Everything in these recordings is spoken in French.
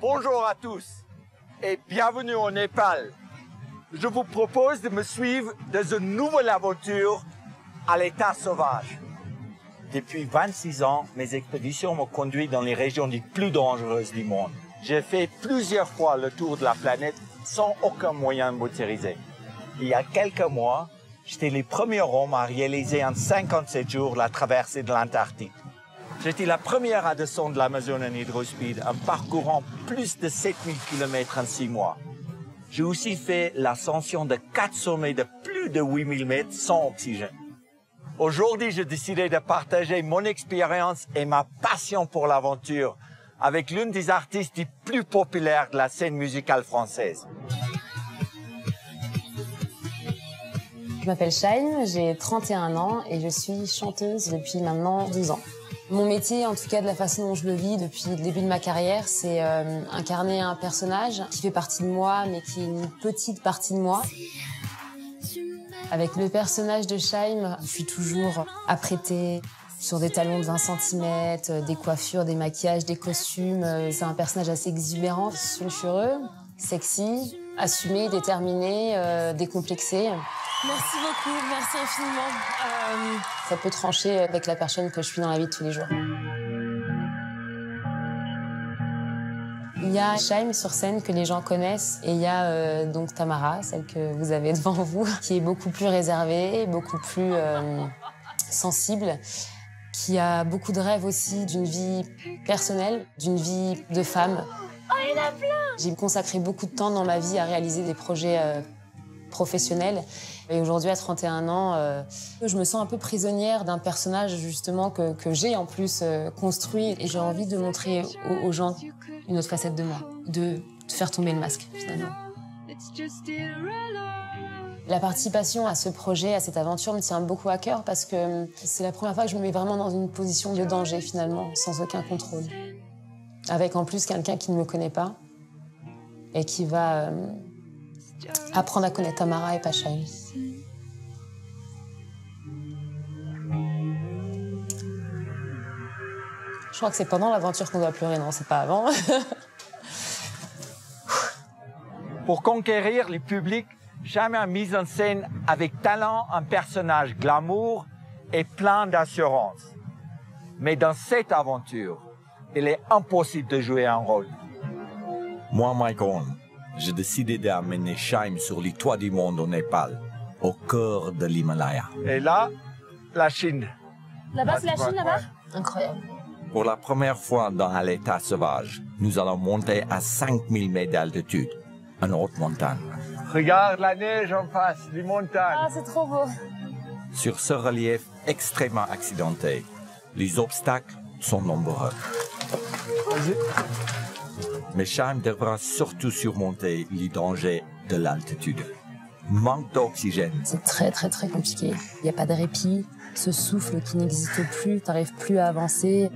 Bonjour à tous et bienvenue au Népal. Je vous propose de me suivre dans une nouvelle aventure à l'état sauvage. Depuis 26 ans, mes expéditions m'ont conduit dans les régions les plus dangereuses du monde. J'ai fait plusieurs fois le tour de la planète sans aucun moyen motorisé. Il y a quelques mois, j'étais le premier homme à réaliser en 57 jours la traversée de l'Antarctique. J'étais la première à descendre de l'Amazon en hydrospeed en parcourant plus de 7000 km en 6 mois. J'ai aussi fait l'ascension de 4 sommets de plus de 8000 mètres sans oxygène. Aujourd'hui, j'ai décidé de partager mon expérience et ma passion pour l'aventure avec l'une des artistes les plus populaires de la scène musicale française. Je m'appelle Shy'm, j'ai 31 ans et je suis chanteuse depuis maintenant 12 ans. Mon métier, en tout cas de la façon dont je le vis depuis le début de ma carrière, c'est incarner un personnage qui fait partie de moi, mais qui est une petite partie de moi. Avec le personnage de Shy'm, je suis toujours apprêtée sur des talons de 20 cm, des coiffures, des maquillages, des costumes. C'est un personnage assez exubérant, sulfureux, sexy, assumé, déterminé, décomplexé. Merci beaucoup, merci infiniment. Ça peut trancher avec la personne que je suis dans la vie de tous les jours. Il y a Shy'm sur scène que les gens connaissent et il y a donc Tamara, celle que vous avez devant vous, qui est beaucoup plus réservée, beaucoup plus sensible, qui a beaucoup de rêves aussi d'une vie personnelle, d'une vie de femme. Oh, il y en a plein! J'ai consacré beaucoup de temps dans ma vie à réaliser des projets professionnelle. Et aujourd'hui, à 31 ans, je me sens un peu prisonnière d'un personnage justement que j'ai en plus construit. Et j'ai envie de montrer aux gens une autre facette de moi, de faire tomber le masque finalement. La participation à ce projet, à cette aventure me tient beaucoup à cœur parce que c'est la première fois que je me mets vraiment dans une position de danger finalement, sans aucun contrôle. Avec en plus quelqu'un qui ne me connaît pas et qui va... apprendre à connaître Tamara et pas Shy'm. Je crois que c'est pendant l'aventure qu'on doit pleurer, non, c'est pas avant. Pour conquérir le public, Shy'm a mis en scène avec talent un personnage glamour et plein d'assurance. Mais dans cette aventure, il est impossible de jouer un rôle. Moi, Mike Horn, j'ai décidé d'amener Shy'm sur les toits du monde au Népal, au cœur de l'Himalaya. Et là, la Chine. Là-bas, c'est la Chine, là-bas? Incroyable. Pour la première fois dans À l'état sauvage, nous allons monter à 5000 mètres d'altitude, en haute montagne. Regarde la neige en face, les montagnes. Ah, c'est trop beau. Sur ce relief extrêmement accidenté, les obstacles sont nombreux. Vas-y. Mais Shy'm devra surtout surmonter les dangers de l'altitude. Manque d'oxygène. C'est très, très, très compliqué. Il n'y a pas de répit. Ce souffle qui n'existe plus, tu n'arrives plus à avancer.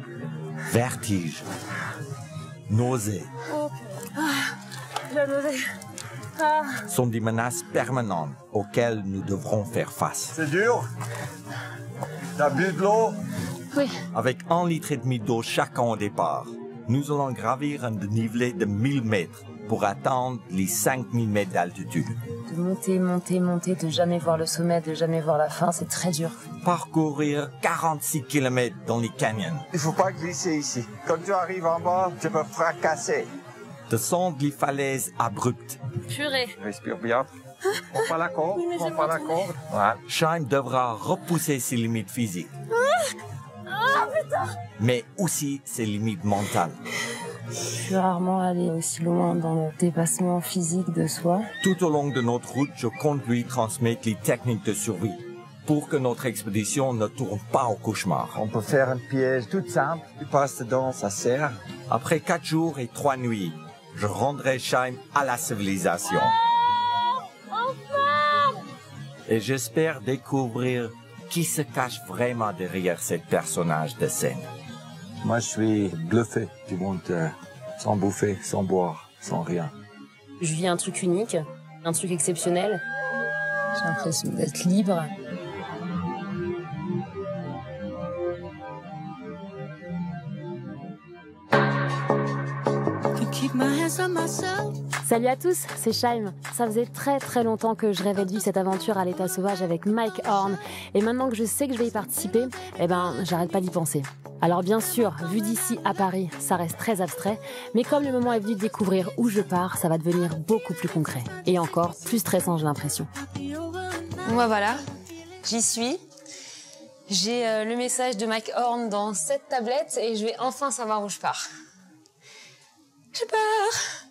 Vertige. Nausée. Oh. Ah, la nausée. Ah. Sont des menaces permanentes auxquelles nous devrons faire face. C'est dur. T'as bu de l'eau? Oui. Avec 1,5 litre d'eau chacun au départ. Nous allons gravir un dénivelé de 1000 mètres pour atteindre les 5000 mètres d'altitude. De monter, monter, monter, de jamais voir le sommet, de jamais voir la fin, c'est très dur. Parcourir 46 km dans les canyons. Il ne faut pas glisser ici. Quand tu arrives en bas, tu peux fracasser. Descendre les falaises abruptes. Purée. Respire bien. On prend la corde, oui, on prend la corde. Ouais. Shy'm devra repousser ses limites physiques. Ah, putain! Mais aussi ses limites mentales. Je suis rarement allée aussi loin dans le dépassement physique de soi. Tout au long de notre route, je compte lui transmettre les techniques de survie pour que notre expédition ne tourne pas au cauchemar. On peut faire un piège tout simple, tu passes dedans, ça sert. Après 4 jours et 3 nuits, je rendrai Shy'm à la civilisation. Oh, enfin! Et j'espère découvrir qui se cache vraiment derrière ce personnage de scène. Moi, je suis bluffé. Tu montes sans bouffer, sans boire, sans rien. Je vis un truc unique, un truc exceptionnel. J'ai l'impression d'être libre. Salut à tous, c'est Shy'm. Ça faisait très longtemps que je rêvais de vivre cette aventure à l'état sauvage avec Mike Horn. Et maintenant que je sais que je vais y participer, eh ben, j'arrête pas d'y penser. Alors bien sûr, vu d'ici à Paris, ça reste très abstrait, mais comme le moment est venu de découvrir où je pars, ça va devenir beaucoup plus concret. Et encore plus stressant, j'ai l'impression. Moi voilà, j'y suis. J'ai le message de Mike Horn dans 7 tablettes et je vais enfin savoir où je pars. Je pars.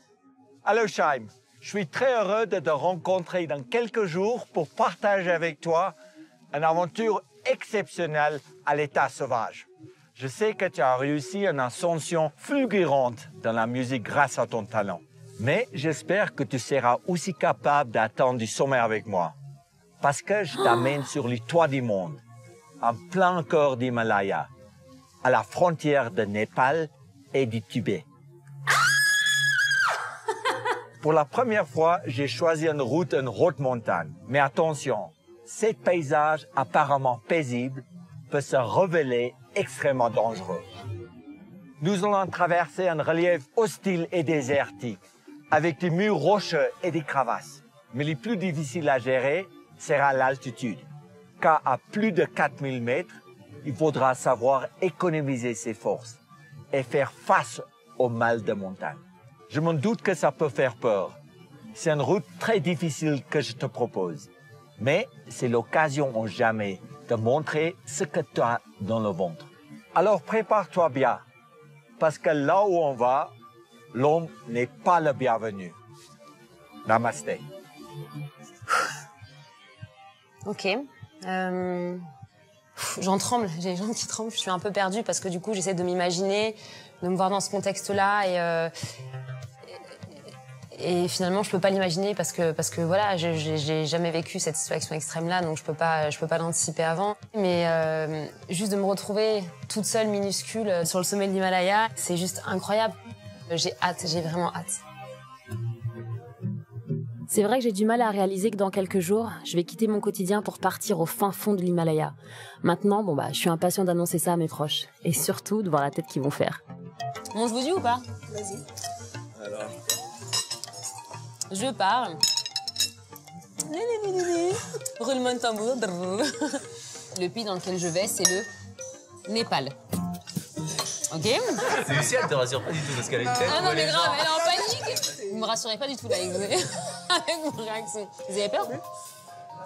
Allô Shy'm, je suis très heureux de te rencontrer dans quelques jours pour partager avec toi une aventure exceptionnelle à l'état sauvage. Je sais que tu as réussi une ascension fulgurante dans la musique grâce à ton talent. Mais j'espère que tu seras aussi capable d'atteindre du sommet avec moi. Parce que je t'amène sur les toits du monde, en plein cœur d'Himalaya, à la frontière de Népal et du Tibet. Pour la première fois, j'ai choisi une route montagne. Mais attention, ces paysages apparemment paisibles peuvent se révéler extrêmement dangereux. Nous allons traverser un relief hostile et désertique, avec des murs rocheux et des crevasses. Mais le plus difficile à gérer sera l'altitude, car à plus de 4000 mètres, il faudra savoir économiser ses forces et faire face au mal de montagne. Je m'en doute que ça peut faire peur. C'est une route très difficile que je te propose, mais c'est l'occasion ou jamais de montrer ce que tu as dans le ventre. Alors prépare-toi bien, parce que là où on va, l'homme n'est pas le bienvenu. Namasté. Ok. J'en tremble, j'ai les jambes qui tremblent, je suis un peu perdue parce que du coup j'essaie de m'imaginer, de me voir dans ce contexte-là et finalement je peux pas l'imaginer parce que voilà, j'ai jamais vécu cette situation extrême-là, donc je peux pas l'anticiper avant. Mais juste de me retrouver toute seule, minuscule, sur le sommet de l'Himalaya, c'est juste incroyable. J'ai hâte, j'ai vraiment hâte. C'est vrai que j'ai du mal à réaliser que dans quelques jours, je vais quitter mon quotidien pour partir au fin fond de l'Himalaya. Maintenant, bon bah, je suis impatient d'annoncer ça à mes proches. Et surtout, de voir la tête qu'ils vont faire. Bon, je vous dis ou pas? Vas-y. Alors. Je parle. Roulement de tambour. Le pays dans lequel je vais, c'est le Népal. Ok. C'est Lucie, elle te rassure pas du tout parce qu'elle a une tête. Ah non, mais grave, elle est en panique. Vous me rassurez pas du tout là avec vos réactions. Vous avez peur?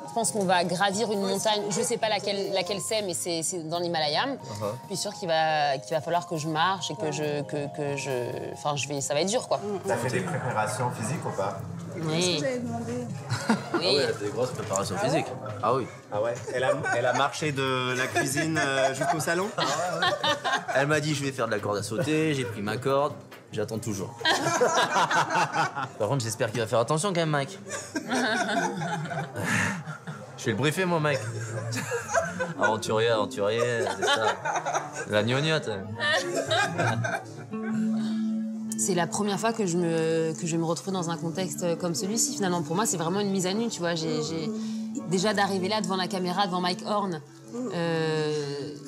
Je pense qu'on va gravir une montagne, je sais pas laquelle c'est, mais c'est dans l'Himalaya. Je suis sûre qu'il va falloir que je marche et que ça va être dur quoi. T'as fait des préparations physiques ou pas? Oui. Ah oui, elle a des grosses préparations physiques. Ah oui. Ah ouais. Elle a marché de la cuisine jusqu'au salon. Ah ouais. Elle m'a dit je vais faire de la corde à sauter, j'ai pris ma corde, j'attends toujours. Par contre, j'espère qu'il va faire attention quand même, Mike. Je vais le briefer, moi, Mike. Aventurier, c'est ça. La gnognotte. C'est la première fois que je vais me retrouver dans un contexte comme celui-ci, finalement. Pour moi, c'est vraiment une mise à nu, tu vois. J'ai déjà d'arriver là, devant la caméra, devant Mike Horn,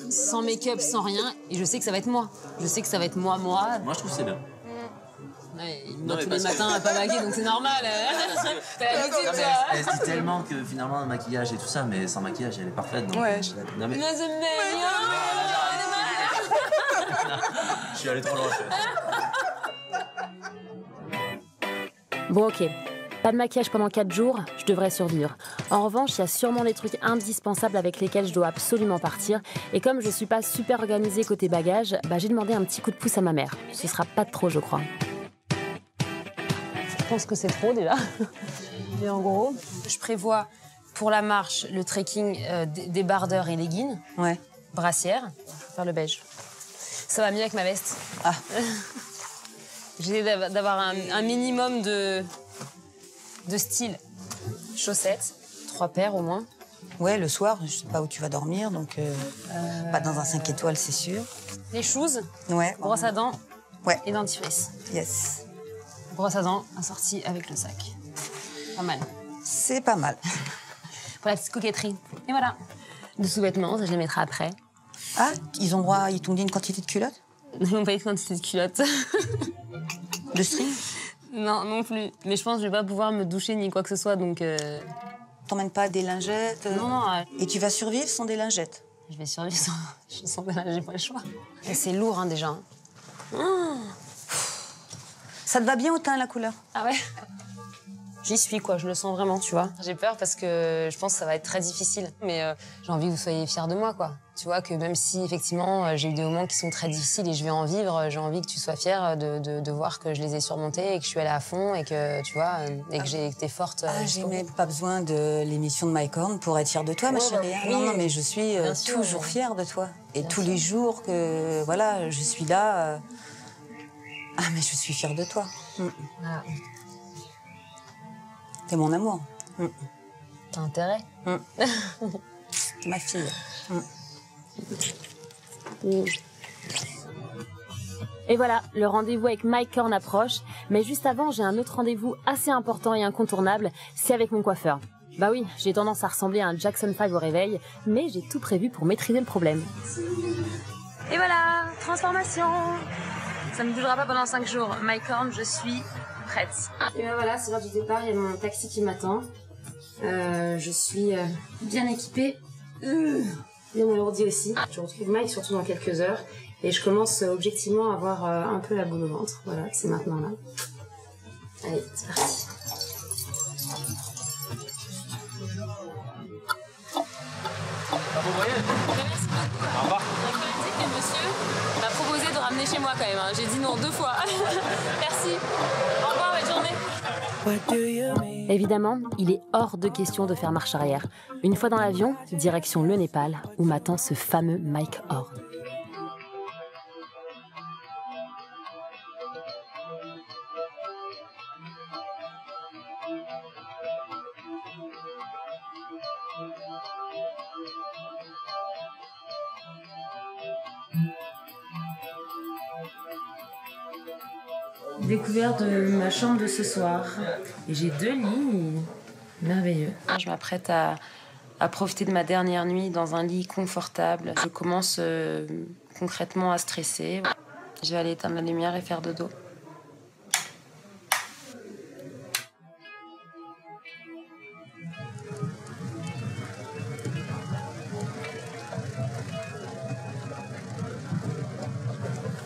sans make-up, sans rien, et je sais que ça va être moi. Je sais que ça va être moi. Moi, je trouve que c'est bien. Ouais, il me tous les matins à pas maquiller, donc c'est normal. Elle se dit tellement que finalement, le maquillage et tout ça, mais sans maquillage, elle est parfaite. Donc, ouais. Non, mais... Je suis allé trop loin. Bon, ok. Pas de maquillage pendant 4 jours, je devrais survivre. En revanche, il y a sûrement des trucs indispensables avec lesquels je dois absolument partir. Et comme je suis pas super organisée côté bagages, bah, j'ai demandé un petit coup de pouce à ma mère. Ce sera pas trop, je crois. Je pense que c'est trop, déjà. Mais en gros, je prévois pour la marche, le trekking, des débardeurs et leggings. Ouais. Brassières. Faire le beige. Ça va mieux avec ma veste. Ah. J'essaie d'avoir un minimum de style. Chaussettes, 3 paires au moins. Ouais, le soir, je sais pas où tu vas dormir, donc pas dans un 5 étoiles, c'est sûr. Les shoes, ouais, brosse à dents, ouais, et dentifrice. Yes. Brosse à dents assortie avec le sac. Pas mal. C'est pas mal. Pour la petite coquetterie. Et voilà. De sous-vêtements, ça je les mettrai après. Ah, ils t'ont dit une quantité de culottes? Ils n'ont pas une quantité de culottes. Le string? Non, non plus. Mais je pense que je vais pas pouvoir me doucher ni quoi que ce soit, donc... T'emmènes pas des lingettes? Non, non. Et tu vas survivre sans des lingettes? Je vais survivre sans des lingettes, j'ai pas le choix. C'est lourd, hein, déjà. Ça te va bien au teint, la couleur? Ah ouais? J'y suis, quoi. Je le sens vraiment, tu vois. J'ai peur parce que je pense que ça va être très difficile. Mais j'ai envie que vous soyez fiers de moi, quoi. Tu vois, que même si, effectivement, j'ai eu des moments qui sont très difficiles et je vais en vivre, j'ai envie que tu sois fière de voir que je les ai surmontés et que je suis allée à fond et que, tu vois, et que j'ai été forte. J'ai même pas besoin de l'émission de Mike Horn pour être fière de toi, ma chérie. Oui. Non, non, mais je suis toujours fière de toi. Et tous les jours que, voilà, je suis là... Ah, mais je suis fière de toi. Voilà. T'es mon amour. T'as intérêt. Ma fille. Et voilà, le rendez-vous avec Mike Horn approche. Mais juste avant, j'ai un autre rendez-vous assez important et incontournable. C'est avec mon coiffeur. Bah oui, j'ai tendance à ressembler à un Jackson 5 au réveil. Mais j'ai tout prévu pour maîtriser le problème. Et voilà, transformation. Ça ne bougera pas pendant 5 jours. Mike Horn, je suis... prête. Et ben voilà, c'est l'heure du départ, il y a mon taxi qui m'attend. Je suis bien équipée, bien alourdie aussi. Je retrouve Mike surtout dans quelques heures et je commence objectivement à avoir un peu la boule au ventre. Voilà, c'est maintenant là. Allez, c'est parti. Vous voyez ? Au revoir. Le monsieur m'a proposé de ramener chez moi quand même. J'ai dit non 2 fois. Merci. Évidemment, il est hors de question de faire marche arrière. Une fois dans l'avion, direction le Népal, où m'attend ce fameux Mike Horn. Découvert de ma chambre de ce soir. Et j'ai 2 lits merveilleux. Je m'apprête à profiter de ma dernière nuit dans un lit confortable. Je commence concrètement à stresser. Je vais aller éteindre la lumière et faire dodo.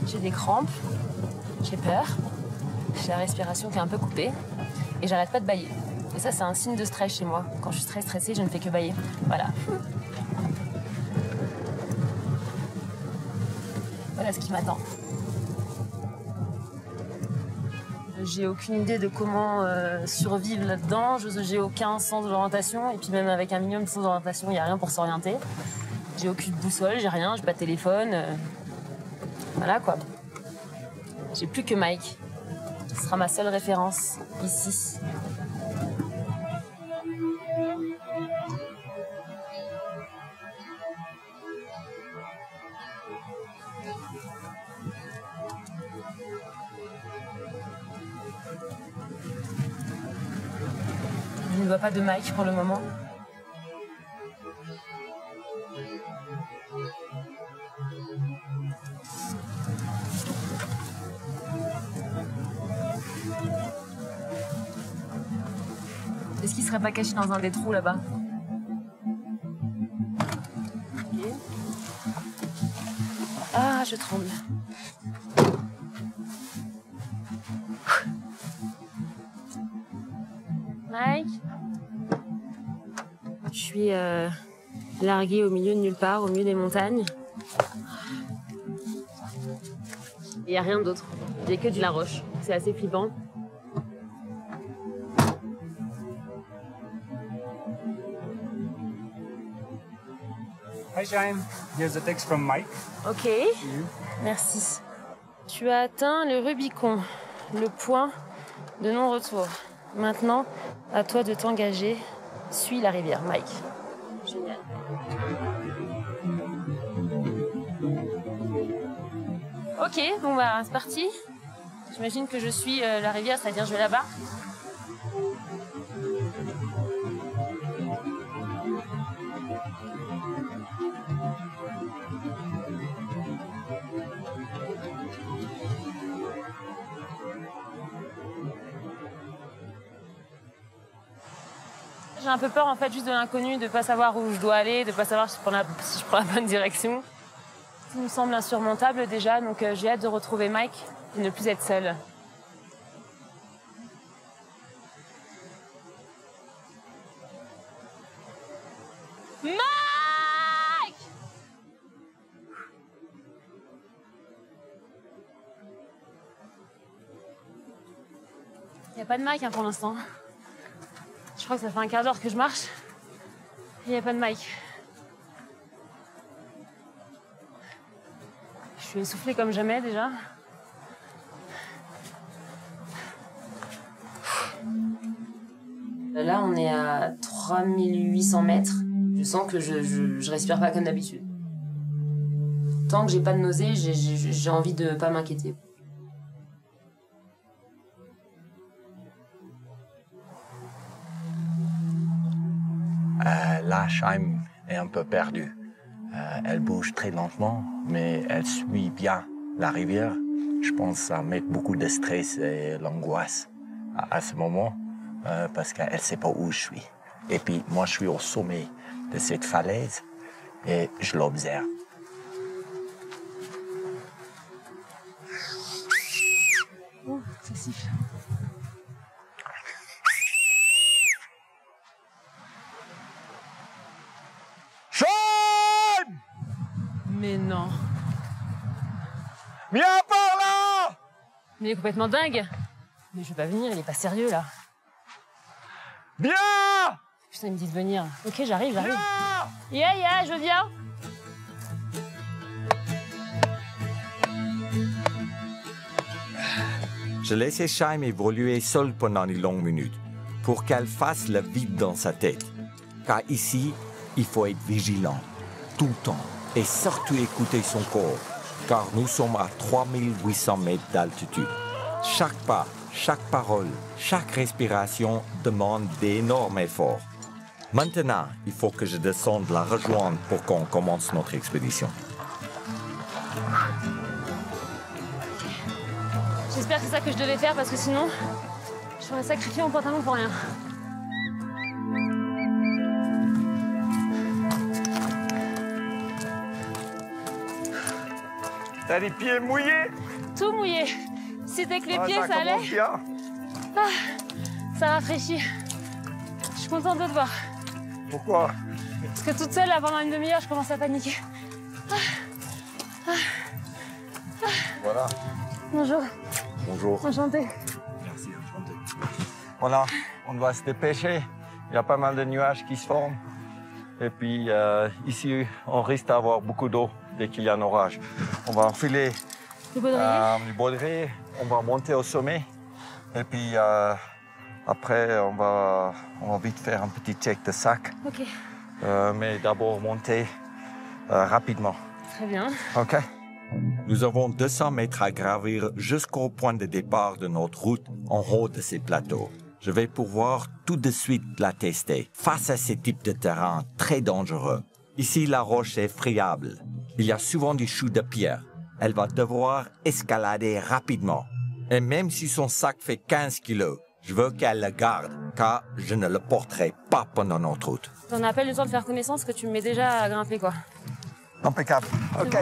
J'ai des crampes, j'ai peur. J'ai la respiration qui est un peu coupée et j'arrête pas de bâiller. Et ça, c'est un signe de stress chez moi. Quand je suis très stressée, je ne fais que bâiller. Voilà. Voilà ce qui m'attend. J'ai aucune idée de comment survivre là-dedans. J'ai aucun sens de l'orientation. Et puis même avec un minimum de sens d'orientation, il n'y a rien pour s'orienter. J'ai aucune boussole, j'ai rien, j'ai pas de téléphone. Voilà quoi. J'ai plus que Mike. Ce sera ma seule référence, ici. Je ne vois pas de Mike pour le moment. Est-ce qu'il serait pas caché dans un des trous là-bas? Ah, je tremble. Mike? Je suis larguée au milieu de nulle part, au milieu des montagnes. Il n'y a rien d'autre. Il n'y a que de la roche. C'est assez flippant. Hi Shy'm, here's a text from Mike. Ok, merci. Tu as atteint le Rubicon, le point de non-retour. Maintenant, à toi de t'engager. Suis la rivière, Mike. Génial. Ok, bon bah c'est parti. J'imagine que je suis la rivière, c'est-à-dire je vais là-bas. J'ai un peu peur en fait juste de l'inconnu, de ne pas savoir où je dois aller, de ne pas savoir si je prends la bonne direction. Il me semble insurmontable déjà, donc j'ai hâte de retrouver Mike et ne plus être seule. Mike! Il n'y a pas de Mike hein, pour l'instant. Je crois que ça fait un quart d'heure que je marche. Il n'y a pas de Mike. Je suis essoufflée comme jamais déjà. Là, on est à 3800 mètres. Je sens que je respire pas comme d'habitude. Tant que j'ai pas de nausée, j'ai envie de pas m'inquiéter. Là, Shy'm est un peu perdue. Elle bouge très lentement, mais elle suit bien la rivière. Je pense que ça met beaucoup de stress et l'angoisse à ce moment parce qu'elle ne sait pas où je suis. Et puis moi, je suis au sommet de cette falaise et je l'observe. Oh, ça siffle. Shy'm! Mais non. Viens par là! Mais il est complètement dingue. Mais je vais pas venir, il est pas sérieux là. Viens! Putain, il me dit de venir. Ok, j'arrive. Yeah, je viens. Je laissais Shy'm évoluer seule pendant une longue minute pour qu'elle fasse le vide dans sa tête. Car ici, il faut être vigilant tout le temps et surtout écouter son corps, car nous sommes à 3800 mètres d'altitude. Chaque pas, chaque parole, chaque respiration demande d'énormes efforts. Maintenant, il faut que je descende la rejoindre pour qu'on commence notre expédition. J'espère que c'est ça que je devais faire, parce que sinon, je serais sacrifié mon pantalon pour rien. T'as les pieds mouillés? Tout mouillé. Si c'était que les pieds, ça allait. Ah, ça rafraîchit. Je suis contente de te voir. Pourquoi? Parce que toute seule, là, pendant une demi-heure, je commence à paniquer. Voilà. Bonjour. Bonjour. Enchanté. Merci, enchanté. On va se dépêcher. Il y a pas mal de nuages qui se forment. Et puis, ici, on risque d'avoir beaucoup d'eau dès qu'il y a un orage. On va enfiler du baudrier, on va monter au sommet. Et puis après, on va vite faire un petit check de sac. Okay. Mais d'abord, monter rapidement. Très bien. OK. Nous avons 200 mètres à gravir jusqu'au point de départ de notre route en haut de ces plateaux. Je vais pouvoir tout de suite la tester face à ces types de terrain très dangereux. Ici, la roche est friable. Il y a souvent des choux de pierre. Elle va devoir escalader rapidement. Et même si son sac fait 15 kilos, je veux qu'elle le garde, car je ne le porterai pas pendant notre route. T'en as pas le temps de faire connaissance que tu me mets déjà à grimper, quoi. Impeccable. OK. Bon.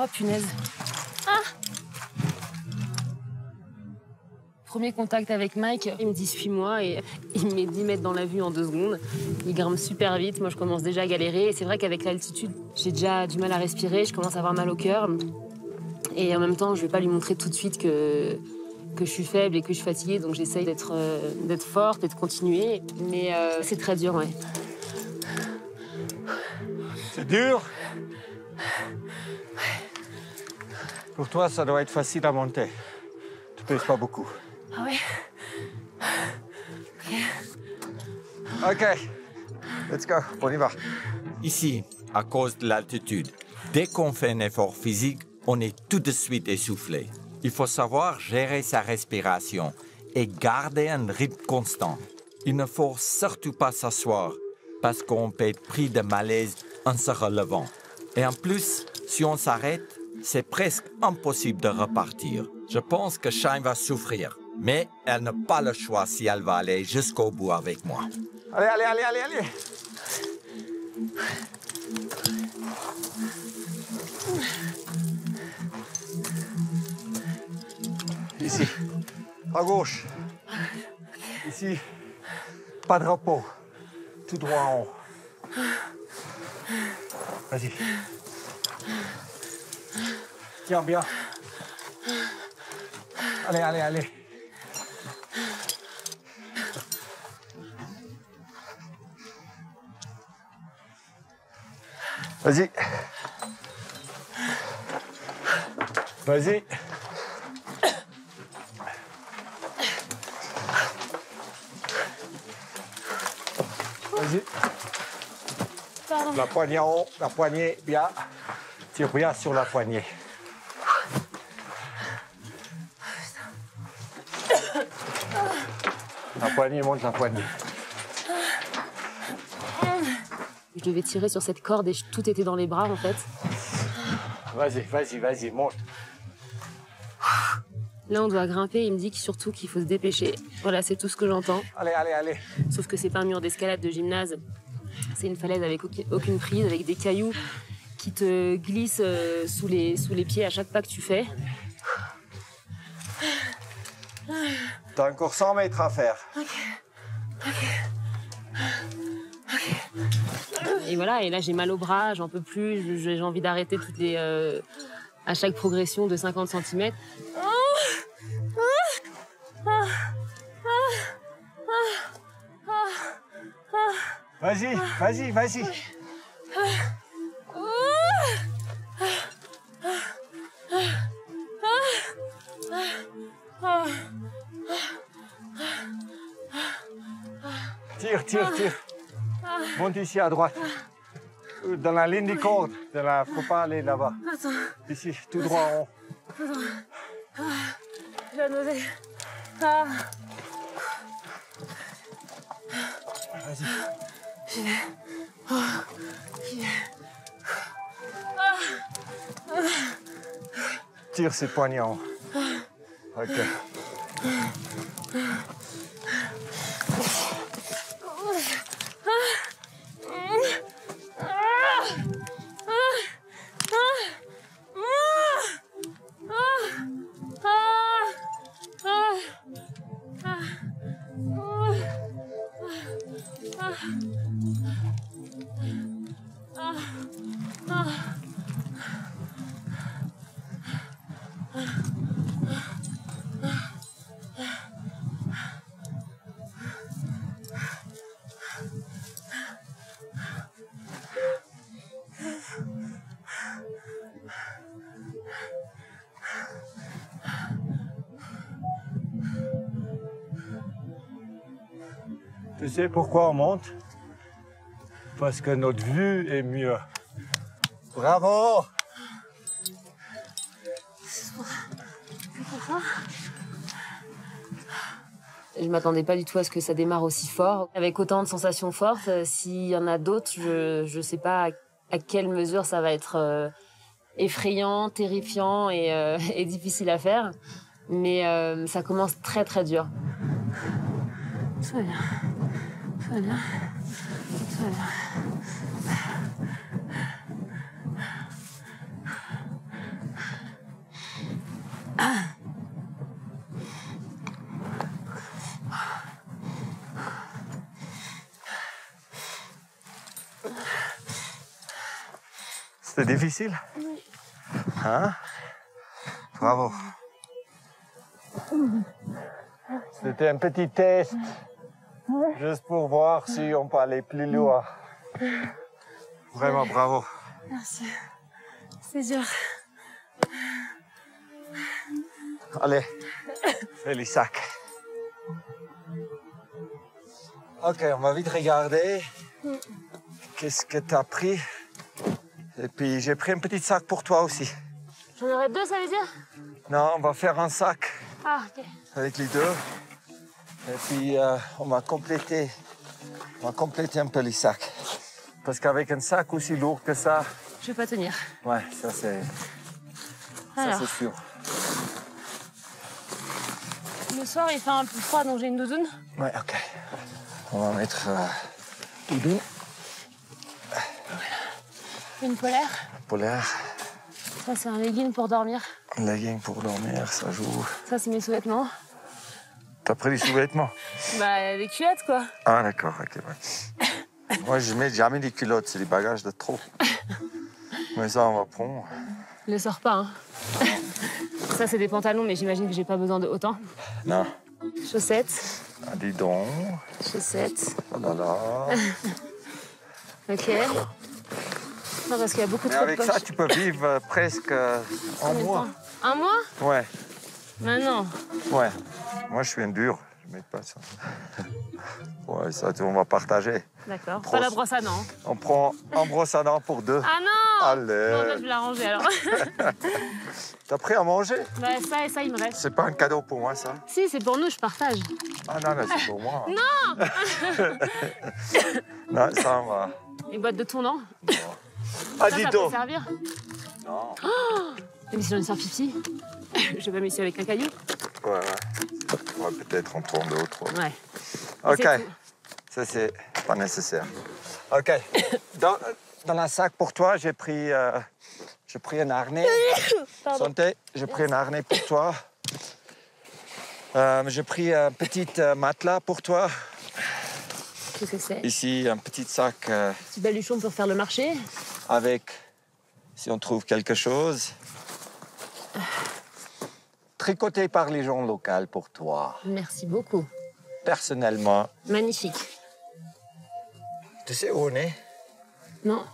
Oh, punaise. Ah! Premier contact avec Mike, il me dit « suis-moi » et il me met 10 mètres dans la vue en 2 secondes. Il grimpe super vite, moi je commence déjà à galérer. Et c'est vrai qu'avec l'altitude, j'ai déjà du mal à respirer, je commence à avoir mal au cœur. Et en même temps, je vais pas lui montrer tout de suite que je suis faible et que je suis fatiguée, donc j'essaye d'être forte et de continuer. Mais c'est très dur, ouais. C'est dur? Pour toi, ça doit être facile à monter. Tu pèses pas beaucoup. Ah ouais. OK. Let's go. On y va. Ici, à cause de l'altitude, dès qu'on fait un effort physique, on est tout de suite essoufflé. Il faut savoir gérer sa respiration et garder un rythme constant. Il ne faut surtout pas s'asseoir parce qu'on peut être pris de malaise en se relevant. Et en plus, si on s'arrête, c'est presque impossible de repartir. Je pense que Shy'm va souffrir. Mais elle n'a pas le choix si elle va aller jusqu'au bout avec moi. Allez, allez, allez, allez, allez. Ici, à gauche. Ici, pas de repos. Tout droit en haut. Vas-y. Tiens bien. Allez, allez, allez. Vas-y. Vas-y. Vas-y. La poignée en haut, la poignée bien. Tire bien sur la poignée. La poignée monte, la poignée. Je devais tirer sur cette corde et tout était dans les bras en fait. Vas-y, vas-y, vas-y, monte. Là, on doit grimper. Il me dit surtout qu'il faut se dépêcher. Voilà, c'est tout ce que j'entends. Allez, allez, allez. Sauf que c'est pas un mur d'escalade de gymnase. C'est une falaise avec aucune prise, avec des cailloux qui te glissent sous les pieds à chaque pas que tu fais. T'as encore 100 mètres à faire. Ok. Et voilà, et là j'ai mal au bras, j'en peux plus, j'ai envie d'arrêter toutes les à chaque progression de 50 cm. Vas-y, vas-y, vas-y. Tire, tire, tire. Monte ici à droite, dans la ligne des cordes. Il ne faut pas aller là-bas. Ici, tout droit en haut. Attends. Je vais noser. Ah. Vas-y. J'y vais. Oh. J'y vais. Ah. Ah. Tire ses poignets en haut. Ah. OK. Ah. Tu sais pourquoi on monte? Parce que notre vue est mieux. Bravo! Je ne m'attendais pas du tout à ce que ça démarre aussi fort. Avec autant de sensations fortes, s'il y en a d'autres, je ne sais pas à quelle mesure ça va être effrayant, terrifiant et difficile à faire. Mais ça commence très très dur. Ça va bien. Ça va bien. Ça va bien. C'était difficile? Oui. Hein? Bravo. C'était un petit test. Juste pour voir si on peut aller plus loin. Vraiment, bravo. Merci. C'est dur. Allez, fais les sacs. OK, on va vite regarder. Qu'est-ce que tu as pris? Et puis, j'ai pris un petit sac pour toi aussi. J'en aurais deux, ça veut dire? Non, on va faire un sac. Ah, OK. Avec les deux. Et puis, on va compléter un peu les sacs. Parce qu'avec un sac aussi lourd que ça... Je ne vais pas tenir. Ouais, ça c'est... Ça c'est sûr. Le soir, il fait un peu froid, donc j'ai une doudoune. Ouais, OK. On va mettre doudou. Une polaire. Polaire. Ça, c'est un legging pour dormir. Un legging pour dormir, ça joue. Ça, c'est mes sous-vêtements. T'as pris les sous-vêtements? Bah, les culottes, quoi. Ah, d'accord, ok, ouais. Moi, je mets jamais les culottes, c'est les bagages de trop. Mais ça, on va prendre. Ne le sors pas, hein. Ça, c'est des pantalons, mais j'imagine que j'ai pas besoin de autant. Non. Chaussettes. Ah, dis donc. Chaussettes. Oh là là. Ok. Non, parce qu'il y a beaucoup trop de poches. Avec ça, tu peux vivre presque un mois. Un mois? Ouais. Maintenant? Ouais. Moi, je suis un dur. Je mets pas ça. Ouais, ça, on va partager. D'accord. Pas la brosse à dents. On prend un brosse à dents pour deux. Ah non! Allez. Non, là, je vais la ranger, alors. T'as pris à manger? Bah, ça et ça, il me reste. C'est pas un cadeau pour moi, ça? Si, c'est pour nous, je partage. Ah non, là, c'est pour moi. Non! Non, ça, va. Une boîte de tournant? Bon. Ah, ça, dis donc. Ça peut servir? Non. Oh, mais si j'en ai sorti ici, je vais même ici avec un caillou. Ouais, ouais. Ouais, peut-être en prendre deux ou trois. Ouais. Ok. Ça, c'est pas nécessaire. Ok. Dans la sac pour toi, j'ai pris un harnais. Santé. J'ai pris un harnais pour toi. J'ai pris un petit matelas pour toi. Qu'est-ce que c'est? Ici, un petit sac. Petit baluchon pour faire le marché. Avec, si on trouve quelque chose, tricoté par les gens locaux pour toi. Merci beaucoup. Personnellement. Magnifique. Tu sais où on est? Non.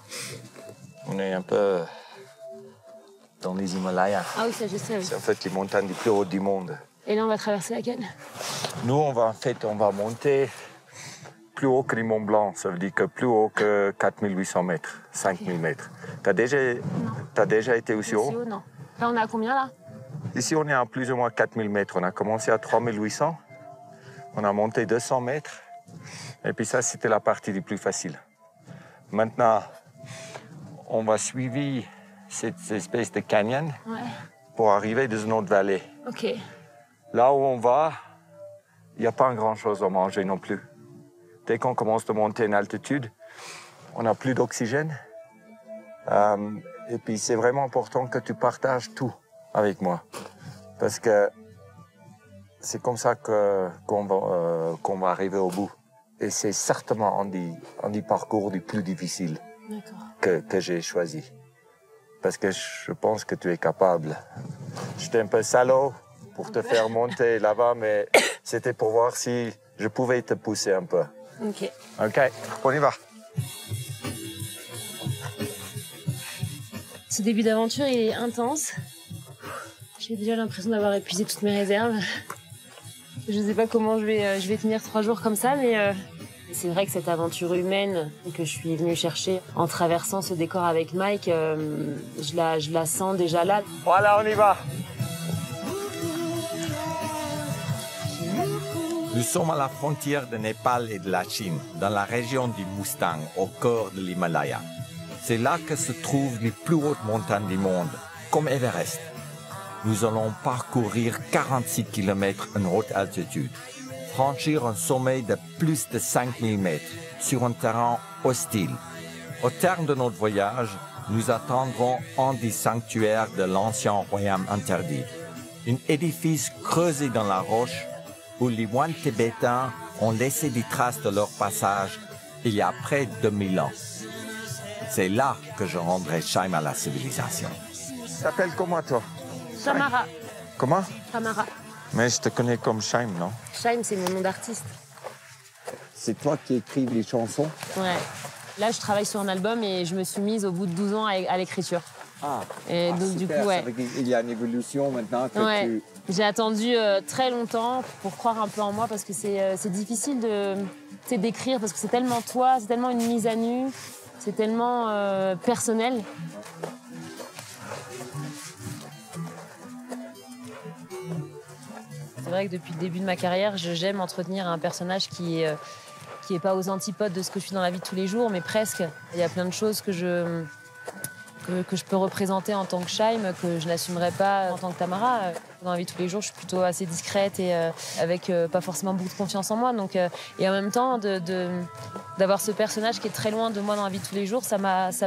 On est un peu dans les Himalayas. Ah oui, ça je sais. Oui. C'est en fait les montagnes les plus hautes du monde. Et là, on va traverser laquelle? Nous, on va en fait, on va monter plus haut que les Mont-Blanc, ça veut dire que plus haut que 4800 mètres, 5000 okay. mètres. T'as déjà été aussi haut? Aussi haut, non. Là, on est à combien, là? Ici, on est à plus ou moins 4000 mètres. On a commencé à 3800, on a monté 200 mètres, et puis ça, c'était la partie la plus facile. Maintenant, on va suivre cette espèce de canyon ouais. pour arriver dans une autre vallée. Okay. Là où on va, il n'y a pas grand-chose à manger non plus. Dès qu'on commence de monter en altitude, on n'a plus d'oxygène. Et puis, c'est vraiment important que tu partages tout avec moi. Parce que c'est comme ça qu'on va arriver au bout. Et c'est certainement un des parcours les plus difficiles que j'ai choisi. Parce que je pense que tu es capable. J'étais un peu salaud pour te faire monter là-bas, mais c'était pour voir si je pouvais te pousser un peu. Ok. Ok, on y va. Ce début d'aventure, il est intense. J'ai déjà l'impression d'avoir épuisé toutes mes réserves. Je ne sais pas comment je vais tenir 3 jours comme ça, mais c'est vrai que cette aventure humaine que je suis venue chercher en traversant ce décor avec Mike, je la sens déjà là. Voilà, on y va. Nous sommes à la frontière de Népal et de la Chine, dans la région du Mustang, au cœur de l'Himalaya. C'est là que se trouvent les plus hautes montagnes du monde, comme Everest. Nous allons parcourir 46 km en haute altitude, franchir un sommet de plus de 5000 mètres sur un terrain hostile. Au terme de notre voyage, nous atteindrons un des sanctuaires de l'ancien Royaume Interdit, un édifice creusé dans la roche où les moines tibétains ont laissé des traces de leur passage il y a près de 2000 ans. C'est là que je rendrai Shy'm à la civilisation. T'appelles comment, toi? Tamara. Comment? Tamara. Mais je te connais comme Shy'm, non? Shy'm, c'est mon nom d'artiste. C'est toi qui écris les chansons? Ouais. Là, je travaille sur un album et je me suis mise au bout de 12 ans à l'écriture. Ah, et donc, super, du coup, ouais. Il y a une évolution maintenant que ouais. tu... J'ai attendu très longtemps pour croire un peu en moi parce que c'est difficile d'écrire parce que c'est tellement toi, c'est tellement une mise à nu, c'est tellement personnel. C'est vrai que depuis le début de ma carrière, j'aime entretenir un personnage qui est pas aux antipodes de ce que je suis dans la vie de tous les jours, mais presque. Il y a plein de choses que je... que je peux représenter en tant que Shy'm, que je n'assumerai pas en tant que Tamara. Dans la vie de tous les jours, je suis plutôt assez discrète et avec pas forcément beaucoup de confiance en moi. Donc, et en même temps, d'avoir ce personnage qui est très loin de moi dans la vie de tous les jours, ça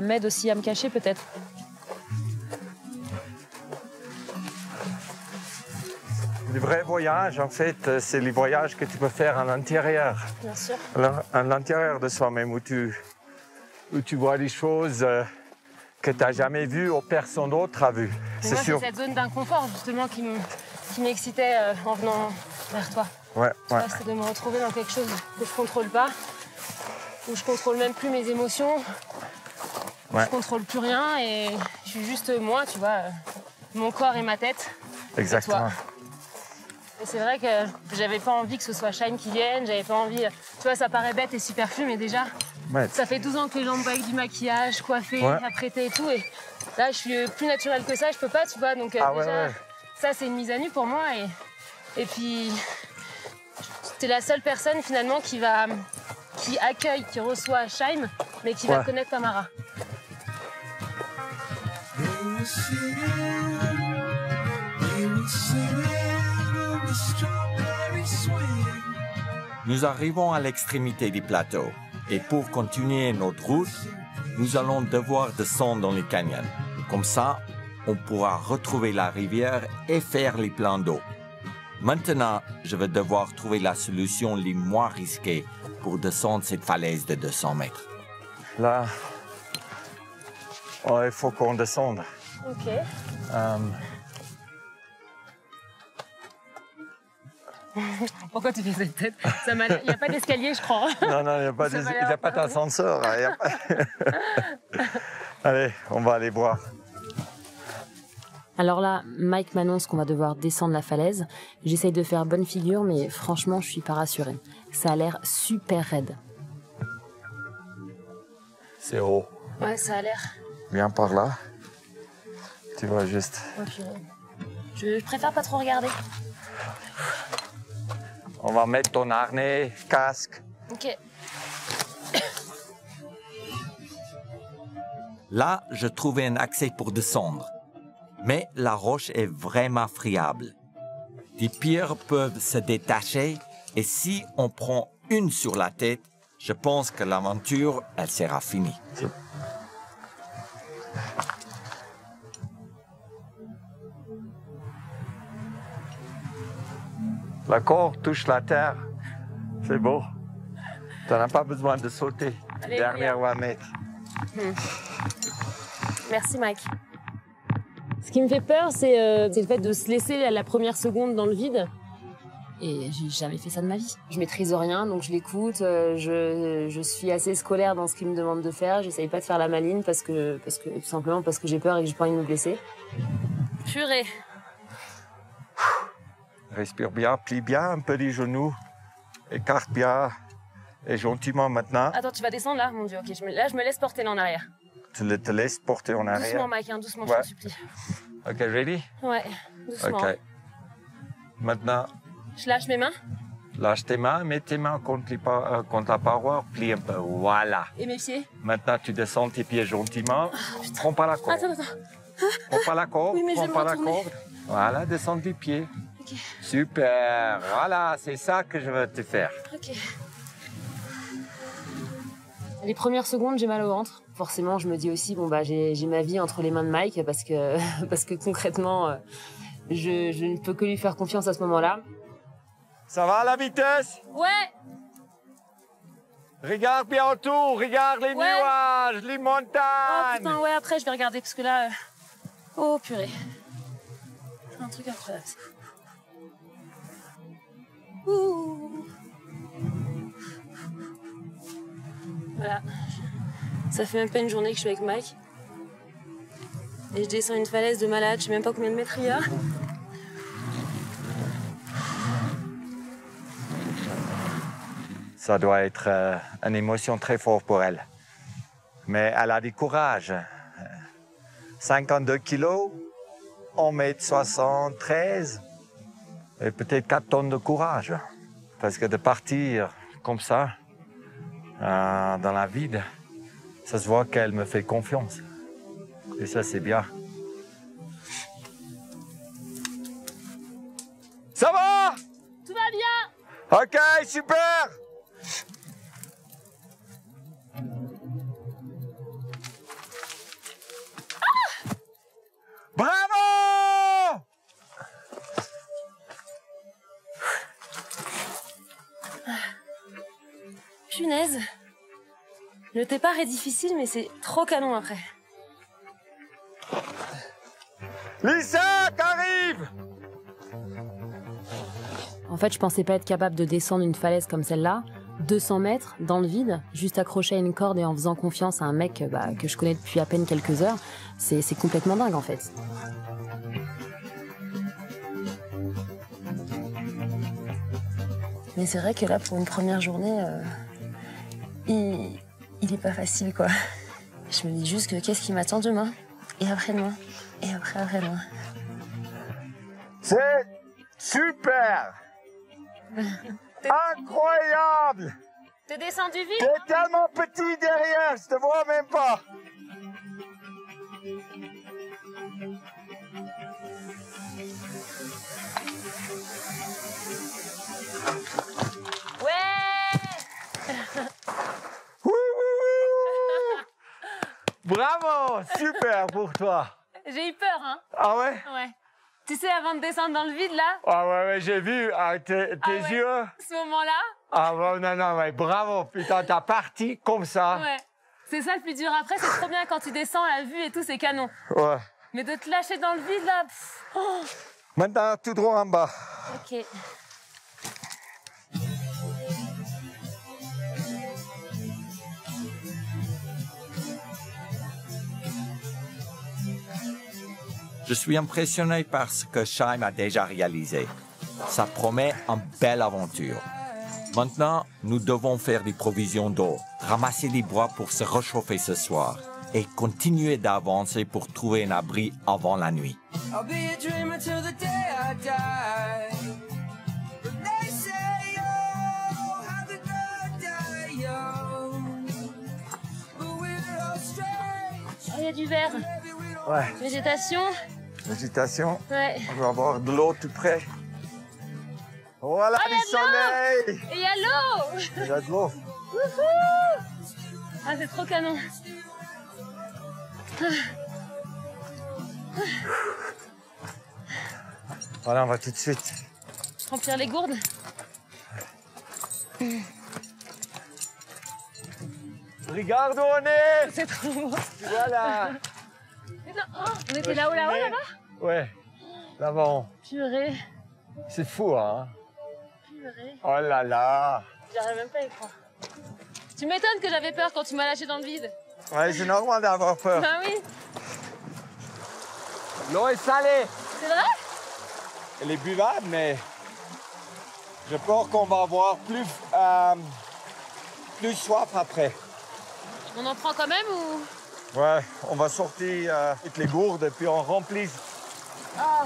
m'aide aussi à me cacher peut-être. Le vrai voyage, en fait, c'est les voyages que tu peux faire à l'intérieur. Bien sûr. À l'intérieur de soi-même, où tu vois des choses que tu n'as jamais vues ou personne d'autre a vues. C'est sûr. C'est cette zone d'inconfort, justement, qui m'excitait en venant vers toi. Ouais, ouais. C'est de me retrouver dans quelque chose que je ne contrôle pas, où je ne contrôle même plus mes émotions, où je ne contrôle plus rien et je suis juste moi, tu vois, mon corps et ma tête. Exactement. C'est vrai que j'avais pas envie que ce soit Shy'm qui vienne, j'avais pas envie... Tu vois, ça paraît bête et superflu, mais déjà, ça fait 12 ans que les gens me voient avec du maquillage, coiffé, apprêté et tout, et là, je suis plus naturelle que ça, je peux pas, tu vois, donc ça, c'est une mise à nu pour moi, et puis... T'es la seule personne, finalement, qui accueille, qui reçoit Shy'm, mais qui va connaître Tamara. Nous arrivons à l'extrémité du plateau et pour continuer notre route, nous allons devoir descendre dans les canyons. Comme ça, on pourra retrouver la rivière et faire les plans d'eau. Maintenant, je vais devoir trouver la solution la moins risquée pour descendre cette falaise de 200 mètres. Là, il faut qu'on descende. OK. Pourquoi tu fais cette tête? Il n'y a pas d'escalier, je crois. Non, non, il n'y a pas d'ascenseur. Allez, on va aller boire. Alors là, Mike m'annonce qu'on va devoir descendre la falaise. J'essaye de faire bonne figure, mais franchement, je ne suis pas rassurée. Ça a l'air super raide. C'est haut. Ouais, ça a l'air. Viens par là. Tu vois juste. Okay. Je préfère pas trop regarder. On va mettre ton harnais, casque. OK. Là, je trouvais un accès pour descendre. Mais la roche est vraiment friable. Les pierres peuvent se détacher et si on prend une sur la tête, je pense que l'aventure, elle sera finie. La corde touche la terre, c'est beau. Tu n'as pas besoin de sauter. Allez, dernière 1 mètre. Merci Mike. Ce qui me fait peur, c'est le fait de se laisser à la première seconde dans le vide. Et j'ai jamais fait ça de ma vie. Je maîtrise rien, donc je l'écoute. Je suis assez scolaire dans ce qu'il me demande de faire. J'essaye pas de faire la maline tout simplement parce que j'ai peur et que j'ai pas envie de me blesser. Purée. Respire bien, plie bien un peu les genoux, écarte bien et gentiment maintenant. Attends, tu vas descendre là, mon Dieu, ok. Là, je me laisse porter là en arrière. Tu te laisses porter en arrière. Doucement, Mike, hein, doucement, je te supplie. Ok, ready? Ouais, doucement. Ok. Maintenant. Je lâche mes mains? Lâche tes mains, mets tes mains contre la paroi, plie un peu, voilà. Et mes pieds? Maintenant, tu descends tes pieds gentiment. Oh, prends pas la corde. Attends. Prends pas la corde, prends pas la corde. Voilà, descends tes pieds. Okay. Super, voilà, c'est ça que je veux te faire. Ok. Les premières secondes, j'ai mal au ventre. Forcément, je me dis aussi, bon bah, j'ai ma vie entre les mains de Mike parce que concrètement, je ne peux que lui faire confiance à ce moment-là. Ça va la vitesse? Ouais. Regarde bien autour, regarde les nuages, les montagnes. Oh putain, ouais, après je vais regarder parce que là, oh purée, c'est un truc incroyable. Ouh. Voilà, ça fait même pas une journée que je suis avec Mike. Et je descends une falaise de malade, je sais même pas combien de mètres il y a. Ça doit être une émotion très forte pour elle. Mais elle a du courage. 52 kilos, 1m73. Et peut-être 4 tonnes de courage. Parce que de partir comme ça, dans la vide, ça se voit qu'elle me fait confiance. Et ça, c'est bien. Ça va? Tout va bien. Ok, super. Ah! Bravo! Punaise. Le départ est difficile, mais c'est trop canon après. Lisa, t'arrives! En fait, je pensais pas être capable de descendre une falaise comme celle-là, 200 mètres, dans le vide, juste accroché à une corde et en faisant confiance à un mec que je connais depuis à peine quelques heures. C'est complètement dingue, en fait. Mais c'est vrai que là, pour une première journée, il est pas facile, quoi. Je me dis juste que qu'est-ce qui m'attend demain, et après-demain, et après-après-demain. C'est super. Incroyable. T'es descendu vite. T'es tellement petit derrière, je te vois même pas. Bravo, super pour toi. J'ai eu peur, hein. Ah ouais? Ouais. Tu sais, avant de descendre dans le vide, là. Ah ouais, j'ai vu tes yeux. Ce moment-là. Ah ouais, non, bravo, putain, t'as parti comme ça. Ouais. C'est ça le plus dur. Après, c'est trop bien quand tu descends, la vue et tout, c'est canon. Ouais. Mais de te lâcher dans le vide, là. Oh. Maintenant, tout droit en bas. Ok. Je suis impressionné par ce que Shy'm a déjà réalisé. Ça promet une belle aventure. Maintenant, nous devons faire des provisions d'eau, ramasser des bois pour se réchauffer ce soir et continuer d'avancer pour trouver un abri avant la nuit. Il y a du verre. Ouais. Végétation. Végétation. Ouais. On va avoir de l'eau tout près. Voilà, oh, du soleil. Et il y a l'eau. Il y a de l'eau. Ah, c'est trop canon. Voilà, on va tout de suite remplir les gourdes. Regarde où on est. C'est trop beau. Voilà. Oh, on était là-haut, là-bas? Ouais, là-bas. On... Purée. C'est fou, hein? Purée. Oh là là. J'arrive même pas à y croire. Tu m'étonnes que j'avais peur quand tu m'as lâché dans le vide. Ouais, c'est normal d'avoir peur. Ben oui. L'eau est salée. C'est vrai? Elle est buvable, mais je pense qu'on va avoir plus soif après. On en prend quand même ou? Ouais, on va sortir avec les gourdes et puis on remplit. Ah,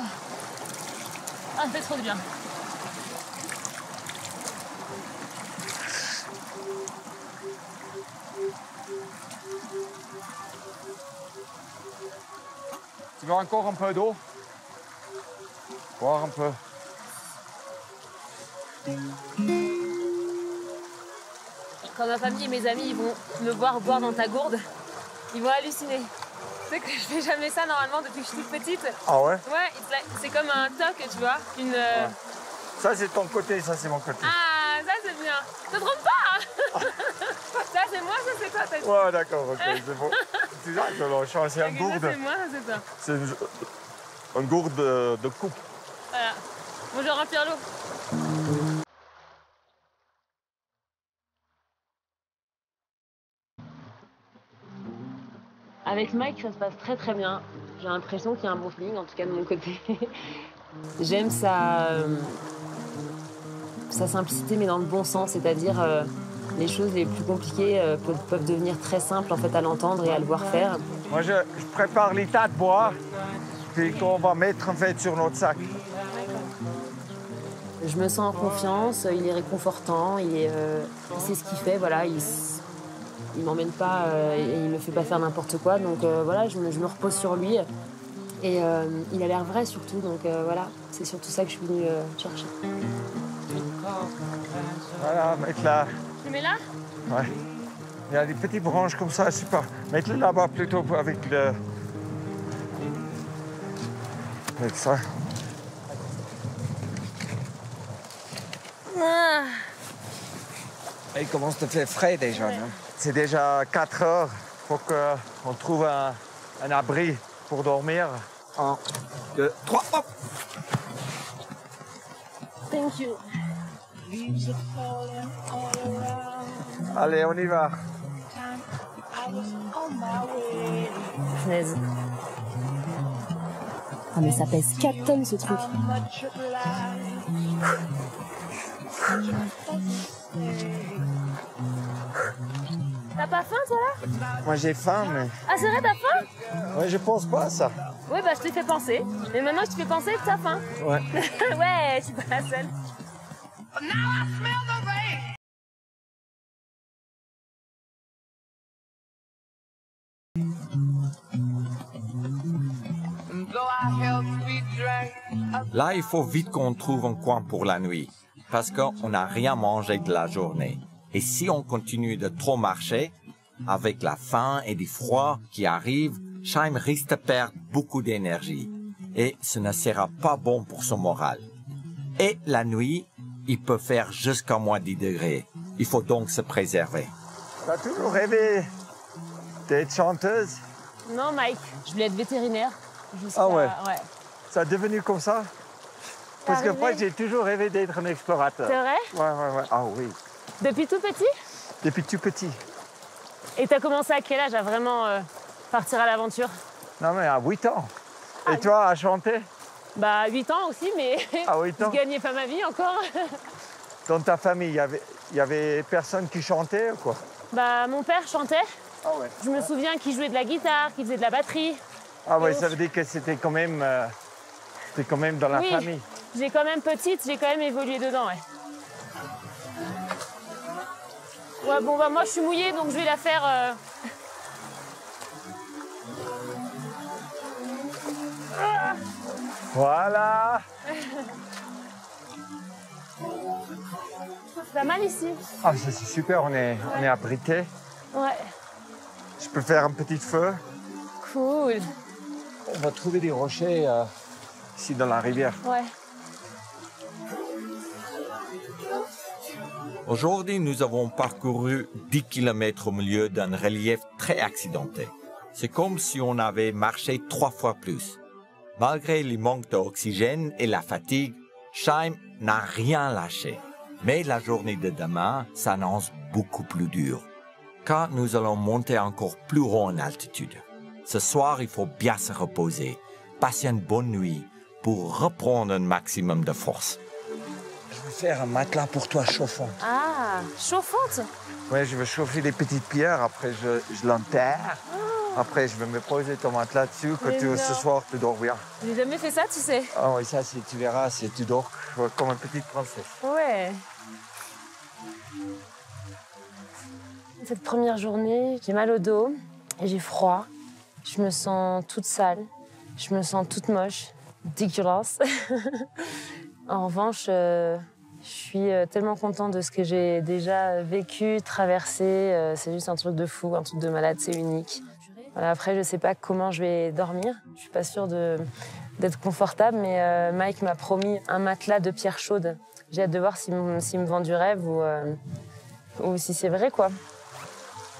ça fait trop bien. Tu veux encore un peu d'eau? Boire un peu. Quand ma famille et mes amis ils vont me voir boire dans ta gourde, ils vont halluciner. Tu sais que je fais jamais ça normalement depuis que je suis toute petite. Ah ouais? Ouais, c'est comme un toc, tu vois. Une. Ouais. Ça c'est ton côté, ça c'est mon côté. Ah, ça c'est bien. Te trompe pas, hein? Ça c'est moi, ça c'est toi. T'as dit. Ouais, d'accord, ok, c'est bon. C'est ça que l'on change, c'est un gourde. Ça c'est moi, ça c'est toi. C'est une gourde de coupe. Voilà. Bon, je vais remplir l'eau. Avec Mike, ça se passe très très bien. J'ai l'impression qu'il y a un bon feeling, en tout cas de mon côté. J'aime sa simplicité, mais dans le bon sens, c'est-à-dire les choses les plus compliquées peuvent devenir très simples en fait à l'entendre et à le voir faire. Moi, je prépare les tas de bois, puis qu'on va mettre en fait sur notre sac. Je me sens en confiance. Il est réconfortant. Il sait ce qu'il fait. Voilà. il m'emmène pas et il me fait pas faire n'importe quoi. Donc voilà, je me repose sur lui. Et il a l'air vrai surtout, donc voilà, c'est surtout ça que je suis venue chercher. Voilà, mets-la. Tu mets là? Ouais. Il y a des petites branches comme ça, c'est pas... Mets-le là-bas plutôt avec le... Avec ça. Ah. Il commence à faire frais déjà, ouais. C'est déjà 4 heures, il faut qu'on trouve un abri pour dormir. 1, 2, 3, hop! Thank you. Allez, on y va. Ah mais ça pèse 4 tonnes ce truc. T'as pas faim, toi, là? Moi, j'ai faim, mais... Ah, c'est vrai, t'as faim? Ouais, je pense pas à ça. Ouais, bah, je t'ai fait penser. Mais maintenant, je te fais penser que t'as faim. Ouais. Ouais, je suis pas la seule. Là, il faut vite qu'on trouve un coin pour la nuit, parce qu'on n'a rien mangé de la journée. Et si on continue de trop marcher, avec la faim et du froid qui arrivent, Shy'm risque de perdre beaucoup d'énergie. Et ce ne sera pas bon pour son moral. Et la nuit, il peut faire jusqu'à moins 10 degrés. Il faut donc se préserver. T'as toujours rêvé d'être chanteuse? Non, Mike. Je voulais être vétérinaire. Ah ouais. Ouais. Ça a devenu comme ça? Parce que moi, j'ai toujours rêvé d'être un explorateur. C'est vrai? Ouais, ouais, ouais. Ah oui. Depuis tout petit? Depuis tout petit. Et t'as commencé à quel âge à vraiment partir à l'aventure? Non mais à 8 ans. Ah, et toi, à chanter? Bah 8 ans aussi, mais à 8 ans. Je gagnais pas ma vie encore. Dans ta famille, il y avait personne qui chantait ou quoi? Bah mon père chantait. Ah ouais. Je me souviens qu'il jouait de la guitare, qu'il faisait de la batterie. Ah ouais, ça veut dire que c'était quand même, dans la famille. J'ai quand même petite, j'ai quand même évolué dedans, ouais. Ouais, bon, bah moi je suis mouillée donc je vais la faire. Ah voilà. C'est pas mal ici. Ah, c'est super, on est abrité. Ouais. Je peux faire un petit feu. Cool. On va trouver des rochers ici dans la rivière. Ouais. Aujourd'hui, nous avons parcouru 10 km au milieu d'un relief très accidenté. C'est comme si on avait marché 3 fois plus. Malgré le manque d'oxygène et la fatigue, Shy'm n'a rien lâché. Mais la journée de demain s'annonce beaucoup plus dure, car nous allons monter encore plus haut en altitude. Ce soir, il faut bien se reposer, passer une bonne nuit pour reprendre un maximum de force. Je vais faire un matelas pour toi chauffant. Ah, chauffante? Oui, je vais chauffer des petites pierres, après je l'enterre. Oh. Après, je vais me poser ton matelas dessus, que ce soir, tu dors bien. J'ai jamais fait ça, tu sais. Ah oui, ça, tu verras, tu dors comme une petite princesse. Ouais. Cette première journée, j'ai mal au dos et j'ai froid. Je me sens toute sale, je me sens toute moche, dégueulasse. En revanche, je suis tellement contente de ce que j'ai déjà vécu, traversé. C'est juste un truc de fou, un truc de malade, c'est unique. Voilà, après, je sais pas comment je vais dormir. Je suis pas sûre d'être confortable, mais Mike m'a promis un matelas de pierre chaude. J'ai hâte de voir s'il me vend du rêve ou si c'est vrai, quoi.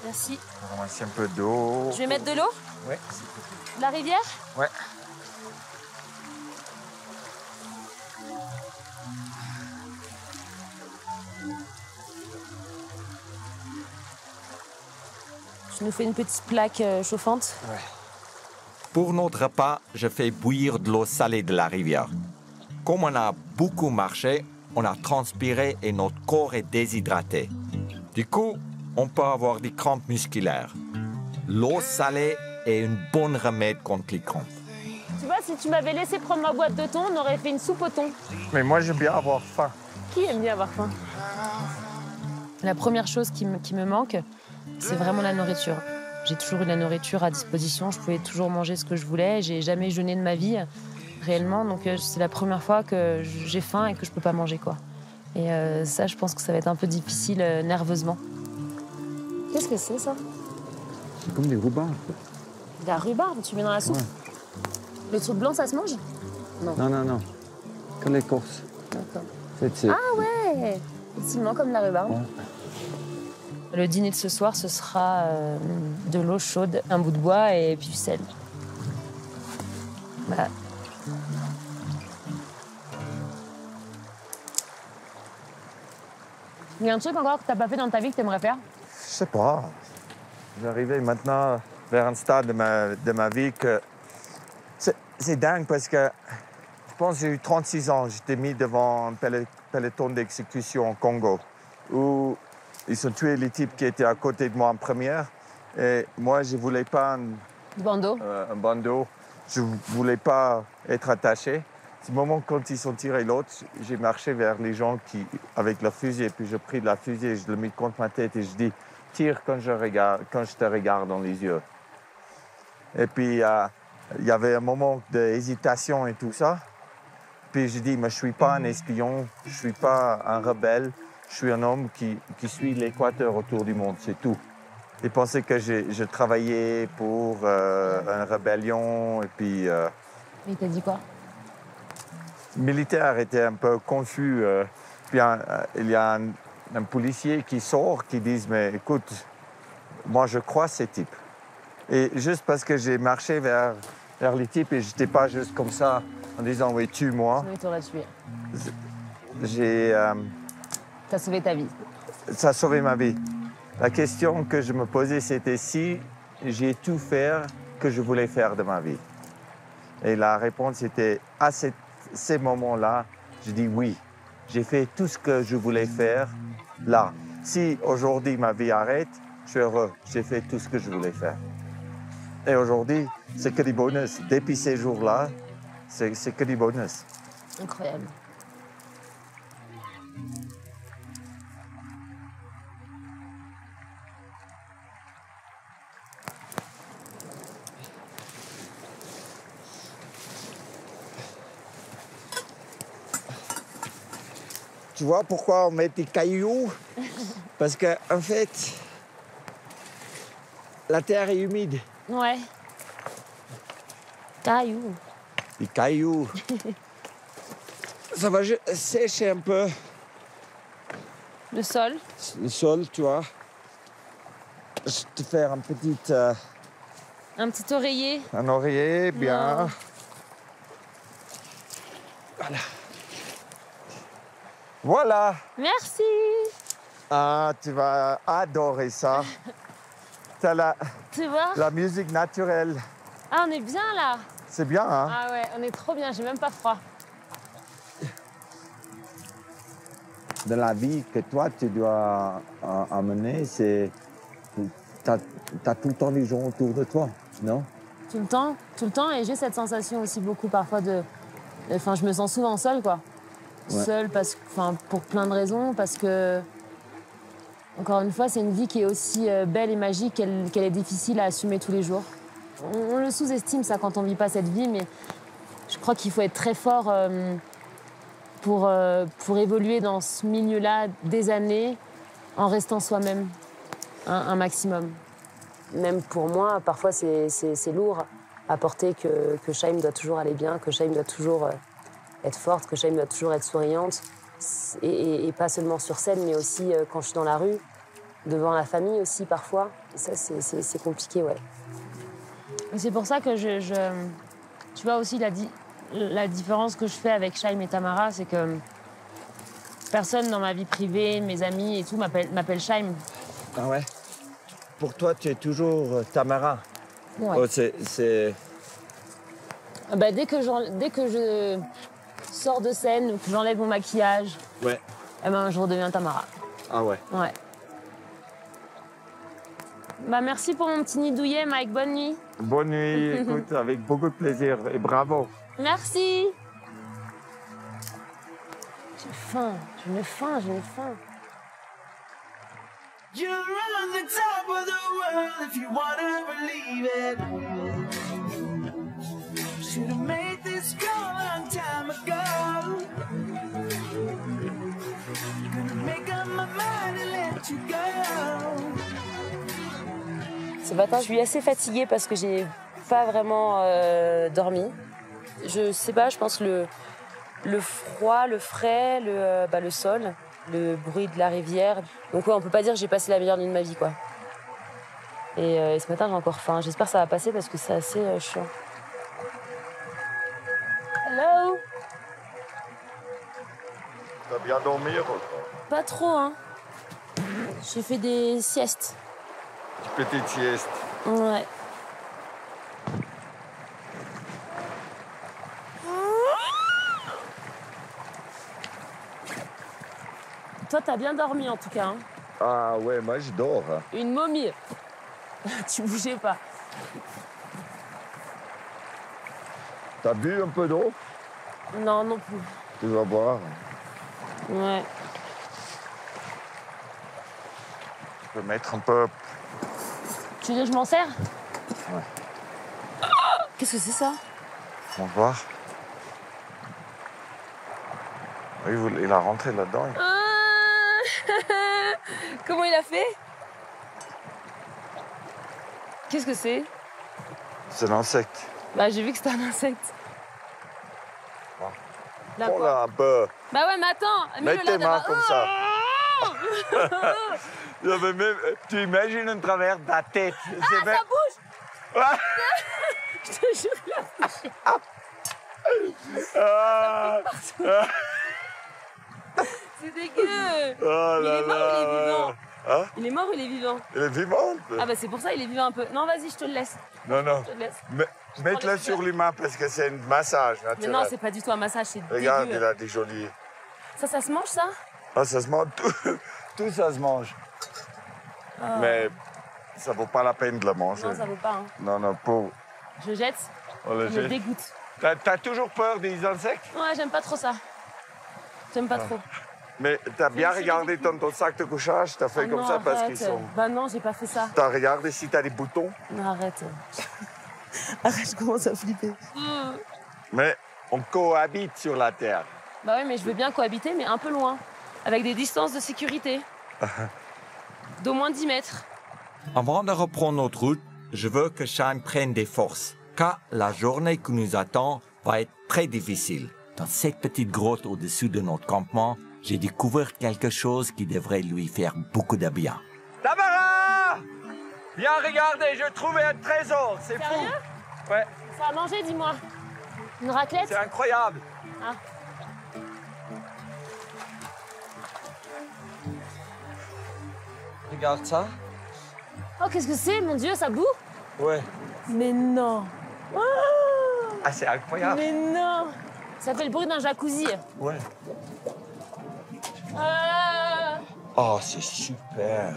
Merci. On va essayer un peu d'eau. Je vais mettre de l'eau? Oui. De la rivière? Ouais. Je nous fais une petite plaque chauffante. Ouais. Pour notre repas, je fais bouillir de l'eau salée de la rivière. Comme on a beaucoup marché, on a transpiré et notre corps est déshydraté. Du coup, on peut avoir des crampes musculaires. L'eau salée est une bonne remède contre les crampes. Tu vois, si tu m'avais laissé prendre ma boîte de thon, on aurait fait une soupe au thon. Mais moi, j'aime bien avoir faim. Qui aime bien avoir faim? La première chose qui me manque, c'est vraiment la nourriture. J'ai toujours eu la nourriture à disposition, je pouvais toujours manger ce que je voulais, j'ai jamais jeûné de ma vie, réellement, donc c'est la première fois que j'ai faim et que je peux pas manger, quoi. Et ça, je pense que ça va être un peu difficile nerveusement. Qu'est-ce que c'est, ça? C'est comme des rhubarbes. De la rhubarbe, tu mets dans la soupe? Ouais. Le truc blanc, ça se mange? Non. Non, non, non. Comme l'écorce. D'accord. Ah ouais! Effectivement, comme la rhubarbe. Ouais. Le dîner de ce soir, ce sera de l'eau chaude, un bout de bois et puis du sel. Voilà. Il y a un truc encore que t'as pas fait dans ta vie que t'aimerais faire? Je sais pas. J'arrivais maintenant vers un stade de ma vie que... C'est dingue parce que... Je pense que j'ai eu 36 ans. J'étais mis devant un peloton d'exécution au Congo où... Ils ont tué les types qui étaient à côté de moi en première. Et moi, je ne voulais pas un bandeau. Je ne voulais pas être attaché. Du moment quand ils ont tiré l'autre, j'ai marché vers les gens qui, avec leur fusil. Et puis j'ai pris de la fusil et je l'ai mis contre ma tête. Et je dis, tire quand je te regarde dans les yeux. Et puis, il y avait un moment d'hésitation et tout ça. Puis j'ai dit, mais je ne suis pas un espion, je ne suis pas un rebelle. Je suis un homme qui suit l'Équateur autour du monde, c'est tout. Ils pensaient que je travaillais pour une rébellion et puis... Il t'a dit quoi? Les militaires étaient un peu confus. Puis il y a un policier qui sort, qui dit « Mais écoute, moi je crois ces types. » Et juste parce que j'ai marché vers les types et j'étais pas juste comme ça en disant « Oui, tue-moi. » Oui, t'aurais tué. J'ai... Ça a sauvé ta vie. Ça a sauvé ma vie. La question que je me posais, c'était si j'ai tout fait que je voulais faire de ma vie. Et la réponse était, à ces moments-là, je dis oui. J'ai fait tout ce que je voulais faire là. Si aujourd'hui ma vie arrête, je suis heureux. J'ai fait tout ce que je voulais faire. Et aujourd'hui, c'est que du bonus. Depuis ces jours-là, c'est que du bonus. Incroyable. Tu vois pourquoi on met des cailloux? Parce que en fait, la terre est humide. Ouais. Cailloux. Des cailloux. Ça va sécher un peu. Le sol. Le sol, tu vois. Je vais te faire un petit... Un petit oreiller. Un oreiller, bien. Non. Voilà. Voilà. Merci. Ah, tu vas adorer ça. T'as la musique naturelle. Ah, on est bien là. C'est bien, hein? Ah ouais, on est trop bien, j'ai même pas froid. Dans la vie que toi, tu dois amener, c'est... T'as tout le temps des gens autour de toi, non? Tout le temps, et j'ai cette sensation aussi beaucoup parfois de... Enfin, je me sens souvent seule, quoi. Ouais. Seule parce, enfin, pour plein de raisons, parce que, encore une fois, c'est une vie qui est aussi belle et magique qu'elle est difficile à assumer tous les jours. On le sous-estime, ça, quand on ne vit pas cette vie, mais je crois qu'il faut être très fort pour évoluer dans ce milieu-là des années en restant soi-même un maximum. Même pour moi, parfois, c'est lourd à porter que Shy'm doit toujours aller bien, que Shy'm doit toujours... être forte, que Shy'm doit toujours être souriante, et pas seulement sur scène, mais aussi quand je suis dans la rue, devant la famille aussi parfois. Et ça, c'est compliqué, ouais. C'est pour ça que tu vois aussi la différence que je fais avec Shy'm et Tamara, c'est que personne dans ma vie privée, mes amis et tout, m'appelle Shy'm. Ah ouais? Pour toi, tu es toujours Tamara? Ouais. Oh, c'est... Bah, dès que je sors de scène, que j'enlève mon maquillage, ouais. Eh ben, je redeviens Tamara. Ah ouais? Ouais. Bah, merci pour mon petit nid douillet, Mike. Bonne nuit. Bonne nuit, écoute, avec beaucoup de plaisir et bravo. Merci. J'ai faim, j'ai faim. You're on the top of the world if you wanna believe it. Should've made this call a long time ago. Gonna make up my mind and let you go. Ce matin, je suis assez fatiguée parce que j'ai pas vraiment dormi. Je sais pas, je pense le froid, le frais, le sol, le bruit de la rivière. Donc ouais, on peut pas dire que j'ai passé la meilleure nuit de ma vie, quoi. Et ce matin, j'ai encore faim. J'espère que ça va passer parce que c'est assez chiant. Hello. T'as bien dormi, quoi? Pas trop, hein. J'ai fait des siestes. Des petites siestes. Ouais. Toi, t'as bien dormi en tout cas. Hein. Ah ouais, moi je dors. Une momie. Tu bougeais pas. T'as bu un peu d'eau? Non, non plus. Tu vas boire? Ouais. Je peux mettre un peu. Tu veux que je m'en sers? Ouais. Ah, qu'est-ce que c'est ça? On va voir. Oui, il a rentré là-dedans. Il... Comment il a fait? Qu'est-ce que c'est? C'est l'insecte. Bah j'ai vu que c'était un insecte. Ah. Là, on l'a un peu. Bah ouais, mais attends. Mets tes mains comme ça. Même... Tu imagines un travers de la tête. Ah, ça même... bouge. Je te jure, là. Ça c'est dégueu! Oh là il est mort là. Ou il est vivant? Hein? Il est mort ou il est vivant? Il est vivant! Ah bah c'est pour ça il est vivant un peu. Non vas-y, je te le laisse. Non, non. Mets-le sur les mains parce que c'est un massage naturel. Mais non, c'est pas du tout un massage, c'est dégueu. Regarde, il a des jolis. Ça se mange ça? Ah, ça se mange. Tout ça se mange. Oh. Mais ça vaut pas la peine de le manger. Non, ça vaut pas. Hein. Non, non, pauvre. Je jette. On le jette. Me dégoûte. T'as toujours peur des insectes? Ouais, j'aime pas trop ça. J'aime pas trop. Mais t'as bien regardé ton sac de couchage, t'as fait comme ça parce qu'ils sont... Bah non, j'ai pas fait ça. T'as regardé si t'as des boutons? Non, arrête. Arrête, je commence à flipper. Mais on cohabite sur la Terre. Bah oui, mais je veux bien cohabiter, mais un peu loin. Avec des distances de sécurité. D'au moins 10 mètres. Avant de reprendre notre route, je veux que Shy'm prenne des forces. Car la journée qui nous attend va être très difficile. Dans cette petite grotte au-dessus de notre campement, j'ai découvert quelque chose qui devrait lui faire beaucoup de bien. Tamara! Viens regarder, j'ai trouvé un trésor, c'est fou! Ouais. Ça a mangé, dis-moi. Une raclette? C'est incroyable! Ah. Regarde ça. Oh, qu'est-ce que c'est? Mon Dieu, ça boue? Ouais. Mais non! Oh ah, c'est incroyable! Mais non! Ça fait le bruit d'un jacuzzi. Ouais. Ah. Oh, c'est super.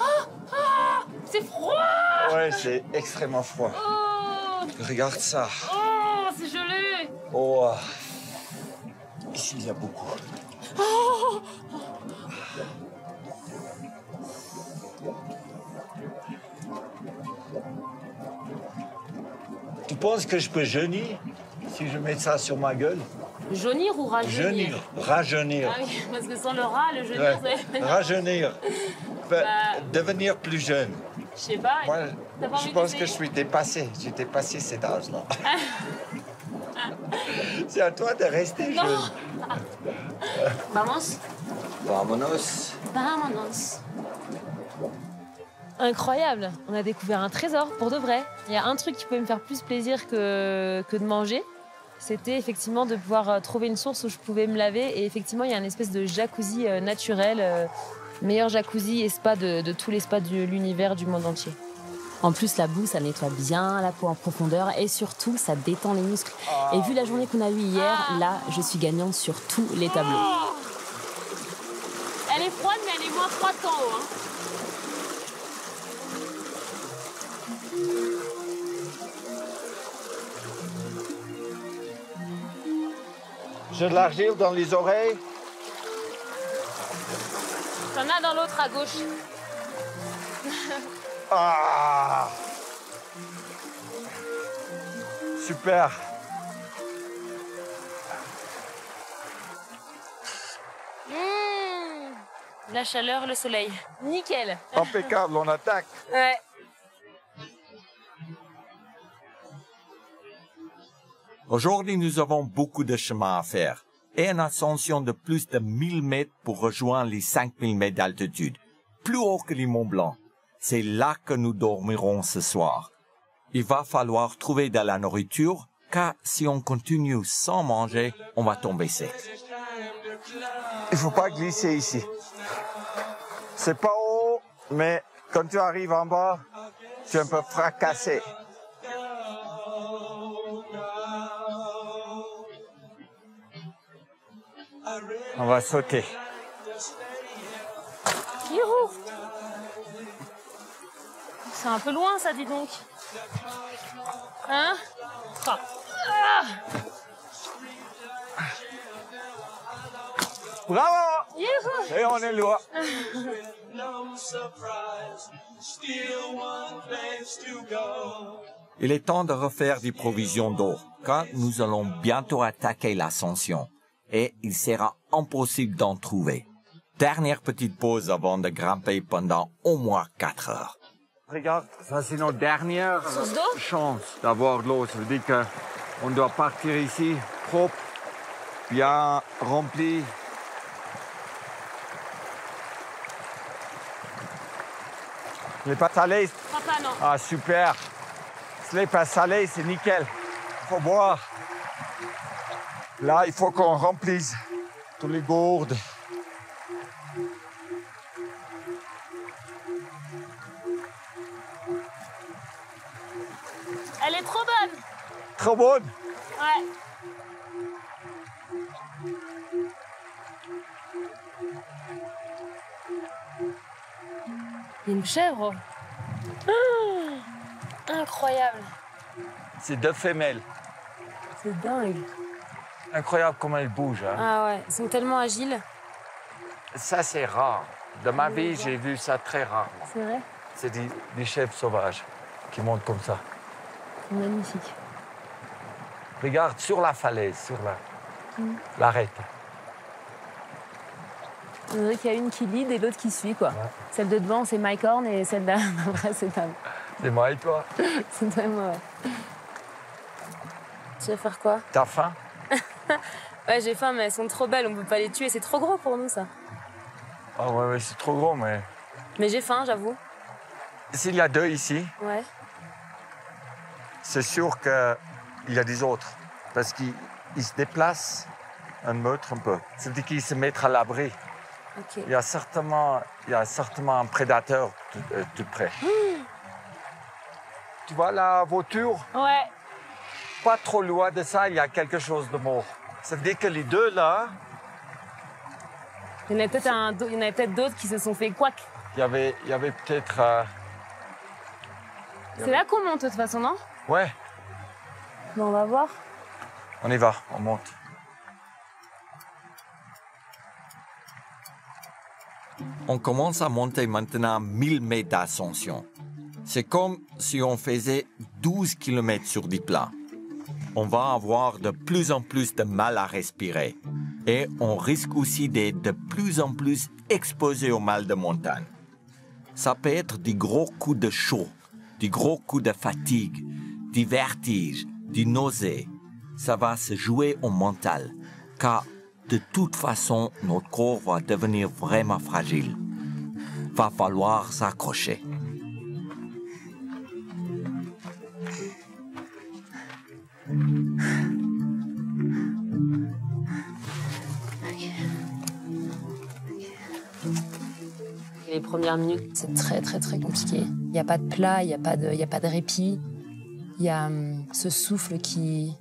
Ah, ah, c'est froid. Ouais, c'est extrêmement froid. Oh. Regarde ça. Oh, c'est gelé. Oh. Ici, il y a beaucoup. Oh. Tu penses que je peux jeûner si je mets ça sur ma gueule? Jaunir ou rajeunir? Rajeunir. Ah oui, parce que sans le rat, le jeunir, ouais. C'est... Rajeunir. Bah... Devenir plus jeune. Je sais pas. Moi, je pense que je suis dépassé. J'ai dépassé cet âge-là. C'est à toi de rester non. Jeune. Vamos. Vamonos. Vamonos. Incroyable. On a découvert un trésor, pour de vrai. Il y a un truc qui pouvait me faire plus plaisir que de manger. C'était effectivement de pouvoir trouver une source où je pouvais me laver. Et effectivement, il y a une espèce de jacuzzi naturel, meilleur jacuzzi et spa de tous les spas de l'univers du monde entier. En plus, la boue, ça nettoie bien la peau en profondeur et surtout, ça détend les muscles. Et vu la journée qu'on a eue hier, là, je suis gagnante sur tous les tableaux. Elle est froide, mais elle est moins froide qu'en haut. Hein. J'ai de l'argile dans les oreilles. Il y en a dans l'autre à gauche. Ah! Super! Mmh. La chaleur, le soleil. Nickel! Impeccable, on attaque! Ouais. Aujourd'hui, nous avons beaucoup de chemin à faire et une ascension de plus de 1000 mètres pour rejoindre les 5000 mètres d'altitude, plus haut que les Mont-Blanc. C'est là que nous dormirons ce soir. Il va falloir trouver de la nourriture, car si on continue sans manger, on va tomber sec. Il faut pas glisser ici. C'est pas haut, mais quand tu arrives en bas, tu es un peu fracassé. On va sauter. Youhou! C'est un peu loin, ça, dis donc. Hein? Ah. Ah. Bravo! Youhou! Et on est loin. Il est temps de refaire des provisions d'eau, car nous allons bientôt attaquer l'ascension. Et il sera impossible d'en trouver. Dernière petite pause avant de grimper pendant au moins 4 heures. Regarde, ça c'est notre dernière chance d'avoir de l'eau. Ça veut dire qu'on doit partir ici, propre, bien rempli. Les pâtes salées. Papa, non. Ah, super. Les pâtes salées, c'est nickel. Il faut boire. Là, il faut qu'on remplisse toutes les gourdes. Elle est trop bonne. Trop bonne? Ouais. Il y a une chèvre. Mmh, incroyable. C'est deux femelles. C'est dingue. Incroyable comment ils bougent. Hein. Ah ouais, ils sont tellement agiles. Ça, c'est rare. De ma vie, j'ai vu ça très rarement. C'est vrai? C'est des chèvres sauvages qui montent comme ça. C'est magnifique. Regarde, sur la falaise, sur l'arête. On dirait qu'il y a une qui lead et l'autre qui suit, quoi. Ouais. Celle de devant, c'est Mike Horn et celle là, c'est pas... C'est moi et toi. C'est toi et moi, ouais. Tu vas faire quoi? T'as faim? Ouais, j'ai faim, mais elles sont trop belles, on peut pas les tuer, c'est trop gros pour nous, ça. Ah ouais, ouais, c'est trop gros, mais... Mais j'ai faim, j'avoue. S'il y a deux ici, ouais, c'est sûr qu'il y a des autres, parce qu'ils se déplacent un autre un peu. C'est-à-dire qu'ils se mettent à l'abri. Okay. Il y a certainement un prédateur tout près. Mmh. Tu vois la vautoure? Ouais. Pas trop loin de ça, il y a quelque chose de mort. Ça veut dire que les deux, là... Il y en a peut-être d'autres qui se sont fait couac. Il y avait peut-être... C'est là qu'on monte, de toute façon, non? Ouais. Bon, on va voir. On y va, on monte. On commence à monter maintenant à 1000 mètres d'ascension. C'est comme si on faisait 12 km sur 10 plats. On va avoir de plus en plus de mal à respirer et on risque aussi d'être de plus en plus exposé au mal de montagne. Ça peut être des gros coups de chaud, des gros coups de fatigue, des vertiges, des nausées. Ça va se jouer au mental, car de toute façon, notre corps va devenir vraiment fragile. Va falloir s'accrocher. Les premières minutes, c'est très compliqué. Il n'y a pas de plat, il n'y a pas de répit. Il y a ce souffle qui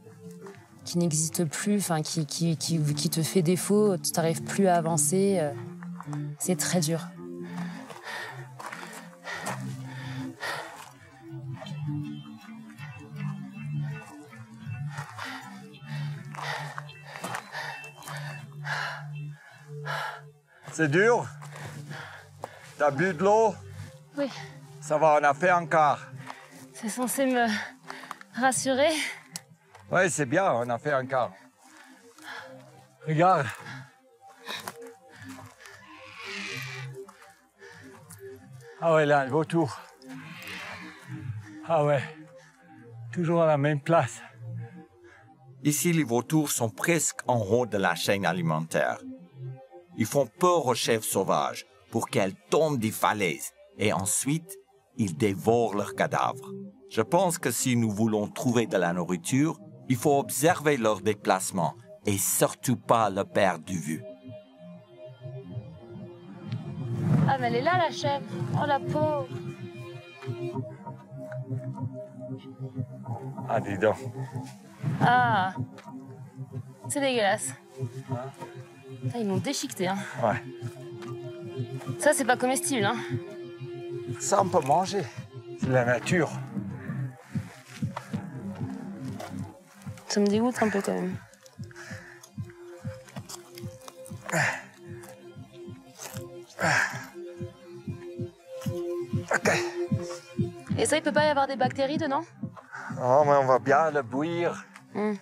n'existe plus, enfin, qui te fait défaut. Tu n'arrives plus à avancer. C'est très dur. C'est dur. T'as bu de l'eau? Oui. Ça va, on a fait un quart. C'est censé me rassurer. Oui, c'est bien, on a fait un quart. Regarde. Ah ouais, là, le vautour. Ah ouais, toujours à la même place. Ici, les vautours sont presque en haut de la chaîne alimentaire. Ils font peur aux chèvres sauvages pour qu'elles tombent des falaises et ensuite, ils dévorent leurs cadavres. Je pense que si nous voulons trouver de la nourriture, il faut observer leur déplacement et surtout pas le perdre de vue. Ah, mais elle est là, la chèvre. Oh, la pauvre. Ah, dis donc. Ah, c'est dégueulasse. Ah, ils m'ont déchiqueté, hein. Ouais. Ça, c'est pas comestible, hein. Ça, on peut manger. C'est la nature. Ça me dégoûte un peu, quand même. Ok. Et ça, il peut pas y avoir des bactéries dedans? Non, mais on va bien le bouillir. Mm.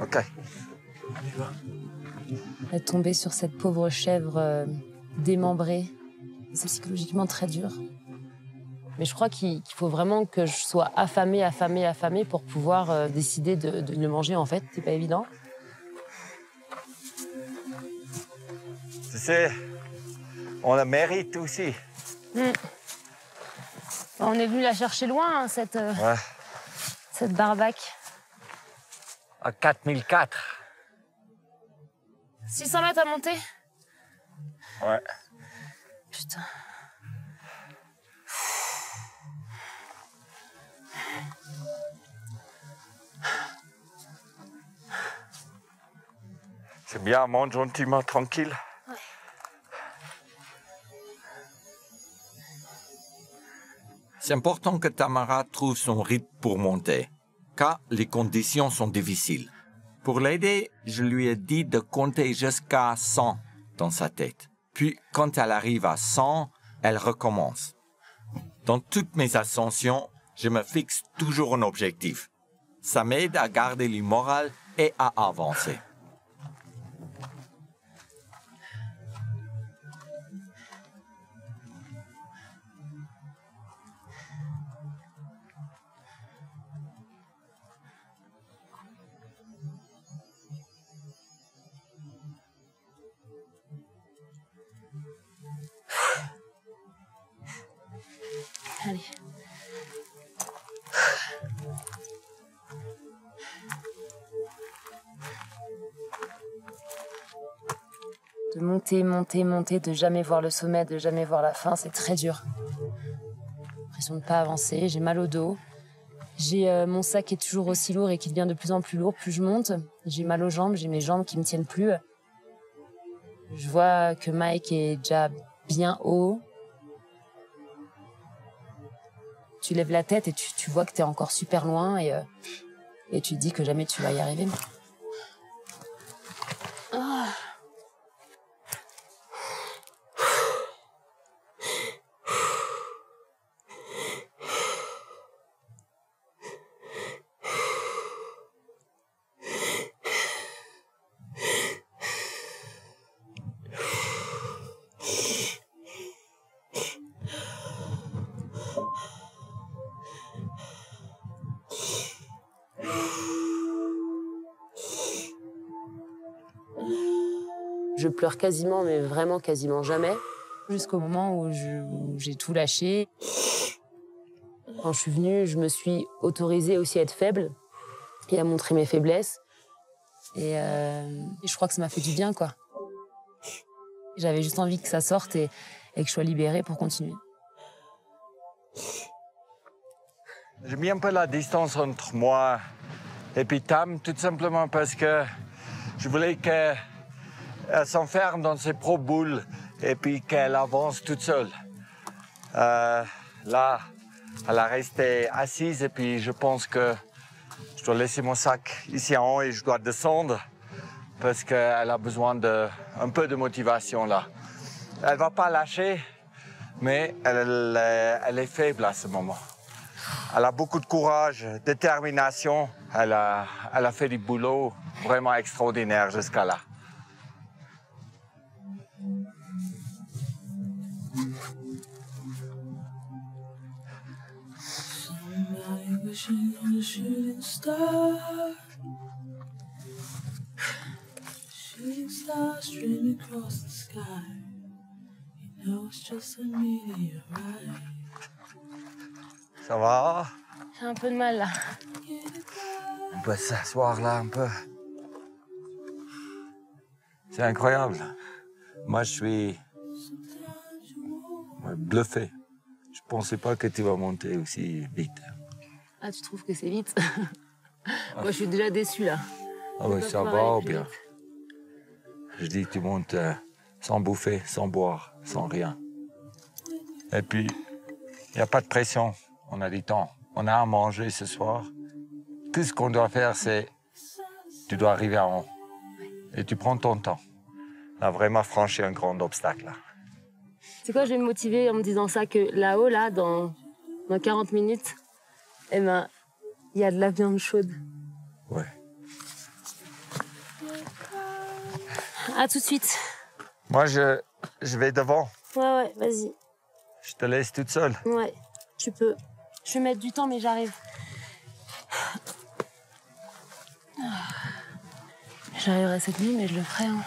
Ok. Tomber sur cette pauvre chèvre démembrée, c'est psychologiquement très dur. Mais je crois qu'il faut vraiment que je sois affamée pour pouvoir décider de le manger, en fait. C'est pas évident. Tu sais, on la mérite aussi. Mm. On est venu la chercher loin, hein, cette barbaque. À 4004. 600 mètres à monter? Ouais. Putain. C'est bien, monte gentiment, tranquille. Ouais. C'est important que Tamara trouve son rythme pour monter, car les conditions sont difficiles. Pour l'aider, je lui ai dit de compter jusqu'à 100 dans sa tête. Puis, quand elle arrive à 100, elle recommence. Dans toutes mes ascensions, je me fixe toujours un objectif. Ça m'aide à garder le moral et à avancer. Allez. De monter, de jamais voir le sommet, de jamais voir la fin, c'est très dur. J'ai l'impression de ne pas avancer, j'ai mal au dos. J'ai mon sac qui est toujours aussi lourd et qui devient de plus en plus lourd, plus je monte. J'ai mal aux jambes, j'ai mes jambes qui ne me tiennent plus. Je vois que Mike est déjà bien haut. Tu lèves la tête et tu vois que t'es encore super loin et tu te dis que jamais tu vas y arriver. Oh. Je pleure quasiment, mais vraiment quasiment jamais, jusqu'au moment où j'ai tout lâché. Quand je suis venue, je me suis autorisée aussi à être faible et à montrer mes faiblesses. Et je crois que ça m'a fait du bien, quoi. J'avais juste envie que ça sorte et que je sois libérée pour continuer. J'ai mis un peu la distance entre moi et puis Tam, tout simplement parce que je voulais que... elle s'enferme dans ses propres boules et puis qu'elle avance toute seule. Là, elle a resté assise et puis je pense que je dois laisser mon sac ici en haut et je dois descendre parce qu'elle a besoin d'un peu de motivation là. Elle ne va pas lâcher, mais elle est faible à ce moment. Elle a beaucoup de courage, détermination. Elle a fait du boulot vraiment extraordinaire jusqu'à là. Ça va? J'ai un peu de mal là. On peut s'asseoir là un peu. C'est incroyable. Moi je suis bluffé. Je pensais pas que tu vas monter aussi vite. Ah, tu trouves que c'est vite? Moi je suis déjà déçu là. Ah mais ça va ou bien? Je dis tu montes sans bouffer, sans boire, sans rien. Et puis, il n'y a pas de pression, on a du temps. On a à manger ce soir. Tout ce qu'on doit faire, c'est... Tu dois arriver à en haut. Et tu prends ton temps. On a vraiment franchi un grand obstacle, là. C'est quoi, je vais me motiver en me disant ça, que là-haut, là, dans 40 minutes, eh ben, il y a de la viande chaude. Ouais. À tout de suite. Moi, je vais devant. Ouais, vas-y. Je te laisse toute seule. Ouais, tu peux. Je vais mettre du temps, mais j'arrive. J'arriverai cette nuit, mais je le ferai. Hein.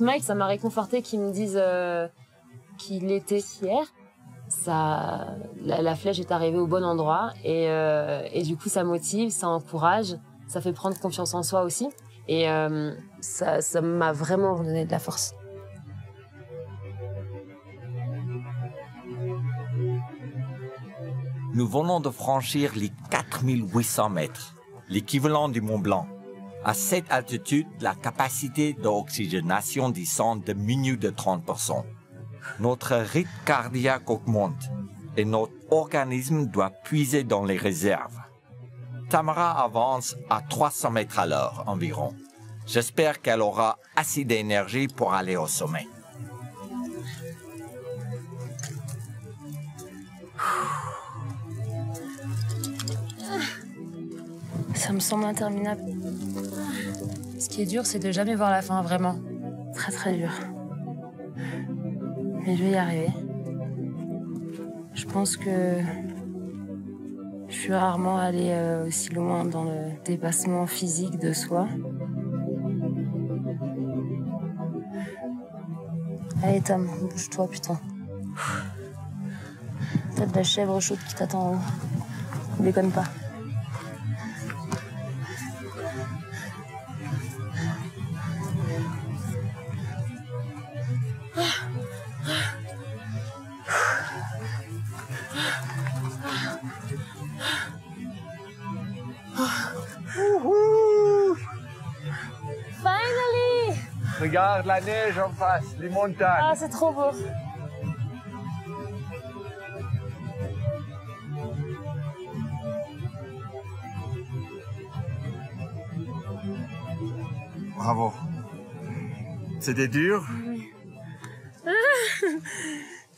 Mike, ça m'a réconforté qu'il me dise qu'il était fier. Ça, la flèche est arrivée au bon endroit et du coup ça motive, ça encourage, ça fait prendre confiance en soi aussi et ça m'a vraiment redonné de la force. Nous venons de franchir les 4800 mètres, l'équivalent du Mont-Blanc. À cette altitude, la capacité d'oxygénation descend de minute de 30%. Notre rythme cardiaque augmente et notre organisme doit puiser dans les réserves. Tamara avance à 300 mètres à l'heure environ. J'espère qu'elle aura assez d'énergie pour aller au sommet. Ça me semble interminable. Ce qui est dur, c'est de jamais voir la fin, vraiment. Très, très dur. Mais je vais y arriver. Je pense que je suis rarement allée aussi loin dans le dépassement physique de soi. Allez Tom, bouge-toi putain. T'as de la chèvre chaude qui t'attend en haut. Déconne pas. Regarde la neige en face, les montagnes. Ah, c'est trop beau. Bravo. C'était dur. Oui. Ah.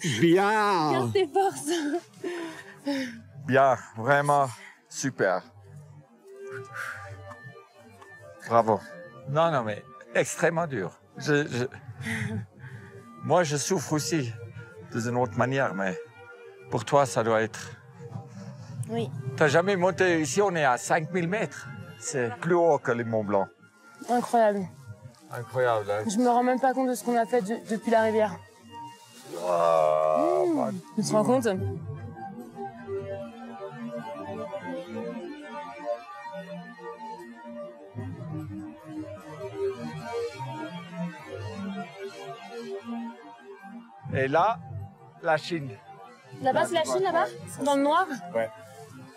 Bien. Garde tes forces. Bien, vraiment super. Bravo. Non, mais extrêmement dur. Moi, je souffre aussi, d'une autre manière, mais pour toi, ça doit être... Oui. T'as jamais monté ici, on est à 5000 mètres. C'est plus haut que les Monts Blancs. Incroyable. Incroyable, hein? Je me rends même pas compte de ce qu'on a fait depuis la rivière. Oh, bah... Tu te rends compte? Et là, la Chine. Là-bas, c'est la Chine, là-bas? Dans le noir? Ouais.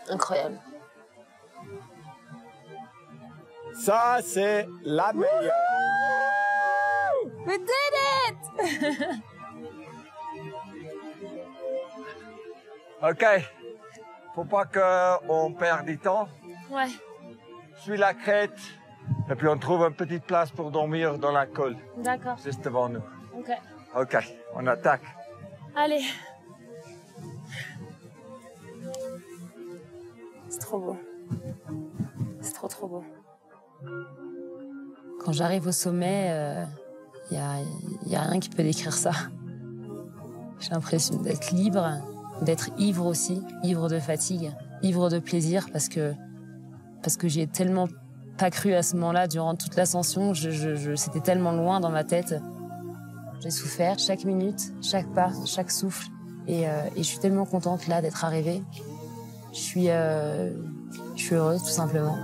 Incroyable. Ça, c'est la meilleure. We did it! OK. Faut pas qu'on perde du temps. Ouais. Suis la crête, et puis on trouve une petite place pour dormir dans la colle. D'accord. Juste devant nous. Ok. Ok, on attaque. Allez. C'est trop beau. C'est trop, trop beau. Quand j'arrive au sommet, y a rien qui peut décrire ça. J'ai l'impression d'être libre, d'être ivre aussi, ivre de fatigue, ivre de plaisir, parce que j'y ai tellement pas cru à ce moment-là, durant toute l'ascension, c'était tellement loin dans ma tête. J'ai souffert chaque minute, chaque pas, chaque souffle, et je suis tellement contente là d'être arrivée. Je suis heureuse tout simplement.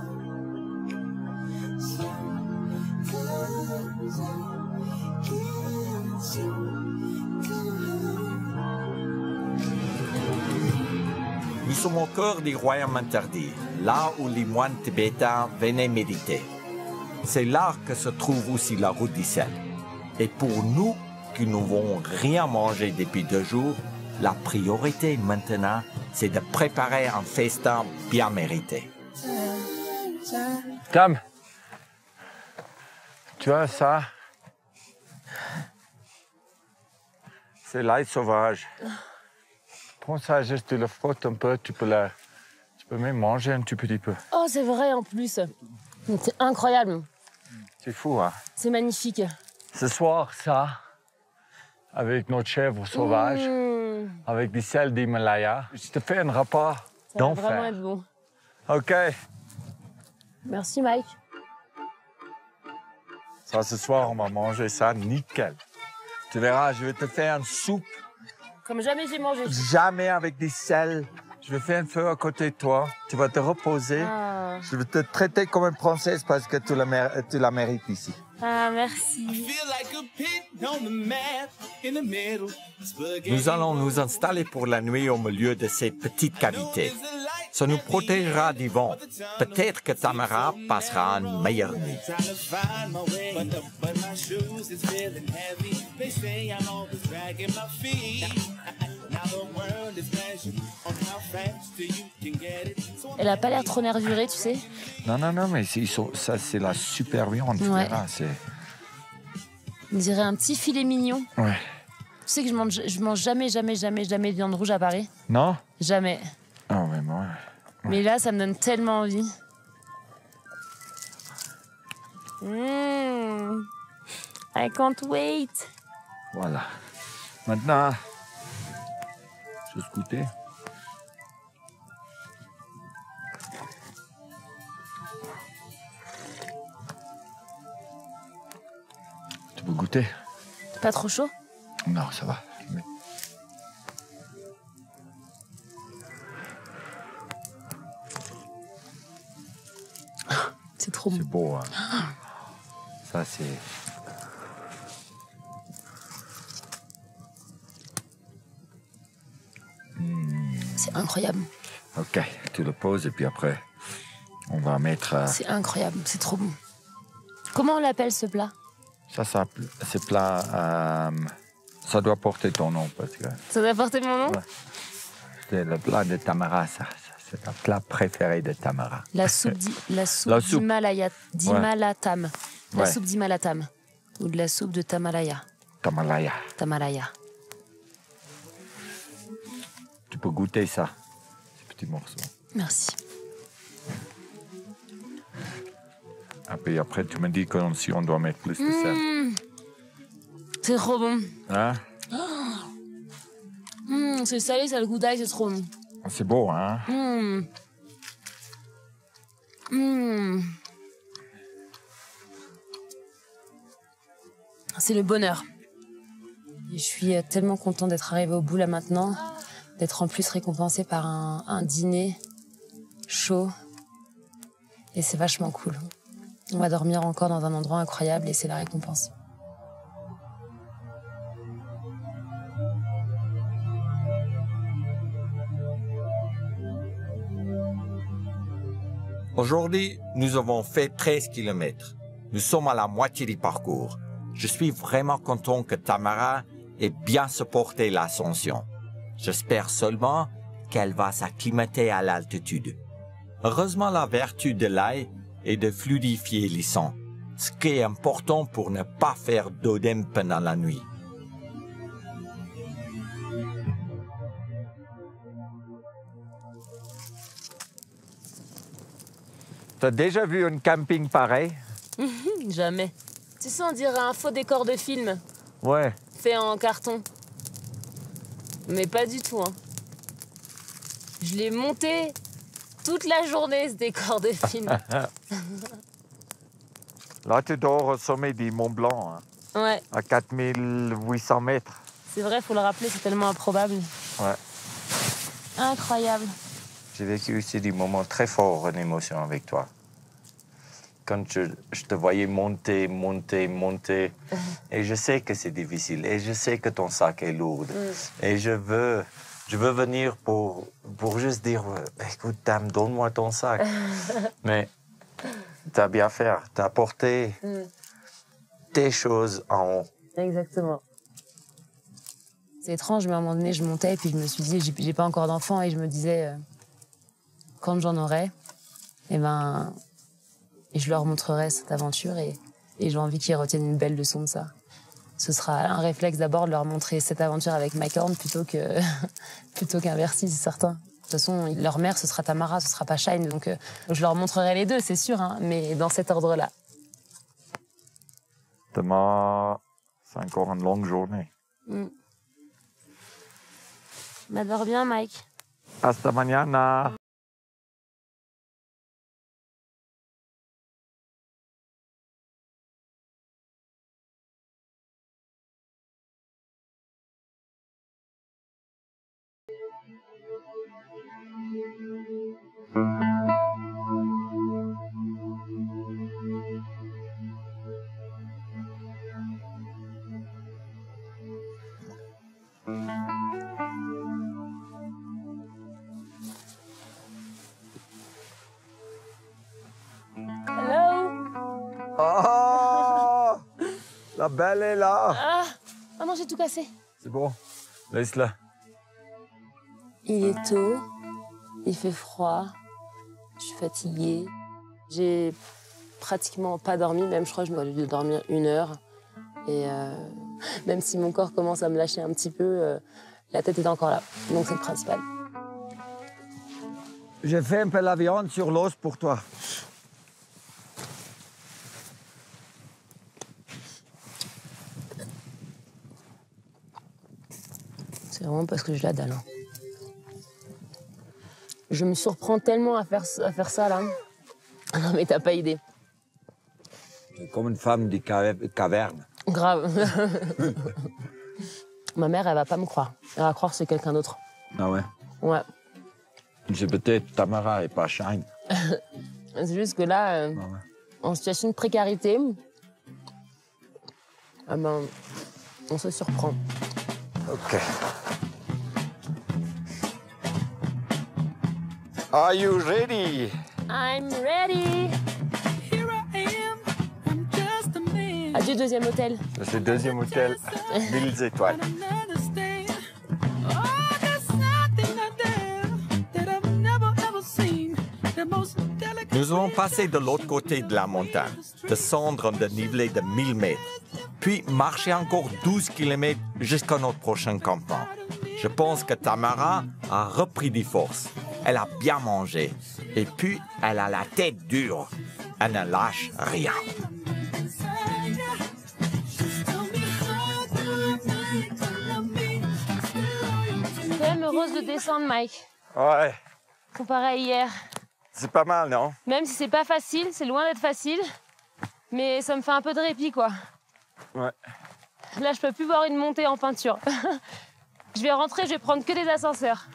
Nous sommes au cœur du Royaume Interdit, là où les moines tibétains venaient méditer. C'est là que se trouve aussi la route du sel. Et pour nous, qui n'avons rien mangé depuis 2 jours, la priorité maintenant, c'est de préparer un festin bien mérité. Tam, tu vois ça? C'est l'ail sauvage. Prends ça, juste tu le frottes un peu, tu peux même manger un tout petit peu. Oh, c'est vrai en plus. C'est incroyable. C'est fou, hein? C'est magnifique. Ce soir, ça, avec notre chèvre sauvage, avec du sel d'Himalaya, je te fais un repas d'enfer. Ça va vraiment être bon. OK. Merci, Mike. Ça, ce soir, on va manger ça nickel. Tu verras, je vais te faire une soupe. Comme jamais j'ai mangé. Jamais avec des sels. Je vais faire un feu à côté de toi. Tu vas te reposer. Ah. Je vais te traiter comme une princesse parce que tu la mérites ici. Ah, merci. Nous allons nous installer pour la nuit au milieu de ces petites cavités. Ça nous protégera du vent. Peut-être que Tamara passera une meilleure nuit. Elle a pas l'air trop nervurée, tu sais. Non, non, non, mais ça, c'est la super viande. Ouais. On dirait un petit filet mignon. Ouais. Tu sais que je mange jamais de viande rouge à Paris. Non? Jamais. Ah, mais moi. Ouais. Mais là, ça me donne tellement envie. I can't wait. Voilà. Maintenant, je vais goûter. Tu peux goûter? Pas trop chaud? Non, ça va. Mais... C'est trop beau. C'est beau, hein? Ça, c'est... C'est incroyable. Ok, tu le poses et puis après, on va mettre... C'est incroyable, c'est trop bon. Comment on l'appelle ce plat? Ça ce plat, ça doit porter ton nom parce que... Ça doit porter mon nom? Ouais. C'est le plat de Tamara, ça. C'est un plat préféré de Tamara. La soupe d'Himalatam. Ouais. La soupe d'Himalatam. Ou de la soupe de Tamalaya. Tamalaya. Tu peux goûter ça, ces petits morceaux. Merci. Et puis après, tu me dis que si on doit mettre plus de sel. C'est trop bon. Hein? C'est salé, ça a le goût d'ail, c'est trop bon. C'est beau, hein? C'est le bonheur. Et je suis tellement contente d'être arrivée au bout là maintenant. D'être en plus récompensé par un dîner chaud. Et c'est vachement cool. On va dormir encore dans un endroit incroyable et c'est la récompense. Aujourd'hui, nous avons fait 13 km. Nous sommes à la moitié du parcours. Je suis vraiment content que Tamara ait bien supporté l'ascension. J'espère seulement qu'elle va s'acclimater à l'altitude. Heureusement, la vertu de l'ail est de fluidifier les sangs, ce qui est important pour ne pas faire d'œdème pendant la nuit. T'as déjà vu un camping pareil? Jamais. Tu sais, on dirait un faux décor de film. Ouais. Fait en carton. Mais pas du tout, hein. Je l'ai monté toute la journée, ce décor de film. Là, tu dors au sommet du Mont-Blanc, hein. Ouais. À 4800 mètres. C'est vrai, faut le rappeler, c'est tellement improbable. Ouais. Incroyable. J'ai vécu aussi des moments très forts en émotion avec toi. Quand je te voyais monter, monter, monter, et je sais que c'est difficile, et je sais que ton sac est lourd, et je veux venir pour juste dire, écoute, dame, donne-moi ton sac. Mais t'as bien fait, t'as porté tes choses en haut. Exactement. C'est étrange, mais à un moment donné, je montais, et puis je me suis dit, j'ai pas encore d'enfant, et je me disais, quand j'en aurai, eh ben... Et je leur montrerai cette aventure et j'ai envie qu'ils retiennent une belle leçon de ça. Ce sera un réflexe d'abord de leur montrer cette aventure avec Mike Horn plutôt qu'un Bercy, c'est certain. De toute façon, leur mère, ce sera Tamara, ce sera pas Shy'm. Donc je leur montrerai les deux, c'est sûr, hein, mais dans cet ordre-là. Demain, c'est encore une longue journée. M'adore bien, Mike. Hasta mañana. La belle est là. Ah oh non, j'ai tout cassé. C'est bon, laisse-la. Il est tôt, il fait froid, je suis fatiguée. J'ai pratiquement pas dormi, même je crois que je m'aurais dû dormir 1 heure. Et même si mon corps commence à me lâcher un petit peu, la tête est encore là, donc c'est le principal. J'ai fait un peu la viande sur l'os pour toi. C'est vraiment parce que je la dalle. Hein. Je me surprends tellement à faire ça, là. Non, mais t'as pas idée. Comme une femme des cavernes. Grave. Ma mère, elle va pas me croire. Elle va croire que c'est quelqu'un d'autre. Ah ouais? Ouais. C'est peut-être Tamara et pas Shy'm. C'est juste que là, en situation de précarité, on se surprend. OK. Are you ready? I'm ready. Here I am. I'm just a man. Adieu, deuxième hôtel. C'est le deuxième hôtel, 1000 étoiles. Nous avons passé de l'autre côté de la montagne, descendre un dénivelé de 1000 mètres, puis marcher encore 12 km jusqu'à notre prochain campement. Je pense que Tamara a repris des forces. Elle a bien mangé. Et puis, elle a la tête dure. Elle ne lâche rien. C'est quand même heureuse de descendre, Mike. Ouais. Comparé à hier. C'est pas mal, non? Même si c'est pas facile, c'est loin d'être facile. Mais ça me fait un peu de répit, quoi. Ouais. Là, je peux plus voir une montée en peinture. Je vais rentrer, je vais prendre que des ascenseurs.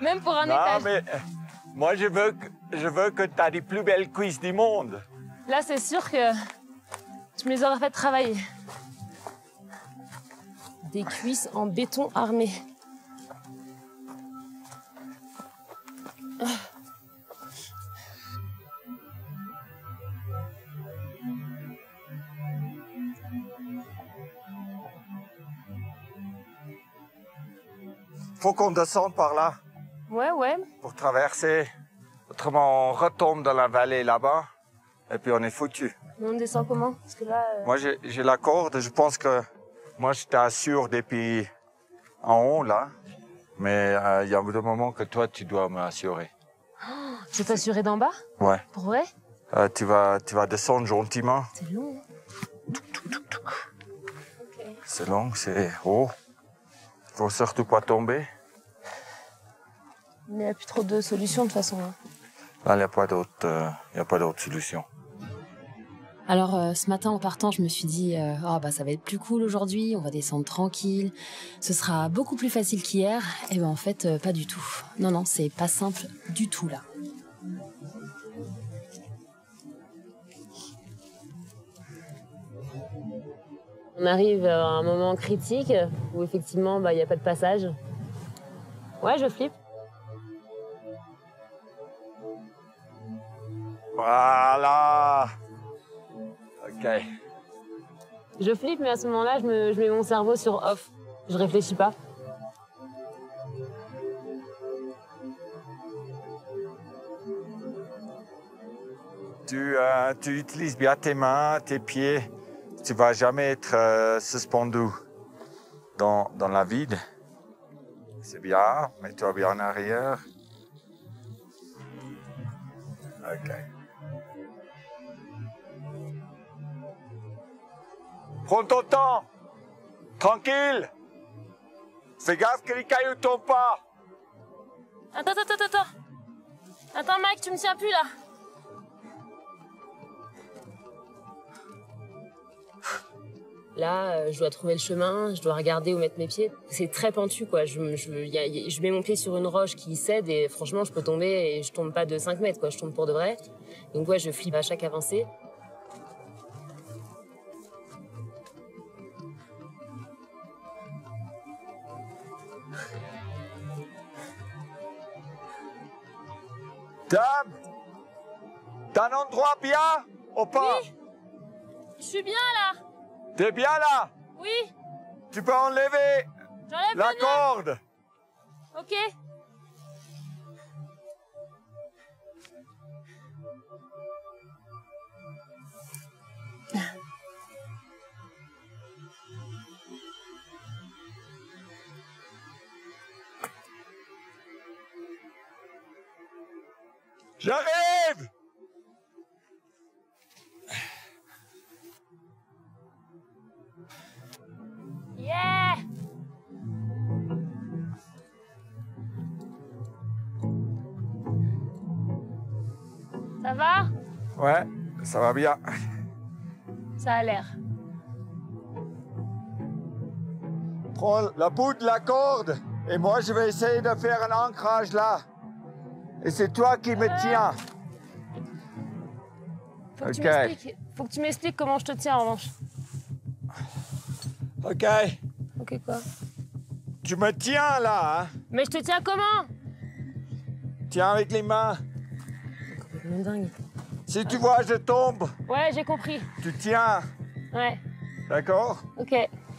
Même pour un étage. Mais moi, je veux que tu aies les plus belles cuisses du monde. Là, c'est sûr que je me les aurais fait travailler. Des cuisses en béton armé. Faut qu'on descende par là. Ouais. Pour traverser. Autrement, on retombe dans la vallée là-bas et puis on est foutu. On descend comment? Parce que là, moi, j'ai la corde. Je pense que moi, je t'assure depuis en haut, là. Mais il y a des moments que toi, tu dois m'assurer. Oh, je vais t'assurer d'en bas? Ouais. Pour vrai? Tu vas descendre gentiment. C'est long. Okay. C'est long, c'est haut. Faut surtout pas tomber. Mais il n'y a plus trop de solutions de toute façon. Hein. Là, il n'y a pas d'autre solution. Alors, ce matin, en partant, je me suis dit « Ah, bah ça va être plus cool aujourd'hui, on va descendre tranquille, ce sera beaucoup plus facile qu'hier. » Eh ben en fait, pas du tout. Non, non, c'est pas simple du tout, là. On arrive à un moment critique où, effectivement, bah, il n'y a pas de passage. Ouais, je flippe. Voilà. Ok. Je flippe, mais à ce moment-là, je mets mon cerveau sur off. Je réfléchis pas. Tu utilises bien tes mains, tes pieds. Tu vas jamais être suspendu dans la vide. C'est bien. Mets-toi bien en arrière. Ok. Prends ton temps, tranquille. Fais gaffe que les cailloux tombent pas. Attends. Attends, Mike, tu me tiens plus là. Là, je dois trouver le chemin, je dois regarder où mettre mes pieds. C'est très pentu, quoi. Je mets mon pied sur une roche qui cède et franchement, je peux tomber et je tombe pas de 5 mètres, quoi. Je tombe pour de vrai. Donc ouais, je flippe à chaque avancée. T'as un endroit bien ou pas? Oui. Je suis bien là. T'es bien là? Oui. Tu peux enlever la corde. Ok. J'arrive! Yeah! Ça va? Ouais, ça va bien. Ça a l'air. Prends la bout de la corde et moi je vais essayer de faire un ancrage là. Et c'est toi qui me tiens. Faut que tu m'expliques comment je te tiens en revanche. Ok. Ok quoi? Tu me tiens là, hein? Mais je te tiens comment? Tiens avec les mains. C'est complètement dingue. Si tu vois, je tombe. Ouais, j'ai compris. Tu tiens. Ouais. D'accord? Ok,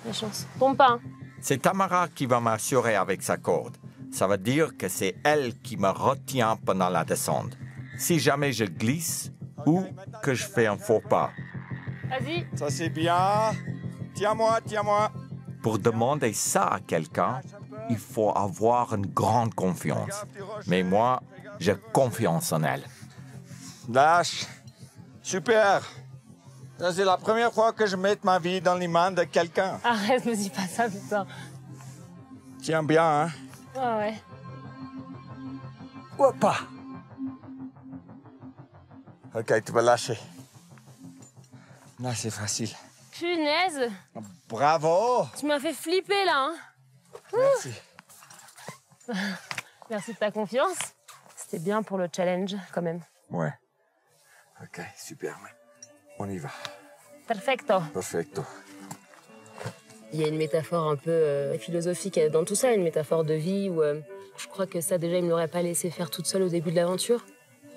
la chance. Tombe pas. Hein. C'est Tamara qui va m'assurer avec sa corde. Ça veut dire que c'est elle qui me retient pendant la descente. Si jamais je glisse ou que je fais un faux pas. Vas-y. Ça, c'est bien. Tiens-moi, tiens-moi. Pour demander ça à quelqu'un, il faut avoir une grande confiance. Mais moi, j'ai confiance en elle. Lâche. Super. Ça, c'est la première fois que je mets ma vie dans les mains de quelqu'un. Arrête, ne dis pas ça, putain. Tiens bien, hein. Ah ouais. Opa. Ok, tu vas lâcher. Là, c'est facile. Punaise. Bravo. Tu m'as fait flipper, là. Hein. Merci. Merci de ta confiance. C'était bien pour le challenge, quand même. Ouais. Ok, super. On y va. Perfecto. Perfecto. Il y a une métaphore un peu philosophique dans tout ça, une métaphore de vie où je crois que ça, déjà, il ne me l'aurait pas laissé faire toute seule au début de l'aventure.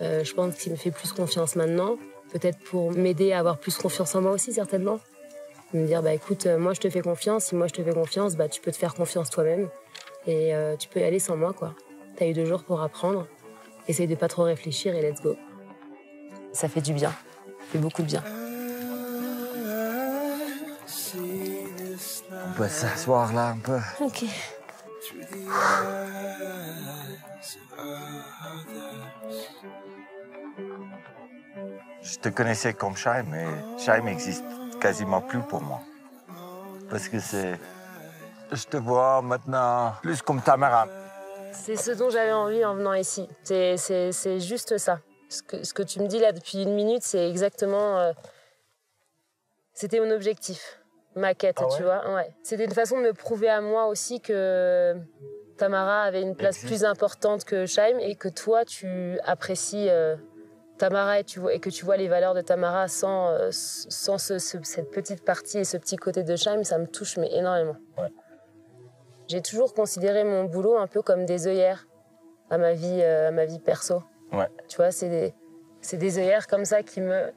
Je pense qu'il me fait plus confiance maintenant, peut-être pour m'aider à avoir plus confiance en moi aussi, certainement. Me dire, bah écoute, moi, je te fais confiance. Si moi, je te fais confiance, bah tu peux te faire confiance toi-même. Et tu peux y aller sans moi, quoi. Tu as eu 2 jours pour apprendre. Essaye de pas trop réfléchir et let's go. Ça fait du bien. Ça fait beaucoup de bien. On peut s'asseoir là un peu. Ok. Je te connaissais comme Shy'm, mais Shy'm n'existe quasiment plus pour moi. Parce que c'est... Je te vois maintenant plus comme Tamara. C'est ce dont j'avais envie en venant ici. C'est juste ça. Ce que tu me dis là depuis une minute, c'est exactement... C'était mon objectif, ma quête, ah ouais? Tu vois. Ouais. C'était une façon de me prouver à moi aussi que Tamara avait une place plus importante que Shy'm et que toi, tu apprécies Tamara et que tu vois les valeurs de Tamara sans cette petite partie et ce petit côté de Shy'm, ça me touche mais énormément. Ouais. J'ai toujours considéré mon boulot un peu comme des œillères à ma vie perso. Ouais. Tu vois, c'est des œillères comme ça qui me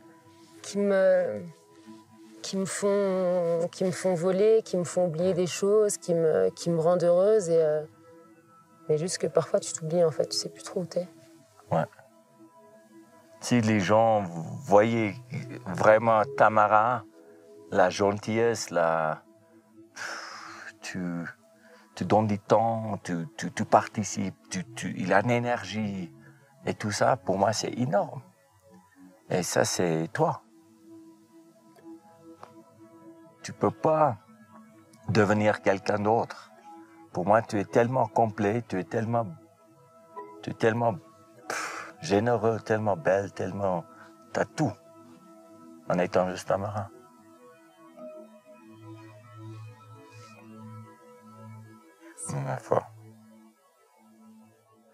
font voler, qui me font oublier des choses, qui me rendent heureuse. Et, mais juste que parfois tu t'oublies en fait, tu sais plus trop où t'es. Ouais. Si les gens voyaient vraiment Tamara, la gentillesse, la... Tu donnes du temps, tu participes, il a une énergie. Et tout ça, pour moi, c'est énorme. Et ça, c'est toi. Tu peux pas devenir quelqu'un d'autre. Pour moi, tu es tellement complet, tu es tellement généreux, tellement belle, tellement... T'as tout en étant juste un marin.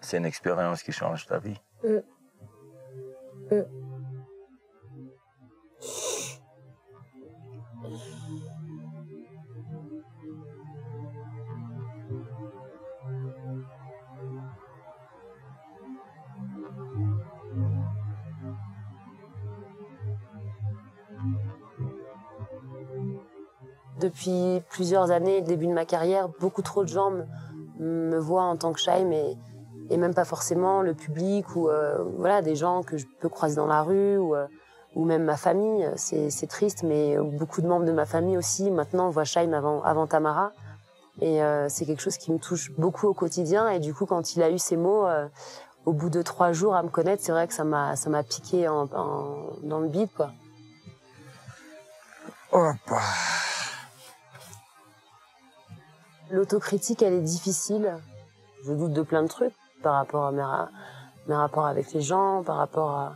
C'est une expérience qui change ta vie. Mmh. Mmh. Depuis plusieurs années, le début de ma carrière, beaucoup trop de gens me voient en tant que Shy'm et même pas forcément le public ou voilà, des gens que je peux croiser dans la rue ou même ma famille. C'est triste, mais beaucoup de membres de ma famille aussi maintenant voient Shy'm avant Tamara. Et c'est quelque chose qui me touche beaucoup au quotidien. Et du coup, quand il a eu ces mots, au bout de 3 jours à me connaître, c'est vrai que ça m'a piqué dans le bide, quoi. Hop. L'autocritique, elle est difficile. Je doute de plein de trucs par rapport à mes rapports avec les gens, par rapport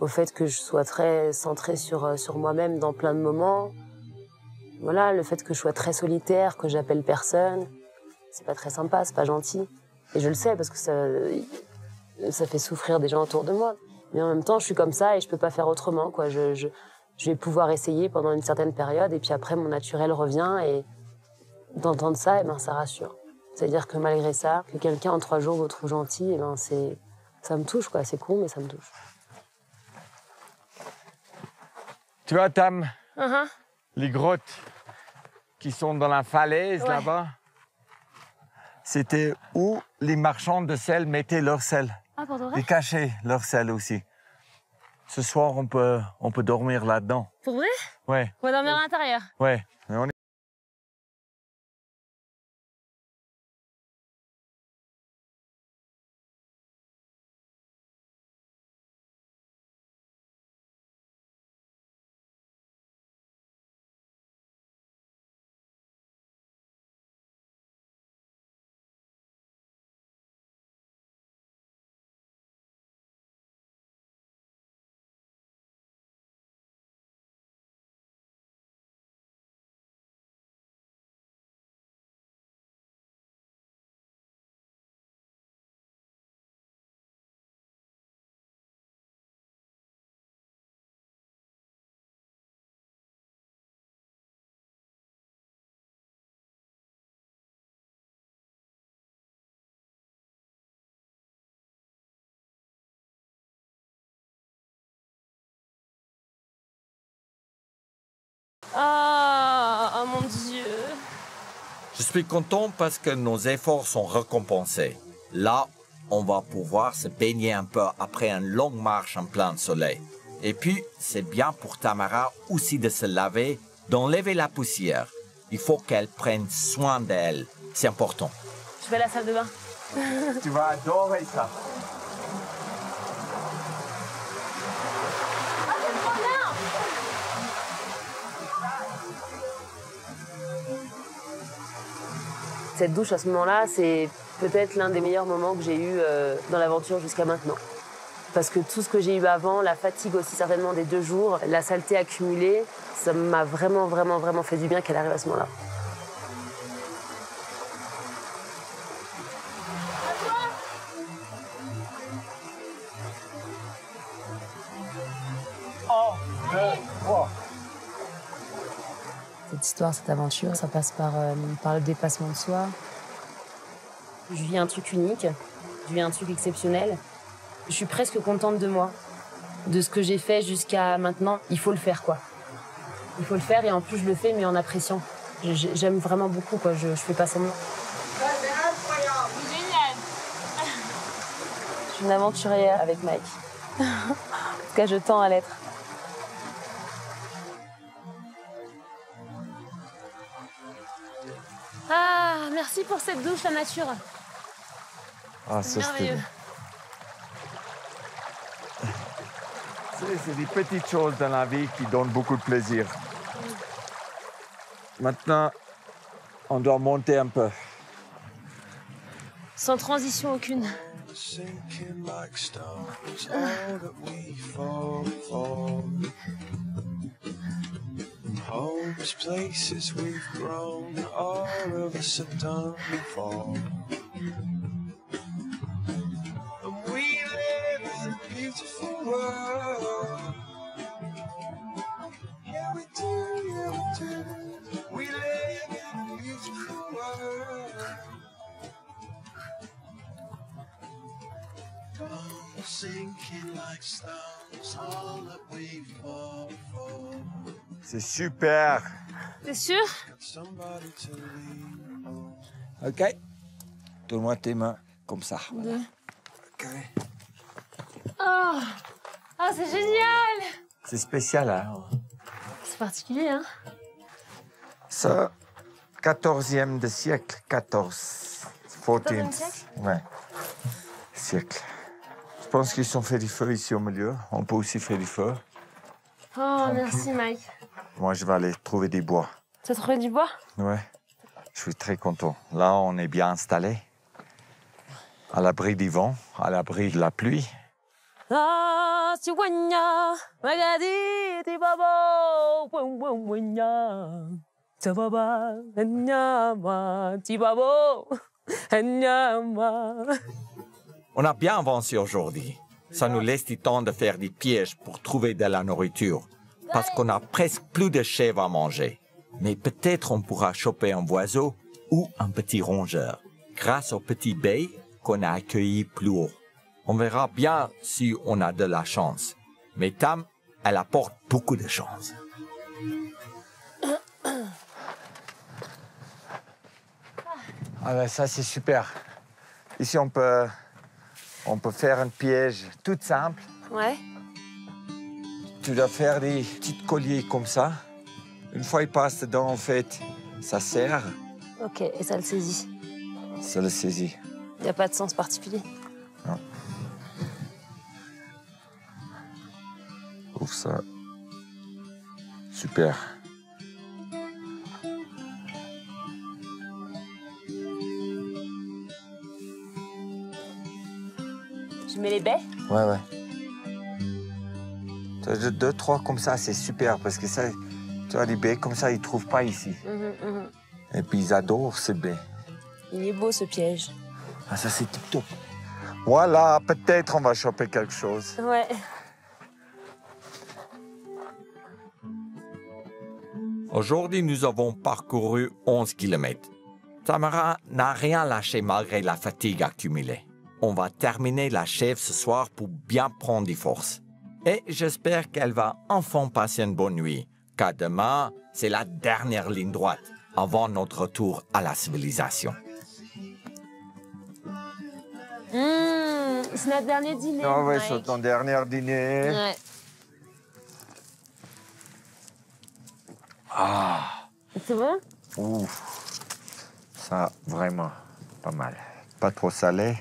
au fait que je sois très centrée sur moi-même dans plein de moments. Voilà, le fait que je sois très solitaire, que j'appelle personne, c'est pas très sympa, c'est pas gentil. Et je le sais parce que ça fait souffrir des gens autour de moi. Mais en même temps, je suis comme ça et je peux pas faire autrement, quoi. Je vais pouvoir essayer pendant une certaine période et puis après, mon naturel revient et... D'entendre ça, eh ben, ça rassure. C'est-à-dire que malgré ça, que quelqu'un en 3 jours vous trouve gentil, eh ben, ça me touche, quoi. C'est con, mais ça me touche. Tu vois, Tam, les grottes qui sont dans la falaise, ouais. Là-bas, c'était où les marchands de sel mettaient leur sel. Ah, pour de vrai? Ils cachaient leur sel aussi. Ce soir, on peut dormir là-dedans. Pour vrai? Ouais. On va dormir à l'intérieur. Ouais. Ah, oh, mon Dieu. Je suis content parce que nos efforts sont récompensés. Là on va pouvoir se baigner un peu après une longue marche en plein soleil. Et puis, c'est bien pour Tamara aussi de se laver, d'enlever la poussière. Il faut qu'elle prenne soin d'elle. C'est important. Je vais à la salle de bain. Tu vas adorer ça. Oh, c'est trop bien! Cette douche à ce moment-là, c'est peut-être l'un des meilleurs moments que j'ai eu dans l'aventure jusqu'à maintenant. Parce que tout ce que j'ai eu avant, la fatigue aussi certainement des 2 jours, la saleté accumulée, ça m'a vraiment fait du bien qu'elle arrive à ce moment-là. Cette histoire, cette aventure, ça passe par le dépassement de soi. Je vis un truc unique, je vis un truc exceptionnel. Je suis presque contente de moi, de ce que j'ai fait jusqu'à maintenant. Il faut le faire, quoi. Il faut le faire et en plus, je le fais, mais en appréciant. J'aime vraiment beaucoup, quoi. Je fais pas semblant. C'est incroyable, génial. Je suis une aventurière avec Mike. En tout cas, je tends à l'être. Ah, merci pour cette douche, la nature. Ah, c'est merveilleux. C'est des petites choses dans la vie qui donnent beaucoup de plaisir. Maintenant, on doit monter un peu. Sans transition aucune. C'est super. T'es sûr? Ok. Donne-moi tes mains comme ça. Voilà. Ok. Oh, oh c'est génial. C'est spécial, hein? C'est particulier, hein? Ça, 14e de siècle, 14. 14e siècle? Ouais. Siècle. Je pense qu'ils ont fait du feu ici au milieu. On peut aussi faire du feu. Oh, tranquille. Merci, Mike. Moi, je vais aller trouver des bois. Tu as trouvé du bois? Ouais. Je suis très content. Là, on est bien installé. À l'abri du vent, à l'abri de la pluie. On a bien avancé aujourd'hui. Ça nous laisse du temps de faire des pièges pour trouver de la nourriture, parce qu'on a presque plus de chèvres à manger. Mais peut-être on pourra choper un oiseau ou un petit rongeur, grâce aux petits baies qu'on a accueillis plus haut. On verra bien si on a de la chance. Mais Tam, elle apporte beaucoup de chance. Ah ben ça c'est super. Ici on peut faire un piège tout simple. Ouais. Tu dois faire des petits colliers comme ça. Une fois il passe dedans, en fait, ça serre. Ok, et ça le saisit. Ça le saisit. Il n'y a pas de sens particulier. Non. Ouvre ça. Super. Tu mets les baies? Ouais, ouais. 2, 3 comme ça, c'est super parce que ça, tu vois, les baies comme ça, ils ne trouvent pas ici. Et puis ils adorent ces baies. Il est beau ce piège. Ah, ça, c'est tip top. Voilà, peut-être on va choper quelque chose. Ouais. Aujourd'hui, nous avons parcouru 11 km. Tamara n'a rien lâché malgré la fatigue accumulée. On va terminer la chèvre ce soir pour bien prendre des forces. Et j'espère qu'elle va enfin passer une bonne nuit, car demain, c'est la dernière ligne droite avant notre retour à la civilisation. Mmh. C'est notre dernier dîner. Non, ouais, c'est ton dernier dîner. Ouais. Ah. C'est vrai? Ouf. Ça, vraiment, pas mal. Pas trop salé.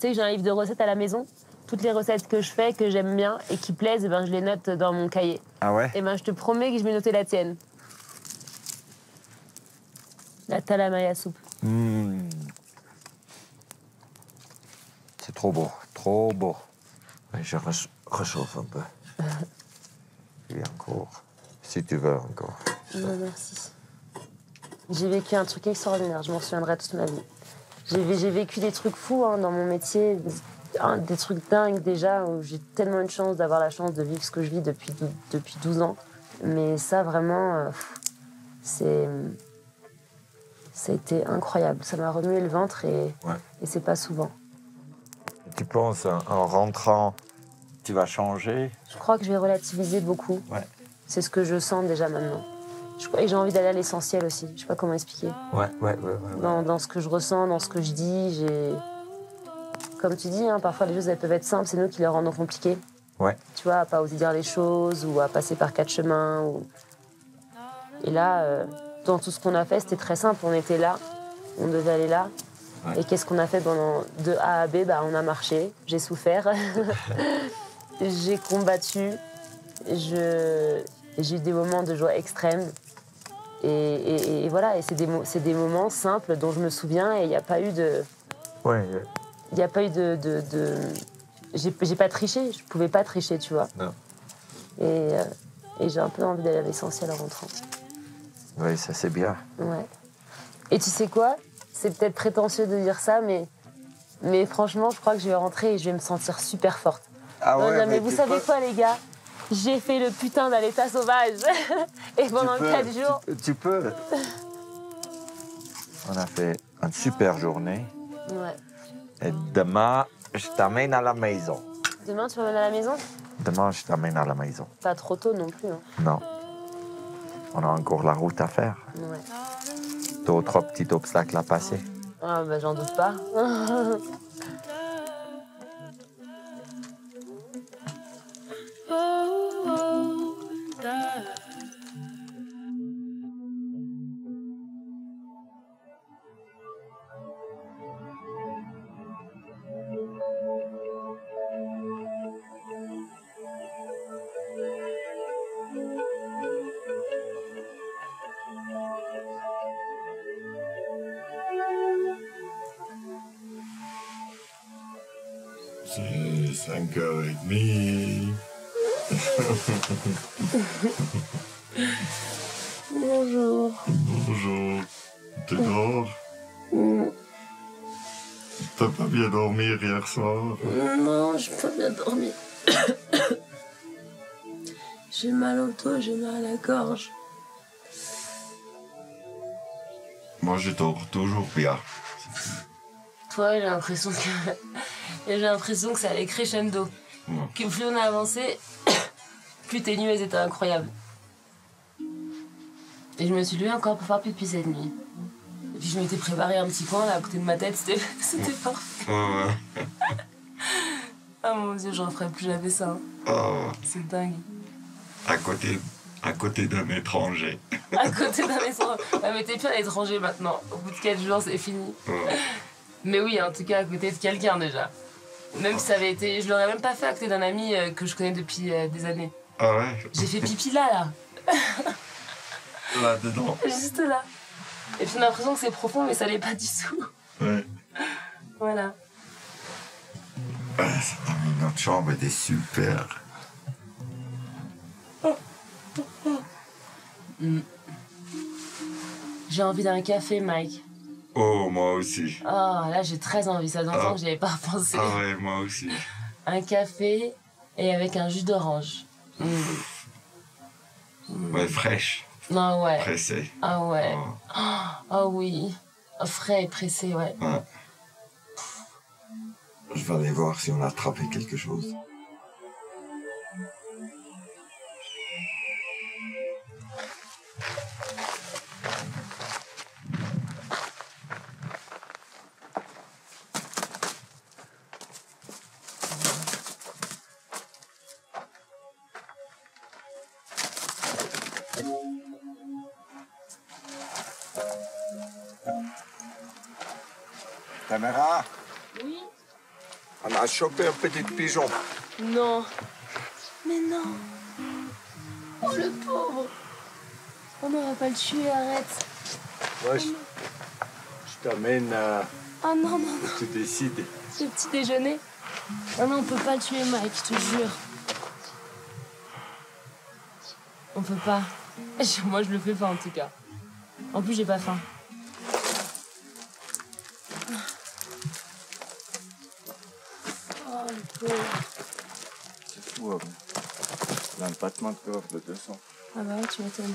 Tu sais, j'ai un livre de recettes à la maison. Toutes les recettes que je fais, que j'aime bien et qui plaisent, eh ben, je les note dans mon cahier. Ah ouais? Eh ben, je te promets que je vais noter la tienne. La talamaya soupe. Mmh. C'est trop beau, trop beau. Je réchauffe un peu. Et encore, si tu veux encore. Non, merci. J'ai vécu un truc extraordinaire, je m'en souviendrai toute ma vie. J'ai vécu des trucs fous hein, dans mon métier, des trucs dingues déjà, où j'ai tellement une chance d'avoir la chance de vivre ce que je vis depuis 12 ans. Mais ça, vraiment, ça a été incroyable. Ça m'a remué le ventre et c'est pas souvent. Tu penses, en rentrant, tu vas changer? Je crois que je vais relativiser beaucoup. Ouais. C'est ce que je sens déjà maintenant. Et j'ai envie d'aller à l'essentiel aussi. Je sais pas comment expliquer. Ouais. Dans ce que je ressens, dans ce que je dis, comme tu dis, hein, parfois les choses elles peuvent être simples, c'est nous qui les rendons compliquées. Ouais. Tu vois, à pas oser dire les choses ou à passer par 4 chemins. Ou... Et là, dans tout ce qu'on a fait, c'était très simple. On était là, on devait aller là. Ouais. Et qu'est-ce qu'on a fait pendant de A à B? Bah, on a marché, j'ai souffert, j'ai combattu, j'ai eu des moments de joie extrême. Et voilà, et c'est des moments simples dont je me souviens et il n'y a pas eu de... Ouais. Il n'y a pas eu de... J'ai pas triché, je pouvais pas tricher, tu vois. Non. Et j'ai un peu envie d'aller à l'essentiel en rentrant. Oui, ça c'est bien. Ouais. Et tu sais quoi? C'est peut-être prétentieux de dire ça, mais franchement, je crois que je vais rentrer et je vais me sentir super forte. Ah ouais, non, mais vous savez quoi, les gars? J'ai fait le putain d'À l'état sauvage. Et pendant 4 jours... Tu peux. On a fait une super journée. Ouais. Et demain, je t'amène à la maison. Demain, tu m'amènes à la maison? Demain, je t'amène à la maison. Pas trop tôt non plus. Hein. Non. On a encore la route à faire. Ouais. 2 ou 3 petits obstacles à passer. Ah bah j'en doute pas. C'est 5h30. Bonjour. Bonjour. T'es dehors? T'as pas bien dormi hier soir? Non, j'ai pas bien dormi. J'ai mal au dos, j'ai mal à la gorge. Moi, je dors toujours bien. Toi, j'ai l'impression que... J'ai l'impression que ça allait crescendo. Que plus on a avancé, plus tes nuits étaient incroyables. Et je me suis levée encore pour faire pipi cette nuit. Et puis je m'étais préparée un petit coin là à côté de ma tête, c'était parfait. Ouais. Ah mon Dieu, je referais plus jamais ça. Hein. Oh. C'est dingue. À côté d'un étranger. À côté d'un étranger. Ah, mais t'es plus à l'étranger maintenant. Au bout de 4 jours, c'est fini. Oh. Mais oui, en tout cas à côté de quelqu'un déjà. Même si ça avait été... Je l'aurais même pas fait à côté d'un ami que je connais depuis des années. Ah ouais? J'ai fait pipi là. Là, dedans. Juste là. Et puis on a l'impression que c'est profond, mais ça l'est pas du tout. Ouais. Voilà. Ça termine notre chambre, elle est super. J'ai envie d'un café, Mike. Oh, moi aussi. Oh, là, j'ai très envie. Ça longtemps que j'y avais pas pensé. Ah ouais, moi aussi. Un café et avec un jus d'orange. Ouais, fraîche. Ah ouais. Pressé. Ah ouais. Oh oui. Frais et pressé, ouais. Ouais. Je vais aller voir si on a attrapé quelque chose. Tamara? Oui? On a chopé un petit pigeon. Non. Mais non. Oh, le pauvre. On n'aurait pas le tuer, arrête. Moi, je t'amène à... Ah non, non, non. Tu décides. Ce petit déjeuner. Ah non, on peut pas le tuer, Mike, je te jure. On peut pas. Moi, je le fais pas, en tout cas. En plus, j'ai pas faim. Oh, le pauvre. C'est fou, hein. Il a un battement de cœur de 200. Ah bah ouais, tu m'étonnes.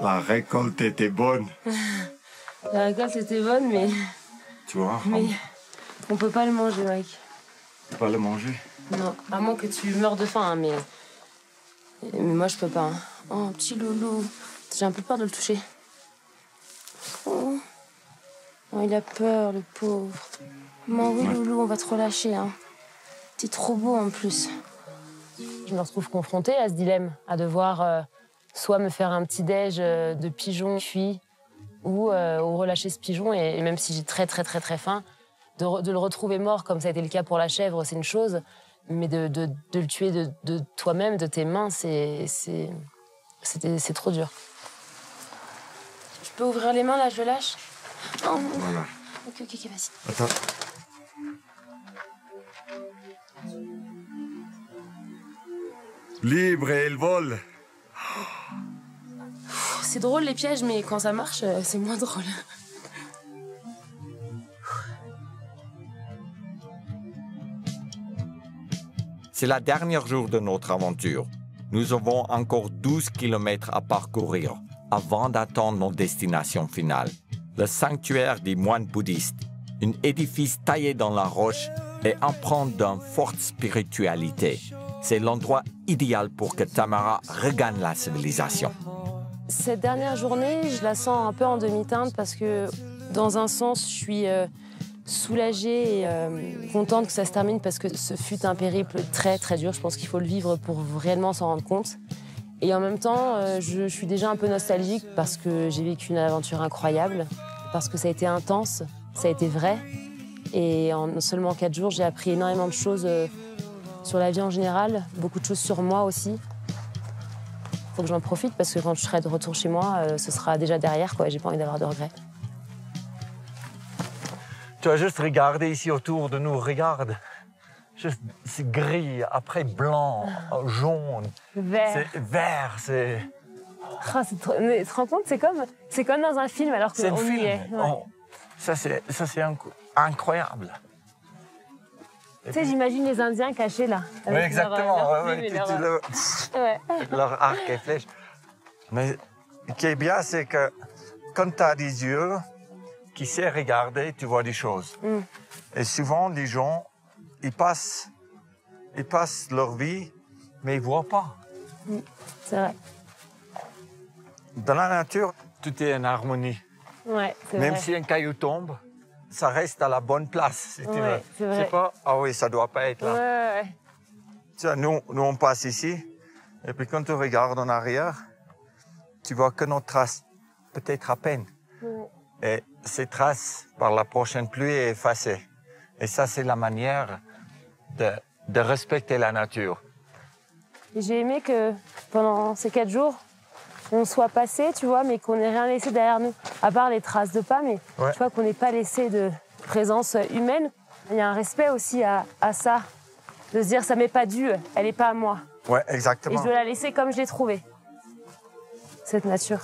La récolte était bonne. La récolte était bonne, mais... Tu vois, mais on peut pas le manger, Mike. Tu peux pas le manger? Non, à moins que tu meurs de faim, hein, mais moi, je peux pas. Hein. Oh, petit Lolo. J'ai un peu peur de le toucher. Oh, oh il a peur, le pauvre. Mais oui, ouais. Lolo, on va te relâcher. Hein. T'es trop beau, en plus. Je me retrouve confrontée à ce dilemme, à devoir... soit me faire un petit déj de pigeon cuit ou relâcher ce pigeon. Et même si j'ai très faim, de le retrouver mort, comme ça a été le cas pour la chèvre, c'est une chose. Mais de le tuer de toi-même, de tes mains, c'est trop dur. Tu peux ouvrir les mains, là, je lâche. Oh. Voilà. Ok, vas-y. Attends. Libre et elle vole. C'est drôle les pièges, mais quand ça marche, c'est moins drôle. C'est la dernière jour de notre aventure. Nous avons encore 12 km à parcourir avant d'atteindre nos destinations finales. Le sanctuaire des moines bouddhistes, un édifice taillé dans la roche et empreinte d'une forte spiritualité. C'est l'endroit idéal pour que Tamara regagne la civilisation. Cette dernière journée, je la sens un peu en demi-teinte parce que, dans un sens, je suis soulagée et contente que ça se termine parce que ce fut un périple très dur. Je pense qu'il faut le vivre pour réellement s'en rendre compte. Et en même temps, je suis déjà un peu nostalgique parce que j'ai vécu une aventure incroyable, parce que ça a été intense, ça a été vrai. Et en seulement 4 jours, j'ai appris énormément de choses sur la vie en général, beaucoup de choses sur moi aussi. Faut que j'en profite parce que quand je serai de retour chez moi, ce sera déjà derrière, quoi. J'ai pas envie d'avoir de regrets. Tu as juste regardé ici autour de nous, regarde. Juste, c'est gris, après blanc, jaune. Vert. C'est vert, c'est... Oh, mais tu te rends compte, c'est comme dans un film alors qu'on y est. Ouais. Oh, ça, c'est incroyable. Tu sais, j'imagine les Indiens cachés là. Oui, exactement. Leur arc et flèche. Mais ce qui est bien, c'est que quand tu as des yeux qui savent regarder, tu vois des choses. Mm. Et souvent, les gens, ils passent leur vie, mais ils ne voient pas. Mm. C'est vrai. Dans la nature, tout est en harmonie. Ouais, c'est vrai. Même si un caillou tombe, ça reste à la bonne place, si tu veux. C'est vrai. C'est pas, ah oui, ça doit pas être là. Ouais. Tiens, nous, on passe ici, et puis quand tu regardes en arrière, tu vois que nos traces, peut-être à peine. Ouais. Et ces traces, par la prochaine pluie, est effacées. Et ça, c'est la manière de respecter la nature. J'ai aimé que pendant ces 4 jours, on soit passé, tu vois, mais qu'on n'ait rien laissé derrière nous, à part les traces de pas, mais ouais. Tu vois qu'on n'ait pas laissé de présence humaine. Il y a un respect aussi à ça, de se dire ça m'est pas dû, elle n'est pas à moi. Ouais, exactement. Et je dois la laisser comme je l'ai trouvée, cette nature.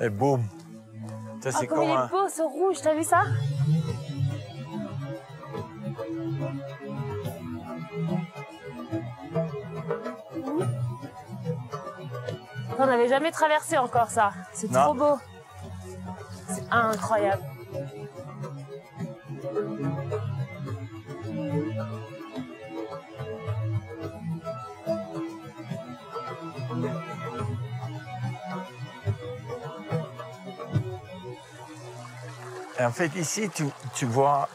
Et boum. Ça, c'est comme il est beau ce rouge, t'as vu ça? On n'avait jamais traversé encore ça. C'est trop beau. C'est incroyable. En fait, ici, tu vois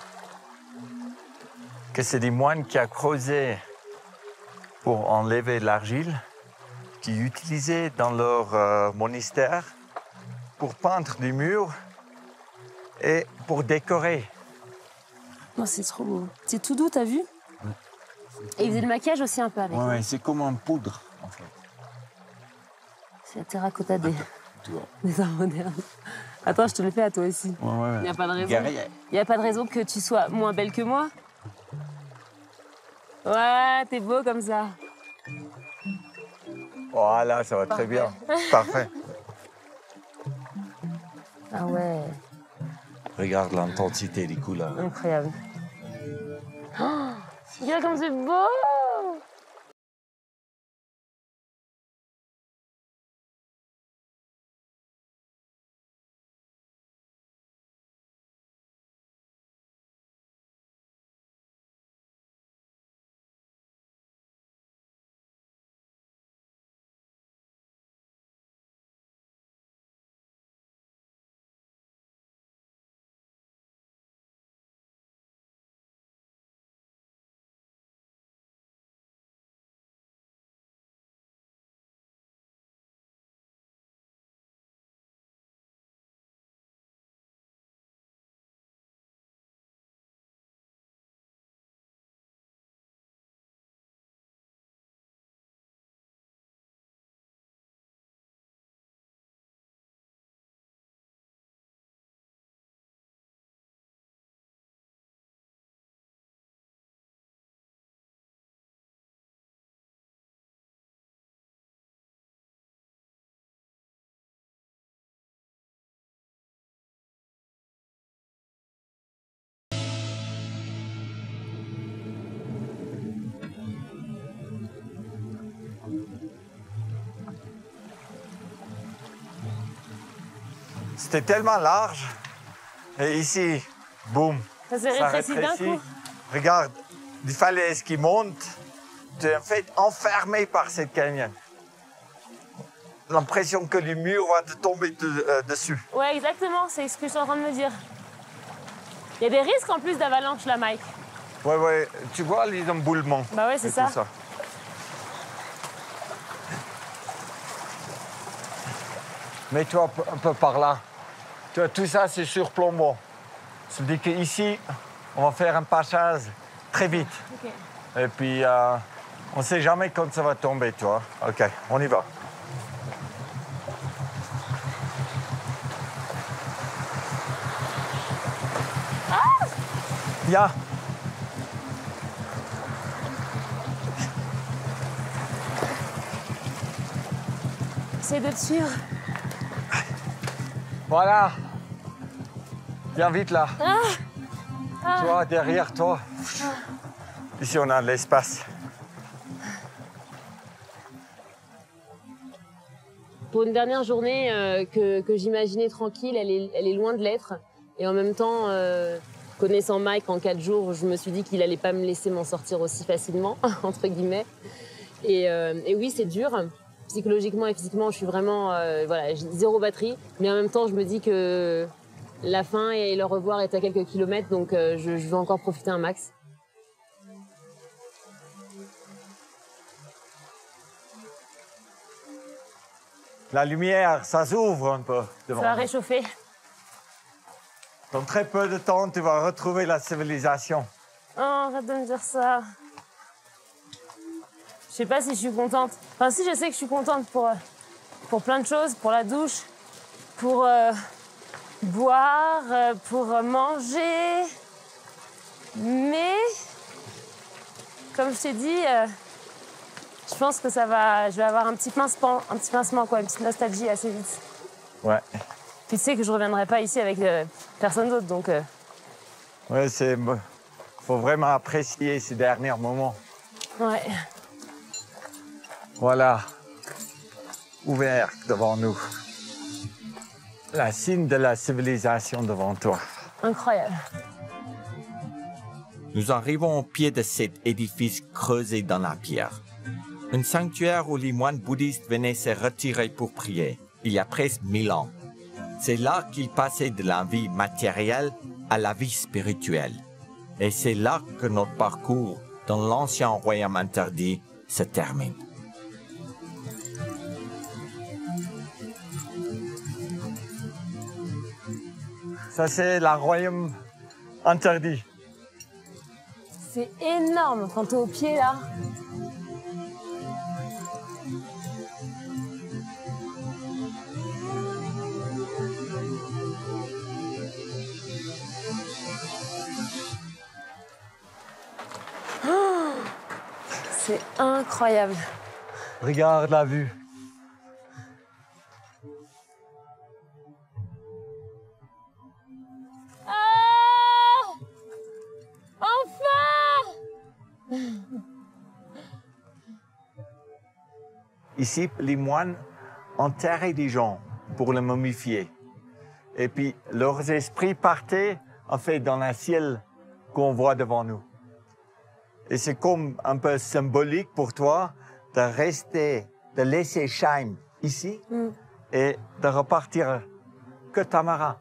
que c'est des moines qui ont creusé pour enlever de l'argile. qu'ils utilisaient dans leur monastère pour peindre des murs et pour décorer. Oh, c'est trop beau. C'est tout doux, t'as vu? Ouais. Et ils faisaient le maquillage aussi un peu avec. Ouais, c'est comme en poudre, en fait. C'est la terracotta des arts modernes. Attends, je te le fais à toi aussi. Ouais, ouais, ouais. Il n'y a pas de raison. Il n'y a pas de raison que tu sois moins belle que moi. Ouais, t'es beau comme ça. Voilà, ça va parfait. Très bien. Parfait. Ah ouais. Regarde l'intensité des couleurs. Incroyable. Oh, regarde comme c'est beau! C'était tellement large. Et ici, boum. Ça s'est rétréci d'un coup. Regarde, des falaises qui montent. Tu es en fait enfermé par cette canyon. L'impression que les murs vont te tomber dessus. Ouais, exactement. C'est ce que je suis en train de me dire. Il y a des risques en plus d'avalanche là, Mike. Ouais, ouais. Tu vois les emboulements. Bah ouais, c'est ça. Mets-toi un peu par là. Tu vois, tout ça, c'est surplombant. Ça veut dire qu'ici, on va faire un passage très vite. Okay. Et puis, on ne sait jamais quand ça va tomber, tu vois. OK, on y va. Ah! Viens. Essaye d'être sûr. Voilà. Viens vite là. Ah. Toi, derrière toi. Ah. Ici, on a de l'espace. Pour une dernière journée que j'imaginais tranquille, elle est loin de l'être. Et en même temps, connaissant Mike en 4 jours, je me suis dit qu'il n'allait pas me laisser m'en sortir aussi facilement, entre guillemets. Et oui, c'est dur. Psychologiquement et physiquement, je suis vraiment voilà, j'ai 0 batterie. Mais en même temps, je me dis que la fin et le revoir est à quelques kilomètres, donc je vais encore profiter un max. La lumière, ça s'ouvre un peu devant. Ça va réchauffer. Dans très peu de temps, tu vas retrouver la civilisation. Oh, arrête de me dire ça. Je sais pas si je suis contente. Enfin, si, je sais que je suis contente pour plein de choses, pour la douche, pour boire, pour manger. Mais, comme je t'ai dit, je pense que ça va, je vais avoir un petit pincement, quoi, une petite nostalgie assez vite. Ouais. Puis tu sais que je reviendrai pas ici avec personne d'autre, donc. Ouais, c'est, faut vraiment apprécier ces derniers moments. Ouais. Voilà, ouvert devant nous. La cime de la civilisation devant toi. Incroyable. Nous arrivons au pied de cet édifice creusé dans la pierre. Un sanctuaire où les moines bouddhistes venaient se retirer pour prier, il y a presque 1000 ans. C'est là qu'ils passaient de la vie matérielle à la vie spirituelle. Et c'est là que notre parcours dans l'ancien royaume interdit se termine. Ça, c'est le Royaume Interdit. C'est énorme quand t'es au pied, là. Oh, c'est incroyable. Regarde la vue. Ici, les moines enterraient des gens pour les momifier. Et puis, leurs esprits partaient, en fait, dans le ciel qu'on voit devant nous. Et c'est comme un peu symbolique pour toi de rester, de laisser Shy'm ici et de repartir que Tamara.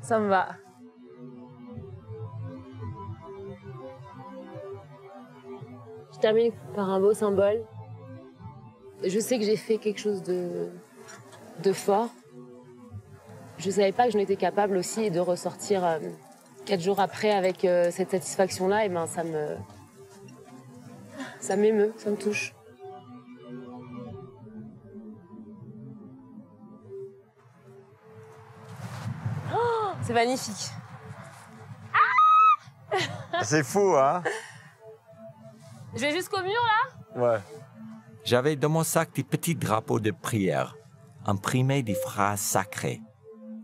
Ça me va. Je termine par un beau symbole. Je sais que j'ai fait quelque chose de fort. Je ne savais pas que j'en étais capable aussi, et de ressortir 4 jours après avec cette satisfaction-là, et ben ça m'émeut, ça me touche. Oh, c'est magnifique. Ah, c'est fou, hein? Je vais jusqu'au mur, là? Ouais. J'avais dans mon sac des petits drapeaux de prière, imprimés des phrases sacrées.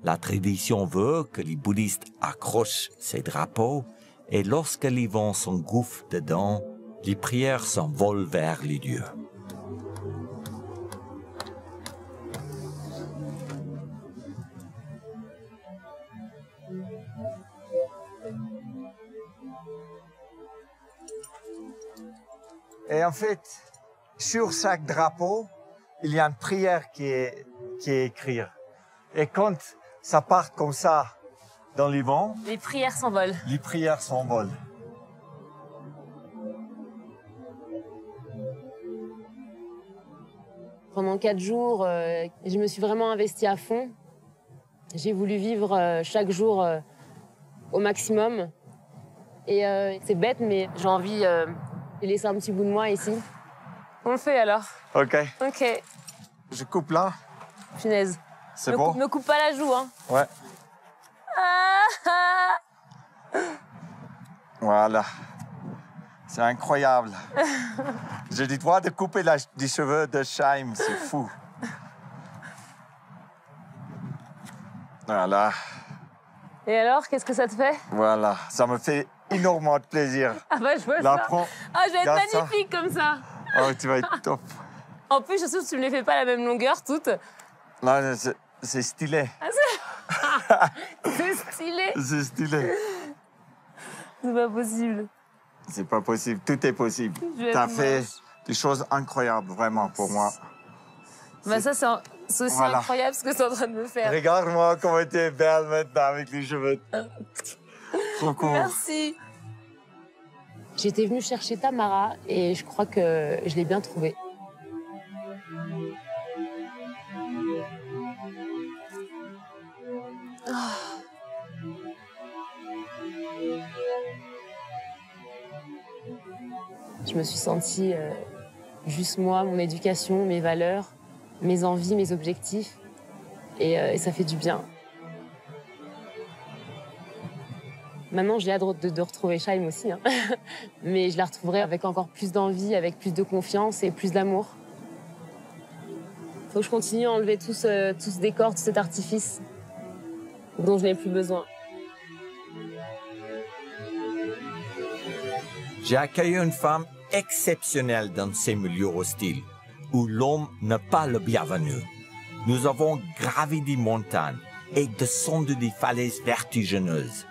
La tradition veut que les bouddhistes accrochent ces drapeaux et lorsque les vents s'engouffrent dedans, les prières s'envolent vers les dieux. Et en fait, sur chaque drapeau, il y a une prière qui est écrite. Et quand ça part comme ça dans les vents... Les prières s'envolent. Les prières s'envolent. Pendant 4 jours, je me suis vraiment investie à fond. J'ai voulu vivre chaque jour au maximum. Et c'est bête, mais j'ai envie de laisser un petit bout de moi ici. On le fait alors. Ok. Ok. Je coupe là. Punaise. C'est bon. Ne coupe pas la joue, hein. Ouais. Ah, voilà. C'est incroyable. J'ai le droit de couper des cheveux de Shy'm, c'est fou. Voilà. Et alors, qu'est-ce que ça te fait? Voilà, ça me fait énormément de plaisir. Ah bah je vois ça. Ah, je vais être magnifique comme ça. Oh, tu vas être top. En plus, je sais que tu ne les fais pas à la même longueur, toutes. Non, c'est stylé. Ah, c'est stylé. C'est stylé. C'est pas possible. C'est pas possible. Tout est possible. T'as fait des choses incroyables, vraiment, pour moi. Bah ça, c'est aussi voilà. Incroyable ce que t'es en train de me faire. Regarde-moi comment t'es belle maintenant avec les cheveux. Trop cool. Merci. J'étais venue chercher Tamara et je crois que je l'ai bien trouvée. Oh. Je me suis sentie juste moi, mon éducation, mes valeurs, mes envies, mes objectifs. Et ça fait du bien. Maintenant, j'ai hâte de retrouver Shy'm aussi, hein. Mais je la retrouverai avec encore plus d'envie, avec plus de confiance et plus d'amour. Faut que je continue à enlever tout ce décor, tout cet artifice dont je n'ai plus besoin. J'ai accueilli une femme exceptionnelle dans ces milieux hostiles, où l'homme n'est pas le bienvenu. Nous avons gravi des montagnes et descendu des falaises vertigineuses.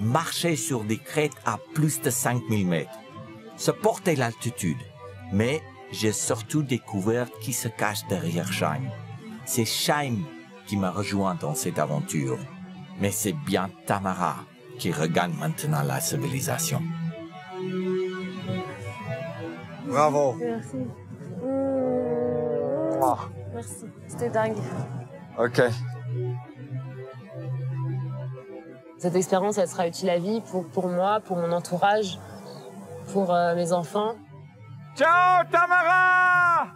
Marcher sur des crêtes à plus de 5000 mètres, supporter l'altitude. Mais j'ai surtout découvert qui se cache derrière Shy'm. C'est Shy'm qui m'a rejoint dans cette aventure. Mais c'est bien Tamara qui regagne maintenant la civilisation. Bravo. Merci. Oh. Merci. C'était dingue. Ok. Cette expérience, elle sera utile à vie pour moi, pour mon entourage, pour mes enfants. Ciao, Tamara!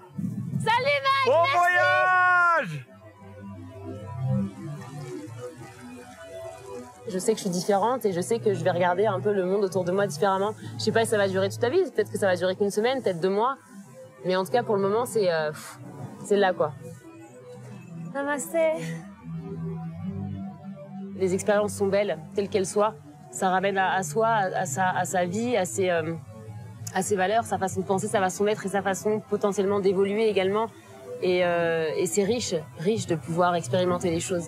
Salut, Mike! Bon voyage! Je sais que je suis différente et je sais que je vais regarder un peu le monde autour de moi différemment. Je sais pas si ça va durer toute la vie, peut-être que ça va durer qu'une semaine, peut-être 2 mois. Mais en tout cas, pour le moment, c'est là, quoi. Namasté. Les expériences sont belles, telles qu'elles soient. Ça ramène à soi, à sa vie, à ses valeurs, sa façon de penser, sa façon d'être et sa façon potentiellement d'évoluer également. Et c'est riche de pouvoir expérimenter les choses.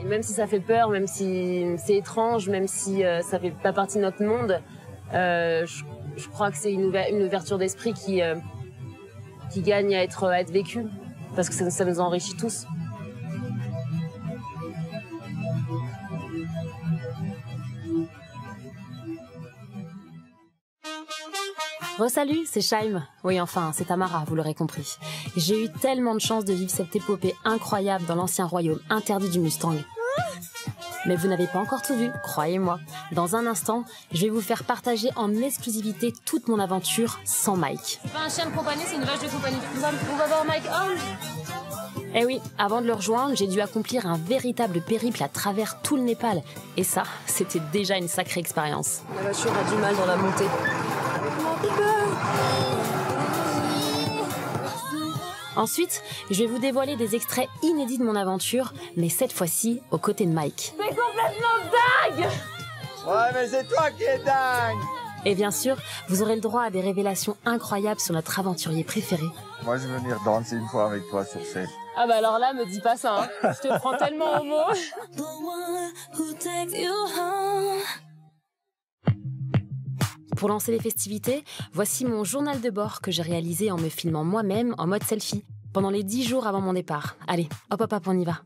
Et même si ça fait peur, même si c'est étrange, même si ça fait pas partie de notre monde, je crois que c'est une ouverture d'esprit qui gagne à être vécue, parce que ça nous enrichit tous. Re-salut, c'est Shy'm. Oui, enfin, c'est Tamara, vous l'aurez compris. J'ai eu tellement de chance de vivre cette épopée incroyable dans l'ancien royaume interdit du Mustang. Mais vous n'avez pas encore tout vu, croyez-moi. Dans un instant, je vais vous faire partager en exclusivité toute mon aventure sans Mike. C'est pas un chien de compagnie, c'est une vache de compagnie. On va voir Mike Horn. Eh oui, avant de le rejoindre, j'ai dû accomplir un véritable périple à travers tout le Népal. Et ça, c'était déjà une sacrée expérience. La voiture a du mal dans la montée. Ensuite, je vais vous dévoiler des extraits inédits de mon aventure, mais cette fois-ci aux côtés de Mike. C'est complètement dingue! Ouais, mais c'est toi qui es dingue! Et bien sûr, vous aurez le droit à des révélations incroyables sur notre aventurier préféré. Moi, je veux venir danser une fois avec toi sur scène. Ah bah alors là, me dis pas ça, hein. Je te prends tellement au mot. Pour lancer les festivités, voici mon journal de bord que j'ai réalisé en me filmant moi-même en mode selfie pendant les 10 jours avant mon départ. Allez, hop hop hop, on y va.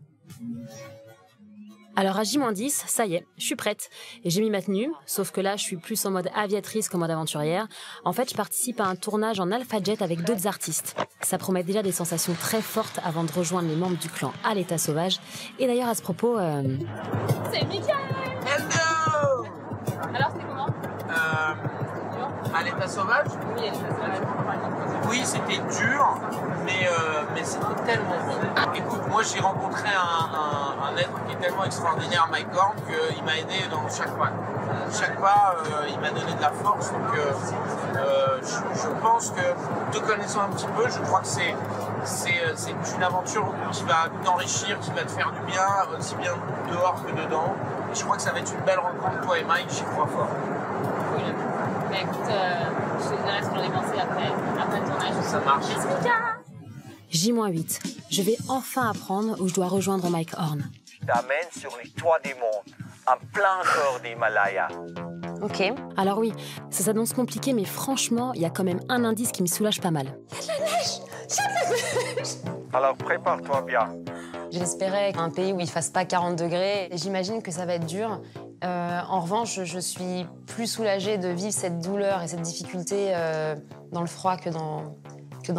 Alors à J-10, ça y est, je suis prête. J'ai mis ma tenue, sauf que là je suis plus en mode aviatrice qu'en mode aventurière. En fait, je participe à un tournage en Alpha Jet avec d'autres artistes. Ça promet déjà des sensations très fortes avant de rejoindre les membres du clan à l'état sauvage. Et d'ailleurs à ce propos... C'est Mika! Hello! Alors c'était comment? À l'état sauvage? Oui, à l'état sauvage. Oui, c'était dur, mais c'était tellement bon. Ah, écoute, moi j'ai rencontré un être qui est tellement extraordinaire, Mike Horn, qu'il m'a aidé dans chaque pas. Chaque pas, il m'a donné de la force. Donc je pense que, te connaissant un petit peu, je crois que c'est une aventure qui va t'enrichir, qui va te faire du bien, aussi bien dehors que dedans. Et je crois que ça va être une belle rencontre, toi et Mike, j'y crois fort. Cool. Bah écoute, je te dirai ce qu'on a pensé après le tournage. Ça marche. J-8, je vais enfin apprendre où je dois rejoindre Mike Horn. Je t'amène sur les toits des monts, en plein cœur d'Himalaya. Ok. Alors oui, ça s'annonce compliqué, mais franchement, il y a quand même un indice qui me soulage pas mal. Il y a de la neige! Il y a de la neige! Alors prépare-toi bien. J'espérais un pays où il ne fasse pas 40 degrés. J'imagine que ça va être dur. En revanche, je suis plus soulagée de vivre cette douleur et cette difficulté dans le froid que dans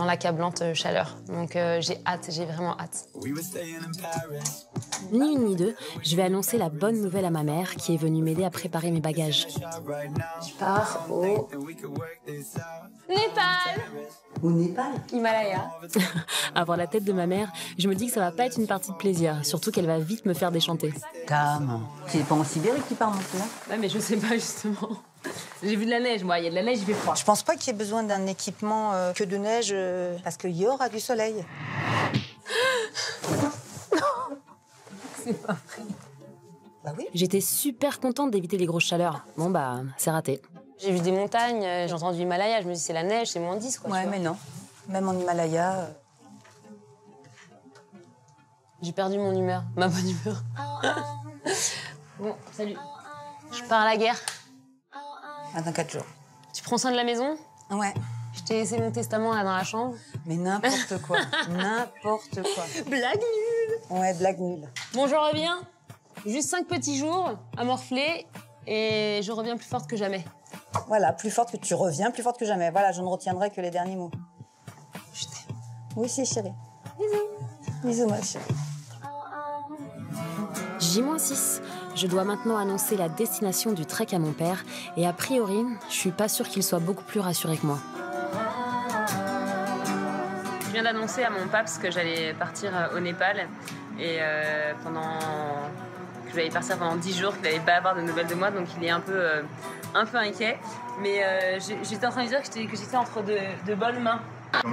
l'accablante chaleur. Donc j'ai hâte, j'ai vraiment hâte. Ni une ni deux, je vais annoncer la bonne nouvelle à ma mère qui est venue m'aider à préparer mes bagages. Je pars au... Népal! Au Népal? Himalaya. Avoir la tête de ma mère, je me dis que ça va pas être une partie de plaisir, surtout qu'elle va vite me faire déchanter. Calme. C'est pas en Sibérie qui part maintenant? Ouais, mais je sais pas justement. J'ai vu de la neige, moi. Il y a de la neige, il fait froid. Je pense pas qu'il y ait besoin d'un équipement que de neige, parce qu'il y aura du soleil. C'est pas vrai. Bah oui. J'étais super contente d'éviter les grosses chaleurs. Bon bah, c'est raté. J'ai vu des montagnes, j'ai entendu l'Himalaya, je me suis dit c'est la neige, c'est moins 10 quoi. Ouais, mais non. Même en Himalaya... J'ai perdu mon humeur, ma bonne humeur. Bon, salut. Je pars à la guerre. À 24 jours. Tu prends soin de la maison? Ouais. Je t'ai laissé mon testament là dans la chambre. Mais n'importe quoi, n'importe quoi. Blague nulle. Ouais, blague nulle. Bon, je reviens. Juste 5 petits jours à morfler et je reviens plus forte que jamais. Voilà, plus forte que tu reviens, plus forte que jamais. Voilà, je ne retiendrai que les derniers mots. Je t'aime. Oui, si, chérie. Bisous. Bisous, ma chérie. J-6. Je dois maintenant annoncer la destination du trek à mon père et a priori, je suis pas sûre qu'il soit beaucoup plus rassuré que moi. Je viens d'annoncer à mon pape que j'allais partir au Népal et que j'allais partir pendant 10 jours, qu'il n'allait pas avoir de nouvelles de moi, donc il est un peu inquiet. Mais j'étais en train de dire que j'étais entre de bonnes mains.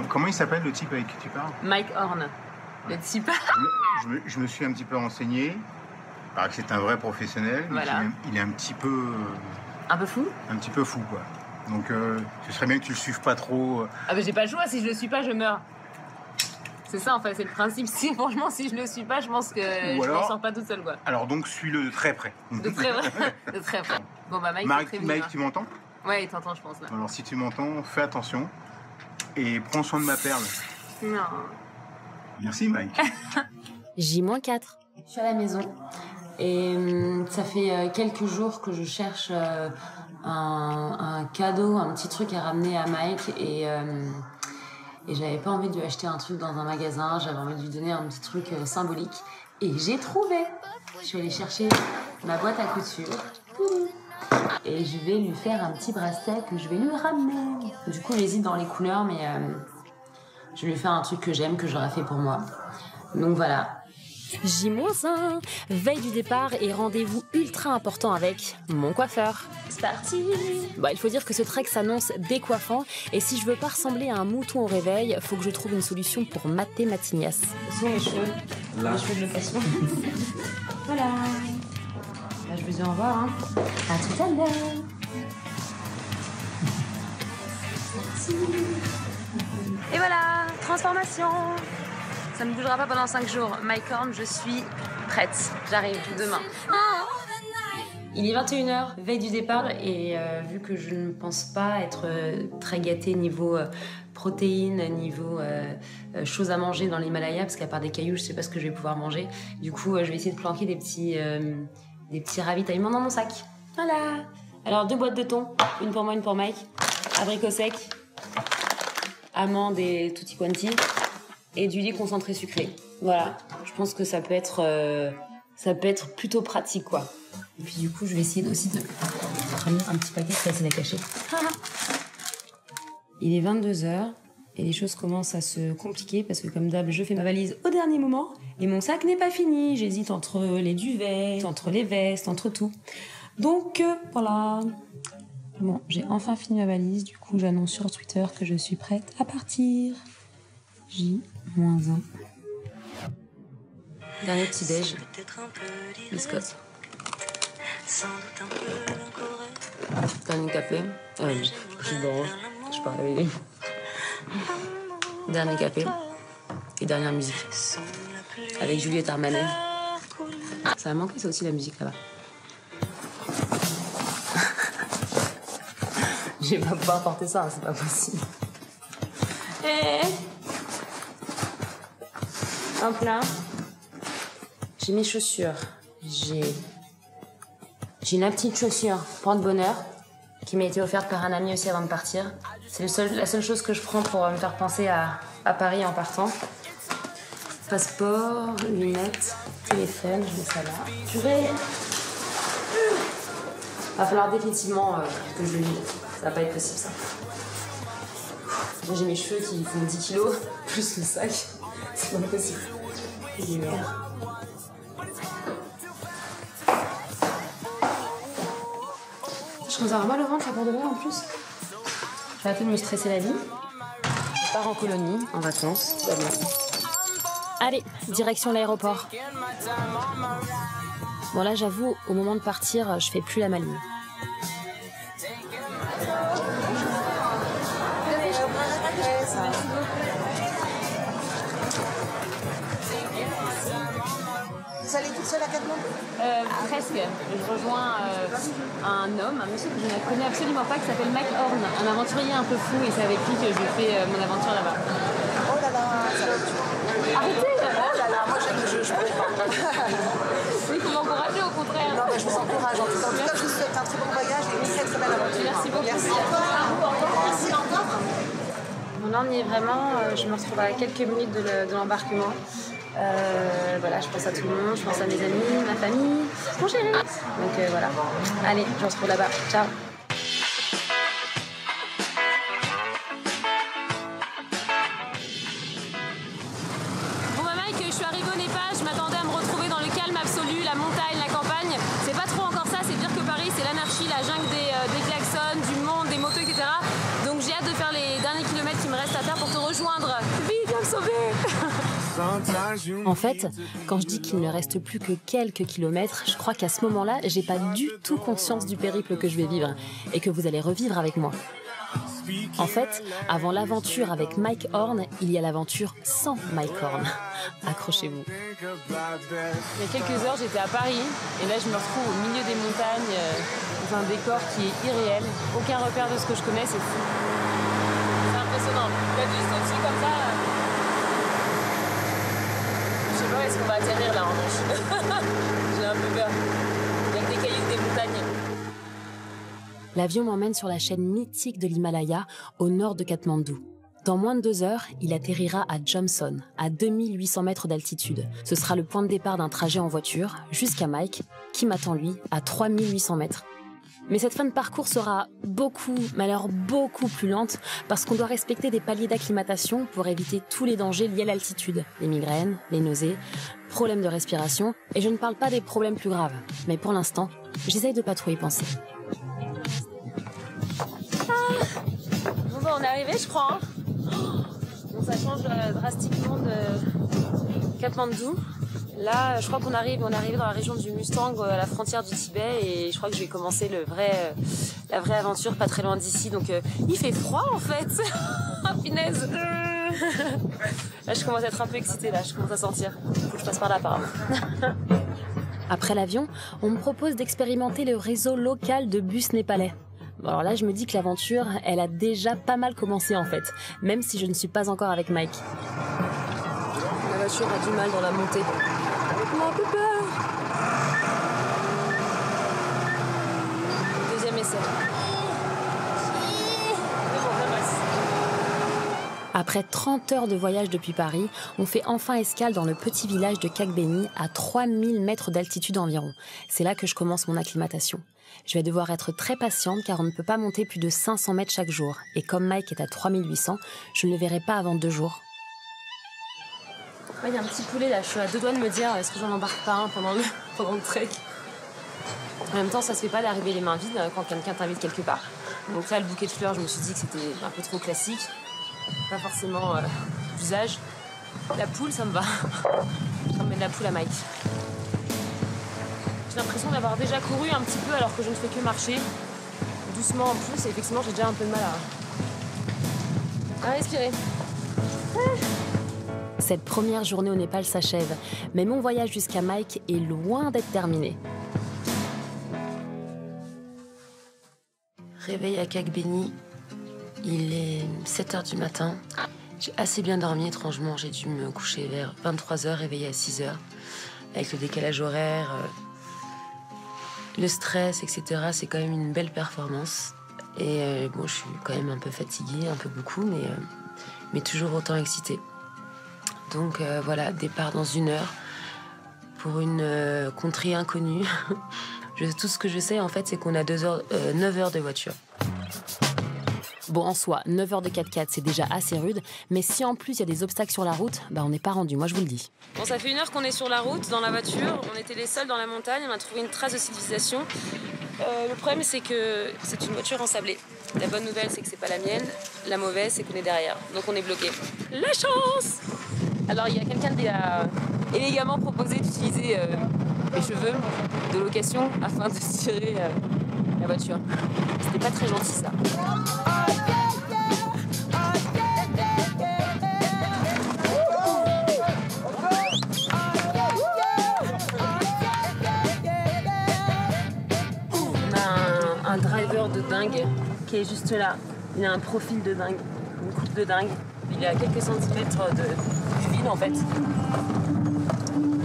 Comment il s'appelle le type avec qui tu parles? Mike Horn. Le type. Je me suis un petit peu renseigné. Il paraît que c'est un vrai professionnel, mais voilà. Il est un petit peu... un peu fou? Un petit peu fou, quoi. Donc ce serait bien que tu le suives pas trop. Ah ben j'ai pas le choix, si je le suis pas, je meurs. C'est ça, en fait, c'est le principe. Si, franchement, si je le suis pas, je pense que je m'en sors pas toute seule, quoi. Alors donc, suis-le de très près. De très près. De très près. Bon, bah, Mike, tu m'entends? Ouais, il t'entend, je pense. Là. Alors, si tu m'entends, fais attention et prends soin de ma perle. Non. Merci, Mike. J-4. Je suis à la maison et ça fait quelques jours que je cherche un cadeau, un petit truc à ramener à Mike et j'avais pas envie de lui acheter un truc dans un magasin, j'avais envie de lui donner un petit truc symbolique. Et j'ai trouvé! Je suis allée chercher ma boîte à couture. Et je vais lui faire un petit bracelet que je vais lui ramener. Du coup, j'hésite dans les couleurs, mais je vais lui faire un truc que j'aime, que j'aurais fait pour moi. Donc voilà. J-1, veille du départ et rendez-vous ultra important avec mon coiffeur. C'est parti. Bon, il faut dire que ce trek s'annonce décoiffant et si je veux pas ressembler à un mouton au réveil, faut que je trouve une solution pour mater ma tignasse. Sont mes cheveux. Là. Mes cheveux de location. Voilà. Là, je vous dis au revoir. Hein. À tout à l'heure. Merci. Et voilà, transformation. Ça ne bougera pas pendant 5 jours. Mike Horn, je suis prête. J'arrive demain. Ah, il est 21 h, veille du départ, et vu que je ne pense pas être très gâtée niveau protéines, niveau choses à manger dans l'Himalaya, parce qu'à part des cailloux, je ne sais pas ce que je vais pouvoir manger. Du coup, je vais essayer de planquer des petits ravitaillements dans mon sac. Voilà. Alors, 2 boîtes de thon, une pour moi, une pour Mike. Abricots secs, amandes et tutti quanti. Et du lait concentré sucré. Voilà, je pense que ça peut être plutôt pratique, quoi. Et puis du coup, je vais essayer aussi de ramener un petit paquet pour essayer de la cacher. Il est 22 h et les choses commencent à se compliquer parce que comme d'hab, je fais ma valise au dernier moment et mon sac n'est pas fini. J'hésite entre les duvets, entre les vestes, entre tout. Donc voilà. Bon, j'ai enfin fini ma valise. Du coup, j'annonce sur Twitter que je suis prête à partir. J-1. Dernier petit déj. Biscotte. Dernier café. Dernier café. Et dernière musique. Avec Juliette Armanet. Ça m'a manqué, ça aussi, la musique là-bas. Je vais pas pouvoir porter ça, c'est pas possible. Et... hop là, j'ai mes chaussures, j'ai la petite chaussure Porte Bonheur qui m'a été offerte par un ami aussi avant de partir. C'est la seule chose que je prends pour me faire penser à Paris en partant. Passeport, lunettes, téléphone, je mets ça là. Va falloir définitivement que je le vide, ça va pas être possible ça. J'ai mes cheveux qui font 10 kilos, plus le sac. C'est pas possible. Il est mort. Je commence à avoir mal au ventre, la bande de mer en plus. J'ai arrêté de me stresser la vie. Je pars en colonie, en vacances. Allez, direction l'aéroport. Bon, là, j'avoue, au moment de partir, je fais plus la maligne. Vous allez toute seule à Katmandou? Presque. Je rejoins un homme, un monsieur que je ne connais absolument pas, qui s'appelle Mike Horn, un aventurier un peu fou, et c'est avec lui que je fais mon aventure là-bas. Oh là là, ça va être... Arrêtez! Oh là là, moi je peux pas. Oui, vous m'encouragez au contraire. Non, mais je vous encourage. En tout cas, je vous souhaite un très bon voyage et une très très belle aventure. Merci beaucoup. Merci encore. Merci encore. on y est vraiment. Je me retrouve à quelques minutes de l'embarquement. Voilà, je pense à tout le monde, je pense à mes amis, ma famille, mon chéri. Donc voilà. Allez, je me retrouve là-bas. Ciao. Bon bah Mike, je suis arrivée au Népal, je m'attendais à me retrouver dans le calme absolu, la montagne, la campagne. C'est pas trop encore ça, c'est pire que Paris, c'est l'anarchie, la jungle des klaxons, du monde, des motos, etc. Donc j'ai hâte de faire les derniers kilomètres qui me restent à faire pour te rejoindre. Vite, viens me sauver. En fait, quand je dis qu'il ne reste plus que quelques kilomètres, je crois qu'à ce moment-là, j'ai pas du tout conscience du périple que je vais vivre et que vous allez revivre avec moi. En fait, avant l'aventure avec Mike Horn, il y a l'aventure sans Mike Horn. Accrochez-vous. Il y a quelques heures, j'étais à Paris et là, je me retrouve au milieu des montagnes, dans un décor qui est irréel. Aucun repère de ce que je connais, c'est fou. C'est impressionnant. La vue au-dessus comme ça. Est-ce qu'on va atterrir là en manche? J'ai un peu peur. Avec des cailloux, des montagnes. L'avion m'emmène sur la chaîne mythique de l'Himalaya, au nord de Katmandou. Dans moins de 2 heures, il atterrira à Jomsom, à 2800 mètres d'altitude. Ce sera le point de départ d'un trajet en voiture jusqu'à Mike, qui m'attend lui, à 3800 mètres. Mais cette fin de parcours sera beaucoup, mais alors beaucoup plus lente, parce qu'on doit respecter des paliers d'acclimatation pour éviter tous les dangers liés à l'altitude. Les migraines, les nausées, problèmes de respiration, et je ne parle pas des problèmes plus graves. Mais pour l'instant, j'essaye de pas trop y penser. Bon bah on est arrivé je crois. Bon, ça change drastiquement de Katmandou. Là, je crois qu'on arrive dans la région du Mustang, à la frontière du Tibet, et je crois que je vais commencer la vraie aventure pas très loin d'ici. Donc, il fait froid en fait. Ah, punaise. Là, je commence à être un peu excitée, là, je commence à sentir. Faut que je passe par là, apparemment. Après l'avion, on me propose d'expérimenter le réseau local de bus népalais. Bon, alors là, je me dis que l'aventure, elle a déjà pas mal commencé en fait, même si je ne suis pas encore avec Mike. La voiture a du mal dans la montée. Moi, un peu peur. Deuxième essai. Après 30 heures de voyage depuis Paris, on fait enfin escale dans le petit village de Kagbeni à 3000 mètres d'altitude environ. C'est là que je commence mon acclimatation. Je vais devoir être très patiente car on ne peut pas monter plus de 500 mètres chaque jour. Et comme Mike est à 3800, je ne le verrai pas avant 2 jours. Il y a un petit poulet là, je suis à 2 doigts de me dire est-ce que j'en embarque pas un pendant le trek. En même temps, ça se fait pas d'arriver les mains vides quand quelqu'un t'invite quelque part. Donc là, le bouquet de fleurs, je me suis dit que c'était un peu trop classique, pas forcément d'usage. La poule, ça me va. Je ramène la poule à Mike. J'ai l'impression d'avoir déjà couru un petit peu alors que je ne fais que marcher doucement en plus et effectivement, j'ai déjà un peu de mal à respirer. Cette première journée au Népal s'achève, mais mon voyage jusqu'à Mike est loin d'être terminé. Réveil à Kagbeni, il est 7h du matin. J'ai assez bien dormi, étrangement, j'ai dû me coucher vers 23h, réveillée à 6h. Avec le décalage horaire, le stress, etc., c'est quand même une belle performance. Et bon, je suis quand même un peu fatiguée, un peu beaucoup, mais toujours autant excitée. Donc voilà, départ dans 1 heure pour une contrée inconnue. Tout ce que je sais en fait, c'est qu'on a 9 heures de voiture. Bon, en soi, 9 heures de 4x4, c'est déjà assez rude. Mais si en plus il y a des obstacles sur la route, bah on n'est pas rendu, moi je vous le dis. Bon, ça fait 1 heure qu'on est sur la route, dans la voiture. On était les seuls dans la montagne, on a trouvé une trace de civilisation. Le problème, c'est que c'est une voiture ensablée. La bonne nouvelle, c'est que c'est pas la mienne. La mauvaise, c'est qu'on est derrière. Donc on est bloqué. La chance! Alors il y a quelqu'un qui a élégamment proposé d'utiliser mes cheveux de location afin de tirer la voiture. C'était pas très gentil ça. On a un driver de dingue qui est juste là. Il a un profil de dingue, une coupe de dingue. Il est à quelques centimètres du vide en fait.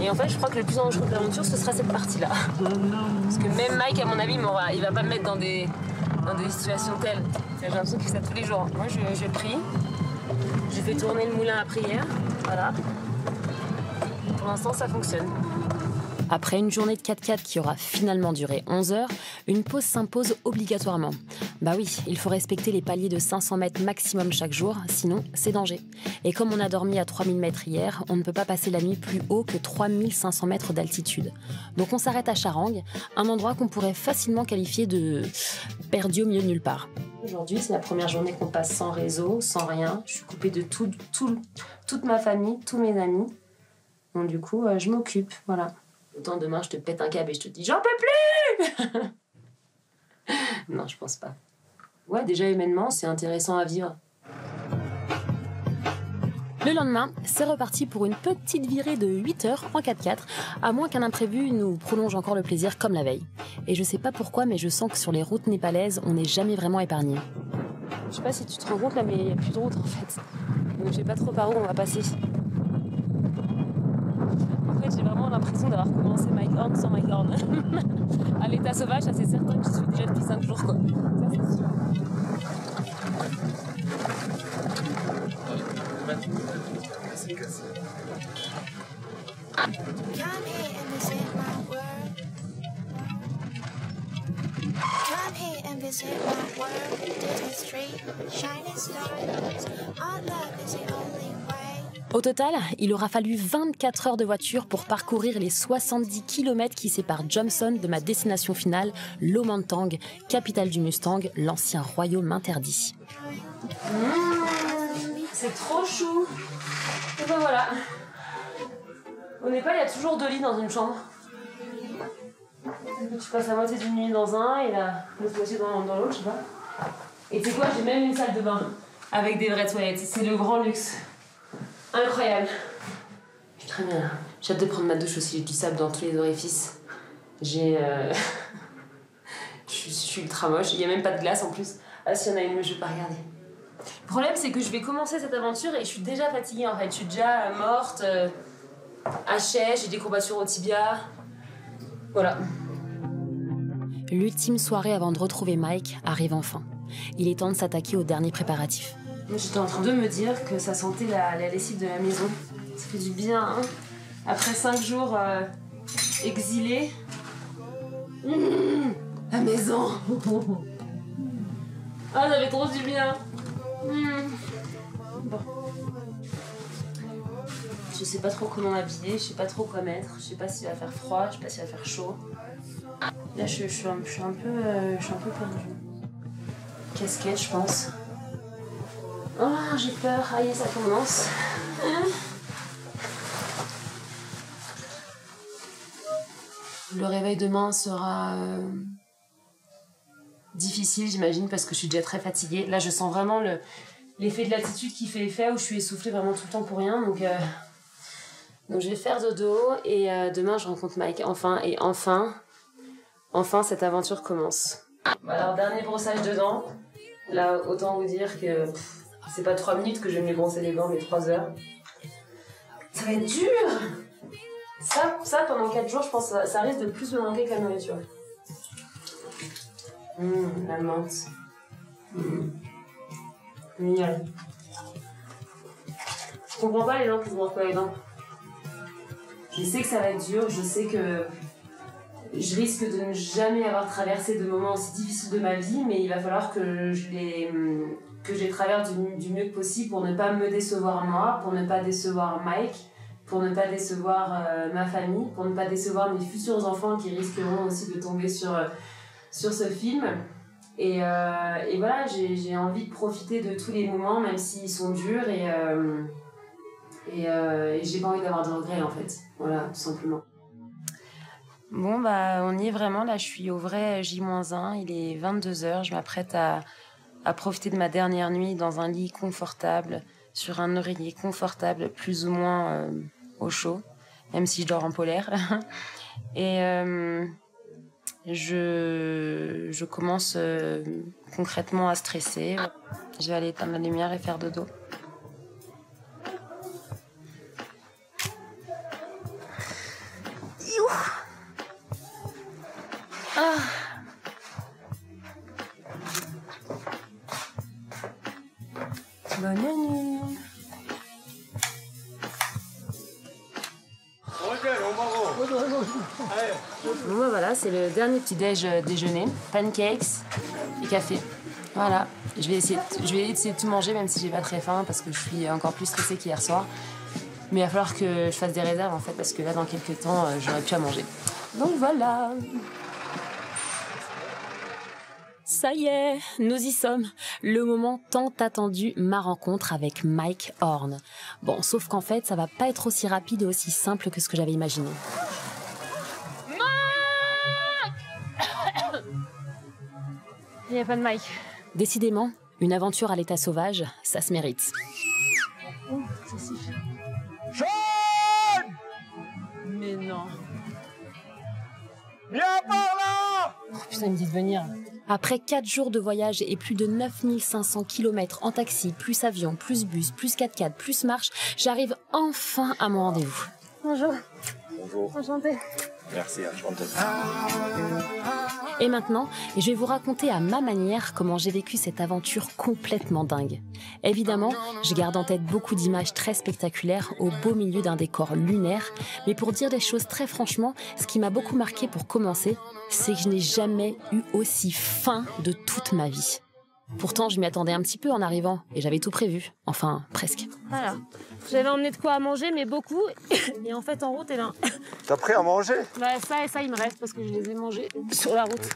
Et en fait, je crois que le plus dangereux de l'aventure, ce sera cette partie-là. Parce que même Mike, à mon avis, il va pas me mettre dans des situations telles. J'ai l'impression qu'il fait ça tous les jours. Moi, je prie, J'ai fait tourner le moulin à prière, voilà. Pour l'instant, ça fonctionne. Après une journée de 4x4 qui aura finalement duré 11 heures, une pause s'impose obligatoirement. Bah oui, il faut respecter les paliers de 500 mètres maximum chaque jour, sinon c'est danger. Et comme on a dormi à 3000 mètres hier, on ne peut pas passer la nuit plus haut que 3500 mètres d'altitude. Donc on s'arrête à Charang, un endroit qu'on pourrait facilement qualifier de perdu au milieu de nulle part. Aujourd'hui, c'est la première journée qu'on passe sans réseau, sans rien. Je suis coupée de toute ma famille, tous mes amis. Donc du coup, je m'occupe, voilà. Autant demain, je te pète un câble et je te dis « J'en peux plus !» Non, je pense pas. Ouais, déjà humainement, c'est intéressant à vivre. Le lendemain, c'est reparti pour une petite virée de 8 heures en 4x4, à moins qu'un imprévu nous prolonge encore le plaisir comme la veille. Et je sais pas pourquoi, mais je sens que sur les routes népalaises, on n'est jamais vraiment épargné. Je sais pas si tu te rends compte là, mais il n'y a plus de route en fait. Donc je sais pas trop par où on va passer. J'ai vraiment l'impression d'avoir commencé Mike Horn sans Mike Horn. À l'état sauvage, ça c'est certain que je suis déjà depuis 5 jours, quoi. Ça c'est sûr. Au total, il aura fallu 24 heures de voiture pour parcourir les 70 km qui séparent Jomsom de ma destination finale, Lomantang, capitale du Mustang, l'ancien Royaume Interdit. C'est trop chou. Et ben voilà. Au Népal, il y a toujours 2 lits dans une chambre. Tu passes la moitié d'une nuit dans un et l'autre moitié dans l'autre, je sais pas. Et tu sais quoi, j'ai même une salle de bain avec des vraies toilettes. C'est le grand luxe. Incroyable. Je suis très bien. J'ai hâte de prendre ma douche aussi, j'ai du sable dans tous les orifices. Je suis ultra moche, il n'y a même pas de glace en plus. Ah si, il y en a une, mais je ne vais pas regarder. Le problème, c'est que je vais commencer cette aventure et je suis déjà fatiguée en fait. Je suis déjà morte, hachée, j'ai des courbatures au tibia. Voilà. L'ultime soirée avant de retrouver Mike arrive enfin. Il est temps de s'attaquer aux derniers préparatifs. J'étais en train de me dire que ça sentait la lessive de la maison. Ça fait du bien, hein. Après 5 jours exilés... la maison. Ah, ça fait trop du bien. Bon. Je sais pas trop comment m'habiller, je sais pas trop quoi mettre. Je sais pas s'il va faire froid, je sais pas s'il va faire chaud. Là, je suis un peu perdue. Casquette, je pense. Oh, j'ai peur, aïe, ça commence. Le réveil demain sera difficile, j'imagine, parce que je suis déjà très fatiguée. Là, je sens vraiment l'effet de l'altitude qui fait effet, où je suis essoufflée vraiment tout le temps pour rien. Donc je vais faire dodo et demain, je rencontre Mike. Enfin, cette aventure commence. Alors, dernier brossage de dents. Là, autant vous dire que... c'est pas 3 minutes que je vais me brosser les gants, mais 3 heures. Ça va être dur. Ça pendant 4 jours, je pense que ça risque de plus me manquer que la nourriture. La menthe. Mignonne. Je comprends pas les gens qui se mangent pas les dents. Je sais que ça va être dur, je sais que je risque de ne jamais avoir traversé de moments aussi difficiles de ma vie, mais il va falloir que je les traverse du mieux que possible pour ne pas me décevoir moi, pour ne pas décevoir Mike, pour ne pas décevoir ma famille, pour ne pas décevoir mes futurs enfants qui risqueront aussi de tomber sur ce film. Et voilà, j'ai envie de profiter de tous les moments, même s'ils sont durs, et j'ai pas envie d'avoir de regrets en fait. Voilà, tout simplement. Bon, bah, on y est vraiment. Là, je suis au vrai J-1. Il est 22 h. Je m'apprête à profiter de ma dernière nuit dans un lit confortable, sur un oreiller confortable, plus ou moins au chaud, même si je dors en polaire. Et je commence concrètement à stresser. Je vais aller éteindre la lumière et faire dodo. Bonne nuit. Bon, voilà, c'est le dernier petit déjeuner. Pancakes et café. Voilà. Je vais essayer de tout manger, même si j'ai pas très faim, parce que je suis encore plus stressée qu'hier soir. Mais il va falloir que je fasse des réserves, en fait, parce que là, dans quelques temps, j'aurai plus à manger. Donc voilà. Ça y est, nous y sommes. Le moment tant attendu, ma rencontre avec Mike Horn. Bon, sauf qu'en fait, ça va pas être aussi rapide et aussi simple que ce que j'avais imaginé. Mike ! Il n'y a pas de Mike. Décidément, une aventure à l'état sauvage, ça se mérite. Oh, ça siffle. Shy'm ! Mais non. Viens par là ! Oh putain, il me dit de venir. Après 4 jours de voyage et plus de 9500 km en taxi, plus avion, plus bus, plus 4x4, plus marche, j'arrive enfin à mon rendez-vous. Bonjour. Bonjour. Enchantée. Merci, enchantée. Et maintenant, je vais vous raconter à ma manière comment j'ai vécu cette aventure complètement dingue. Évidemment, je garde en tête beaucoup d'images très spectaculaires au beau milieu d'un décor lunaire, mais pour dire les choses très franchement, ce qui m'a beaucoup marqué pour commencer, c'est que je n'ai jamais eu aussi faim de toute ma vie. Pourtant, je m'y attendais un petit peu en arrivant, et j'avais tout prévu. Enfin, presque. Voilà. J'avais emmené de quoi à manger, mais beaucoup. Et en fait, en route, elle a... T'as pris à manger ? Bah, ça et ça, il me reste, parce que je les ai mangés sur la route.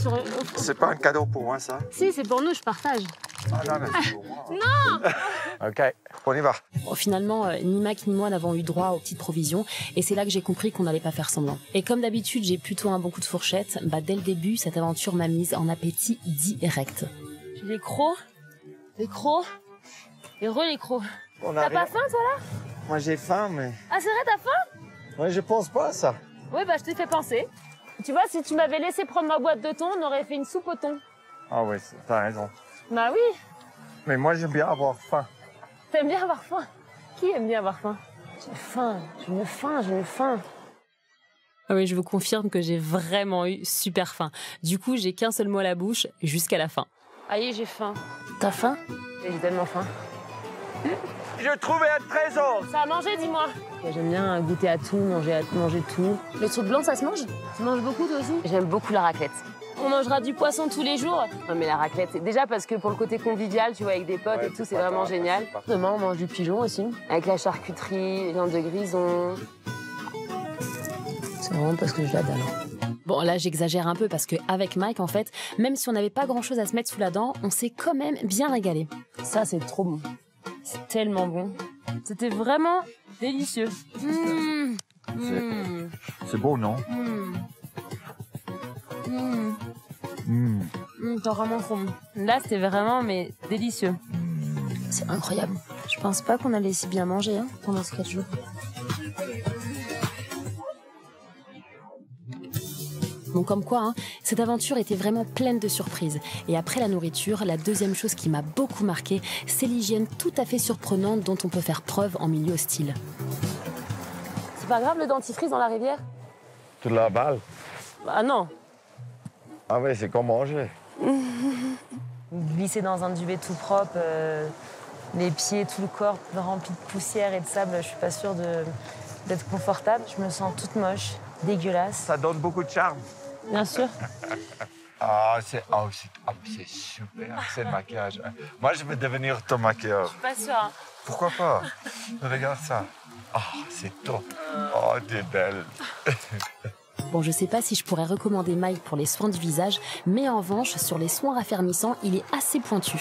Sur... C'est pas un cadeau pour moi, ça ? Si, c'est pour nous, je partage. Ah non, mais c'est pour moi. Non ! Ok, on y va. Bon, finalement, ni Mac ni moi n'avons eu droit aux petites provisions, et c'est là que j'ai compris qu'on n'allait pas faire semblant. Et comme d'habitude, j'ai plutôt un bon coup de fourchette, bah dès le début, cette aventure m'a mise en appétit direct. J'ai les crocs. T'as pas faim, toi, là ? Moi, j'ai faim, mais... Ah, c'est vrai, t'as faim ? Ouais, je pense pas à ça. Oui, bah, je t'ai fait penser. Tu vois, si tu m'avais laissé prendre ma boîte de thon, on aurait fait une soupe au thon. Ah ouais, t'as raison. Bah oui. Mais moi, j'aime bien avoir faim. T'aimes bien avoir faim? Qui aime bien avoir faim? J'ai faim, j'ai faim. Ah oui, je vous confirme que j'ai vraiment eu super faim. Du coup, j'ai qu'un seul mot à la bouche jusqu'à la fin. Aïe, j'ai faim. T'as faim? J'ai tellement faim. Je trouvais un trésor. Ça a mangé, dis-moi. J'aime bien goûter à tout, manger tout. Le truc blanc, ça se mange? Tu manges beaucoup, toi aussi? J'aime beaucoup la raclette. On mangera du poisson tous les jours. Non, mais la raclette, c'est déjà parce que pour le côté convivial, tu vois, avec des potes et tout, c'est vraiment génial. Demain, on mange du pigeon aussi, avec la charcuterie, viande de grison. C'est vraiment parce que je l'adore. Bon, là, j'exagère un peu parce qu'avec Mike, en fait, même si on n'avait pas grand-chose à se mettre sous la dent, on s'est quand même bien régalé. Ça, c'est trop bon. C'est tellement bon. C'était vraiment délicieux. Mmh. C'est beau, non? T'as vraiment trop bon. Là, c'était vraiment mais délicieux. C'est incroyable. Je pense pas qu'on allait si bien manger hein, pendant ce 4 jours. Bon, comme quoi, hein, cette aventure était vraiment pleine de surprises. Et après la nourriture, la deuxième chose qui m'a beaucoup marquée, c'est l'hygiène tout à fait surprenante dont on peut faire preuve en milieu hostile. C'est pas grave le dentifrice dans la rivière? Tu la balles? Bah non. Ah ouais, c'est comme manger. Glisser dans un duvet tout propre, les pieds, tout le corps rempli de poussière et de sable, je suis pas sûre d'être confortable. Je me sens toute moche, dégueulasse. Ça donne beaucoup de charme. Bien sûr. Ah, c'est super, c'est le maquillage. Moi, je vais devenir ton maquilleur. Je suis pas sûre. Hein. Pourquoi pas? Regarde ça. Ah, oh, c'est top. Oh, t'es belle. Bon, je sais pas si je pourrais recommander Mike pour les soins du visage, mais en revanche, sur les soins raffermissants, il est assez pointu.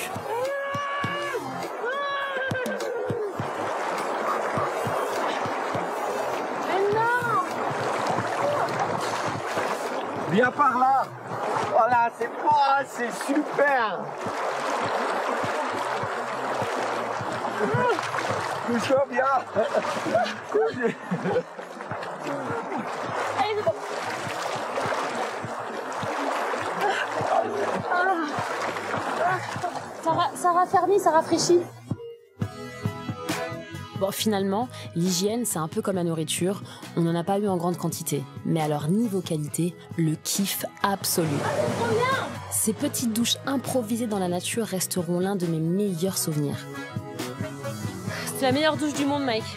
Mais non! Viens par là! Voilà, c'est moi, c'est super! Couche-toi bien! Ça raffermit, ça rafraîchit. Bon, finalement, l'hygiène, c'est un peu comme la nourriture. On n'en a pas eu en grande quantité. Mais alors, niveau qualité, le kiff absolu. Ah, ces petites douches improvisées dans la nature resteront l'un de mes meilleurs souvenirs. C'était la meilleure douche du monde, Mike.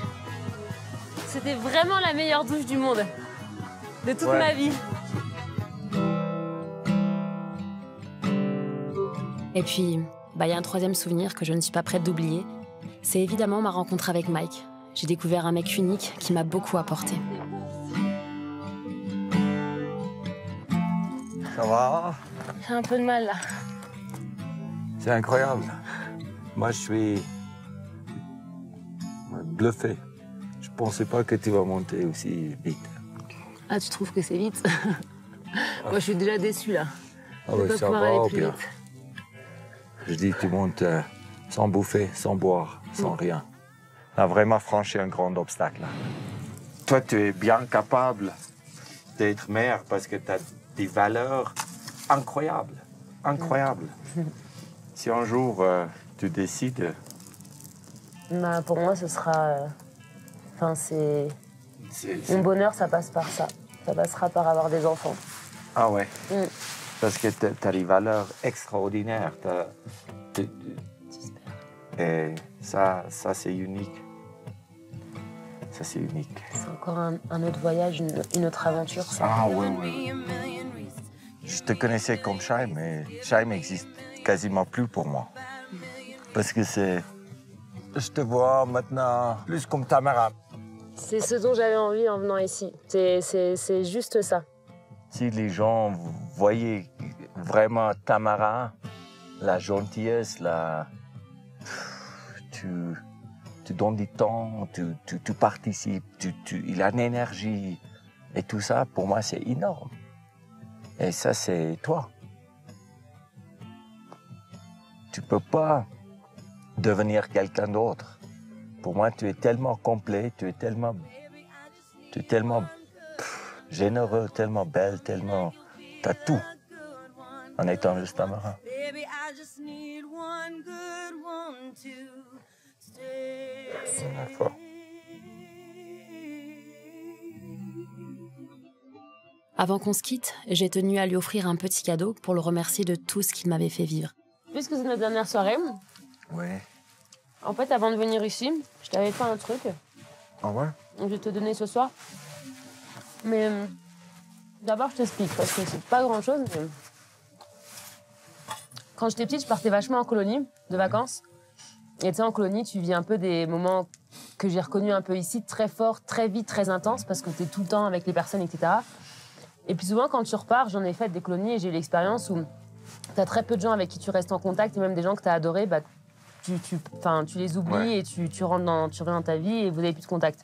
C'était vraiment la meilleure douche du monde. de toute ma vie. Et puis, il y a un troisième souvenir que je ne suis pas prête d'oublier. C'est évidemment ma rencontre avec Mike. J'ai découvert un mec unique qui m'a beaucoup apporté. Ça va? J'ai un peu de mal, là. C'est incroyable. Moi, je suis bluffé. Je ne pensais pas que tu vas monter aussi vite. Ah, tu trouves que c'est vite? Moi, je suis déjà déçue, là. Ah oui, ça va, au pire. Je dis, tu montes sans bouffer, sans boire, sans rien. Tu as vraiment franchi un grand obstacle. Toi, tu es bien capable d'être mère parce que tu as des valeurs incroyables. Incroyables. Si un jour, tu décides... Bah, pour moi, ce sera... Enfin, c'est... Mon bonheur, ça passe par ça. Ça passera par avoir des enfants. Ah ouais. Parce que tu as des valeurs extraordinaires. Et ça c'est unique. Ça, c'est unique. C'est encore un autre voyage, une autre aventure. Ça. Ah oui, oui. Je te connaissais comme Shy'm, mais Shy'm n'existe quasiment plus pour moi. Parce que c'est... Je te vois maintenant plus comme Tamara. C'est ce dont j'avais envie en venant ici. C'est juste ça. Si les gens voyaient vraiment Tamara, la gentillesse, la... Tu donnes du temps, tu participes, il a une énergie. Et tout ça, pour moi, c'est énorme. Et ça, c'est toi. Tu peux pas devenir quelqu'un d'autre. Pour moi, tu es tellement complet, tu es tellement généreux, tellement belle, tellement... T'as tout en étant juste un marin. Merci. Avant qu'on se quitte, j'ai tenu à lui offrir un petit cadeau pour le remercier de tout ce qu'il m'avait fait vivre. Puisque c'est notre dernière soirée... Ouais. En fait, avant de venir ici, je t'avais fait un truc. Ah ouais? Je vais te donner ce soir. Mais d'abord, je t'explique, parce que c'est pas grand-chose. Mais... Quand j'étais petite, je partais vachement en colonie, de vacances. Et tu sais, en colonie, tu vis un peu des moments que j'ai reconnus un peu ici, très forts, très vite, très intenses, parce que t'es tout le temps avec les personnes, etc. Et puis souvent, quand tu repars, j'en ai fait des colonies et j'ai eu l'expérience où t'as très peu de gens avec qui tu restes en contact, et même des gens que t'as adorés, bah, tu les oublies et tu reviens dans ta vie et vous n'avez plus de contact.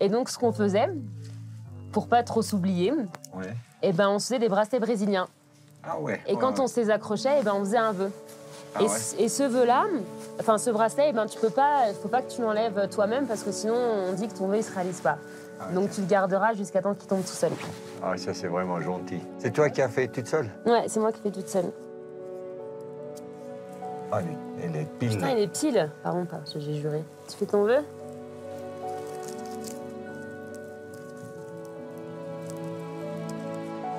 Et donc, ce qu'on faisait, pour pas trop s'oublier, et ben, on se faisait des bracelets brésiliens. Ah ouais. Et quand on se les accrochait, et ben, on faisait un vœu. Ah et ce vœu-là, enfin ce bracelet, ben, tu peux pas, faut pas que tu l'enlèves toi-même parce que sinon, on dit que ton vœu ne se réalise pas. Ah ouais. Donc, tu le garderas jusqu'à temps qu'il tombe tout seul. Ah, ça, c'est vraiment gentil. C'est toi qui as fait toute seule? Ouais, c'est moi qui ai fait toute seule. Ah, il est pile. Putain, il est pile. Pardon, j'ai juré. Tu fais ton vœu?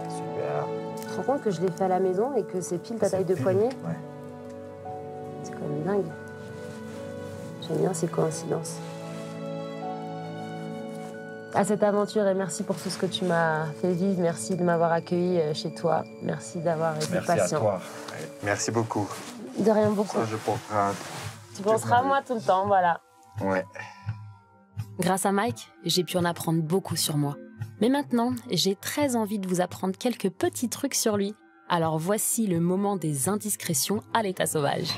Super. Tu te rends compte que je l'ai fait à la maison et que c'est pile ta taille de poignet? Ouais. C'est quand même dingue. J'aime bien ces coïncidences. À cette aventure et merci pour tout ce que tu m'as fait vivre. Merci de m'avoir accueilli chez toi. Merci d'avoir été patient. Merci à toi. Merci beaucoup. De rien, beaucoup. Ça, je penserai. Tu penseras à moi tout le temps, voilà. Ouais. Grâce à Mike, j'ai pu en apprendre beaucoup sur moi. Mais maintenant, j'ai très envie de vous apprendre quelques petits trucs sur lui. Alors voici le moment des indiscrétions à l'état sauvage.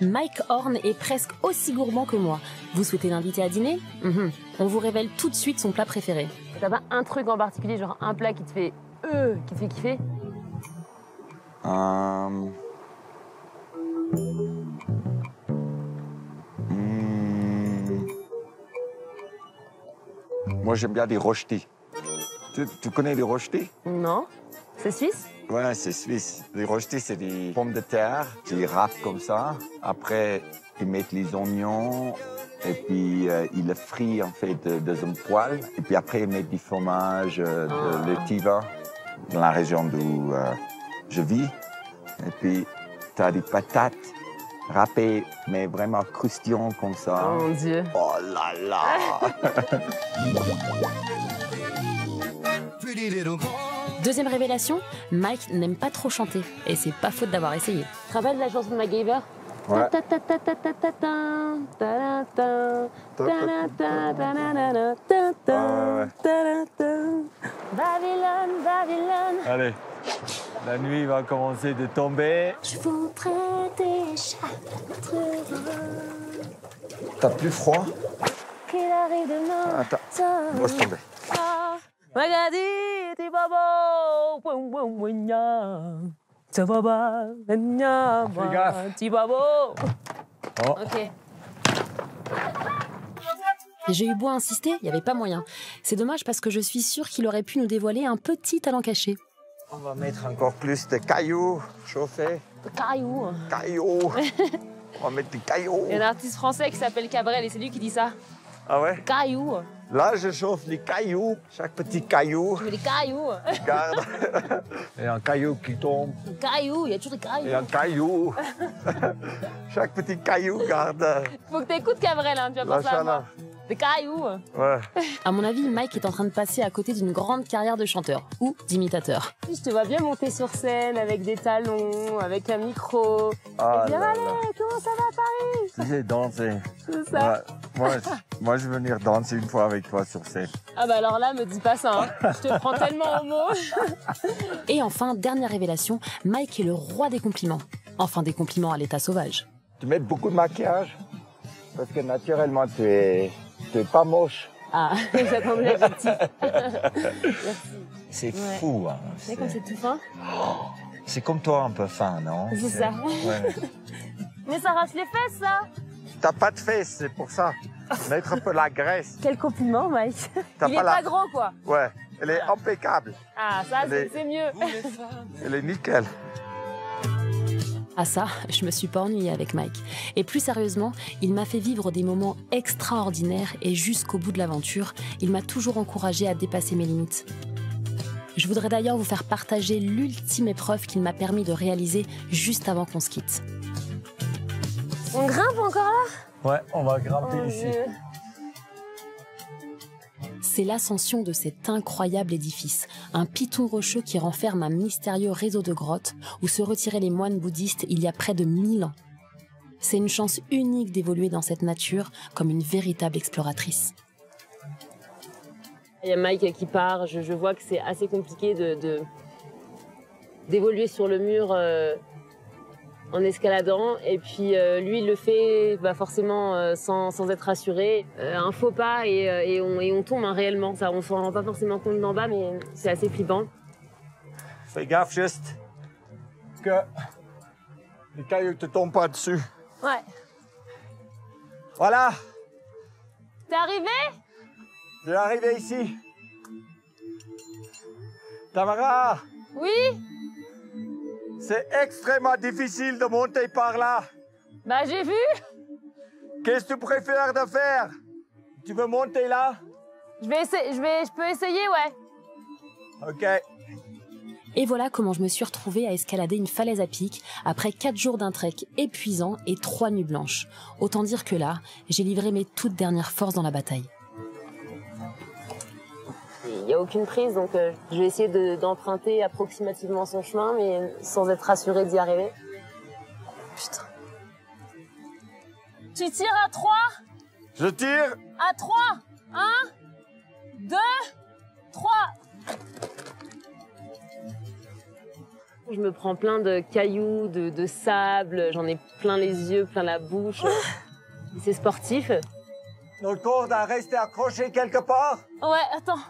Mike Horn est presque aussi gourmand que moi. Vous souhaitez l'inviter à dîner? On vous révèle tout de suite son plat préféré. T'as pas un truc en particulier, genre un plat qui te fait kiffer? Moi, j'aime bien des rochetis. Tu connais les rochetis? Non. C'est suisse? Ouais, c'est suisse. Les rochetis, c'est des pommes de terre qu'ils râpent comme ça. Après, ils mettent les oignons et puis ils le frient en fait dans une poêle. Et puis après, ils mettent du fromage, le tiva, dans la région d'où je vis. Et puis, tu as des patates râpées, mais vraiment croustillantes comme ça. Oh mon Dieu! Oh là là! Deuxième révélation, Mike n'aime pas trop chanter. Et c'est pas faute d'avoir essayé. Tu te rappelles la chanson de MacGyver ? Ouais. Babylone, Babylone. Allez, la nuit va commencer de tomber. Je voudrais déjà te voir. T'as plus froid ? Qu'il arrive demain. Attends, laisse tomber. Magadi, t'es pas beau. Fais gaffe. Oh. Okay. J'ai eu beau insister, il n'y avait pas moyen. C'est dommage parce que je suis sûre qu'il aurait pu nous dévoiler un petit talent caché. On va mettre encore plus de cailloux chauffés. De cailloux. Cailloux. On va mettre des cailloux. Il y a un artiste français qui s'appelle Cabrel et c'est lui qui dit ça. Ah ouais? Cailloux. Là, je chauffe les cailloux, chaque petit caillou. Les cailloux. Regarde. Il y a un caillou qui tombe. Un caillou, il y a toujours des cailloux. Il y a un caillou. Chaque petit caillou, regarde. Faut que t'écoutes, Cabrel, hein, tu vas pas ça avoir. Des cailloux. Ouais. À mon avis, Mike est en train de passer à côté d'une grande carrière de chanteur ou d'imitateur. Je te vois bien monter sur scène avec des talons, avec un micro. Ah et dire, allez, comment ça va, Paris? J'ai dansé. C'est ça. Ouais. Moi, je vais venir danser une fois avec toi sur scène. Ah bah alors là, me dis pas ça, hein. Je te prends tellement au mot. Et enfin, dernière révélation, Mike est le roi des compliments. Enfin, des compliments à l'état sauvage. Tu mets beaucoup de maquillage parce que naturellement, tu es pas moche. Ah, j'attendais la petite. C'est fou, hein. C'est comme c'est tout fin. Oh, c'est comme toi un peu fin, non? C'est ça. Ouais. Mais ça rase les fesses, ça. T'as pas de fesses, c'est pour ça. Mettre un peu la graisse. Quel compliment, Mike. Il est pas gros, quoi. Ouais, elle est impeccable. Ah, ça, c'est mieux. Elle est nickel. Ah ça, je me suis pas ennuyée avec Mike. Et plus sérieusement, il m'a fait vivre des moments extraordinaires et jusqu'au bout de l'aventure, il m'a toujours encouragée à dépasser mes limites. Je voudrais d'ailleurs vous faire partager l'ultime épreuve qu'il m'a permis de réaliser juste avant qu'on se quitte. On grimpe encore là? Ouais, on va grimper ici. C'est l'ascension de cet incroyable édifice, un piton rocheux qui renferme un mystérieux réseau de grottes où se retiraient les moines bouddhistes il y a près de 1000 ans. C'est une chance unique d'évoluer dans cette nature comme une véritable exploratrice. Il y a Mike qui part, je vois que c'est assez compliqué d'évoluer sur le mur... en escaladant, et puis lui, il le fait forcément sans être rassuré. Un faux pas et on tombe réellement. Ça, on s'en rend pas forcément compte d'en bas, mais c'est assez flippant. Fais gaffe juste que les cailloux te tombent pas dessus. Ouais. Voilà. T'es arrivé? J'ai arrivé ici. Tamara? Oui? C'est extrêmement difficile de monter par là. Bah, j'ai vu. Qu'est-ce que tu préfères de faire? Tu veux monter là? Je peux essayer, ouais. OK. Et voilà comment je me suis retrouvée à escalader une falaise à pic après 4 jours d'un trek épuisant et 3 nuits blanches. Autant dire que là, j'ai livré mes toutes dernières forces dans la bataille. Il n'y a aucune prise, donc je vais essayer d'emprunter approximativement son chemin, mais sans être rassurée d'y arriver. Putain. Tu tires à 3? Je tire. À 3. 1, 2, 3. Je me prends plein de cailloux, de sable, j'en ai plein les yeux, plein la bouche. C'est sportif. Notre corde a resté accrochée quelque part? Ouais, attends.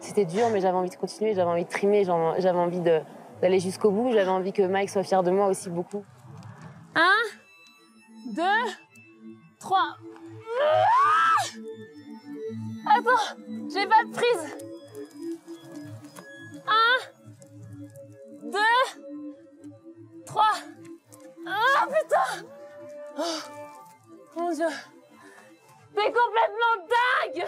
C'était dur, mais j'avais envie de continuer, j'avais envie de trimer, j'avais envie d'aller jusqu'au bout, j'avais envie que Mike soit fier de moi aussi beaucoup. 1, 2, 3. Attends, j'ai pas de prise. 1, 2, 3. Ah putain! Oh, mon Dieu! T'es complètement dingue!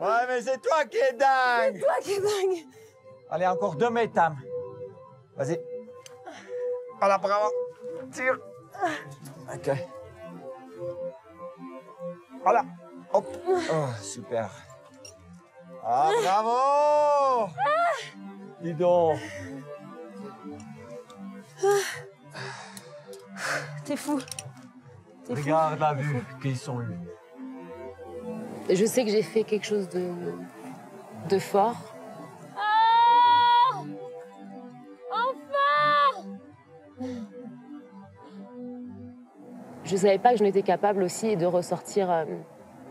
Ouais, mais c'est toi qui es dingue! C'est toi qui es dingue! Allez, encore 2 mètres, Tam. Vas-y. Voilà, bravo. Tire. OK. Voilà. Hop. Oh, super. Ah, bravo! Dis donc. T'es fou. Regarde la vue qu'ils sont eus. Je sais que j'ai fait quelque chose de fort. Oh! Enfin! Je savais pas que je n'étais capable aussi de ressortir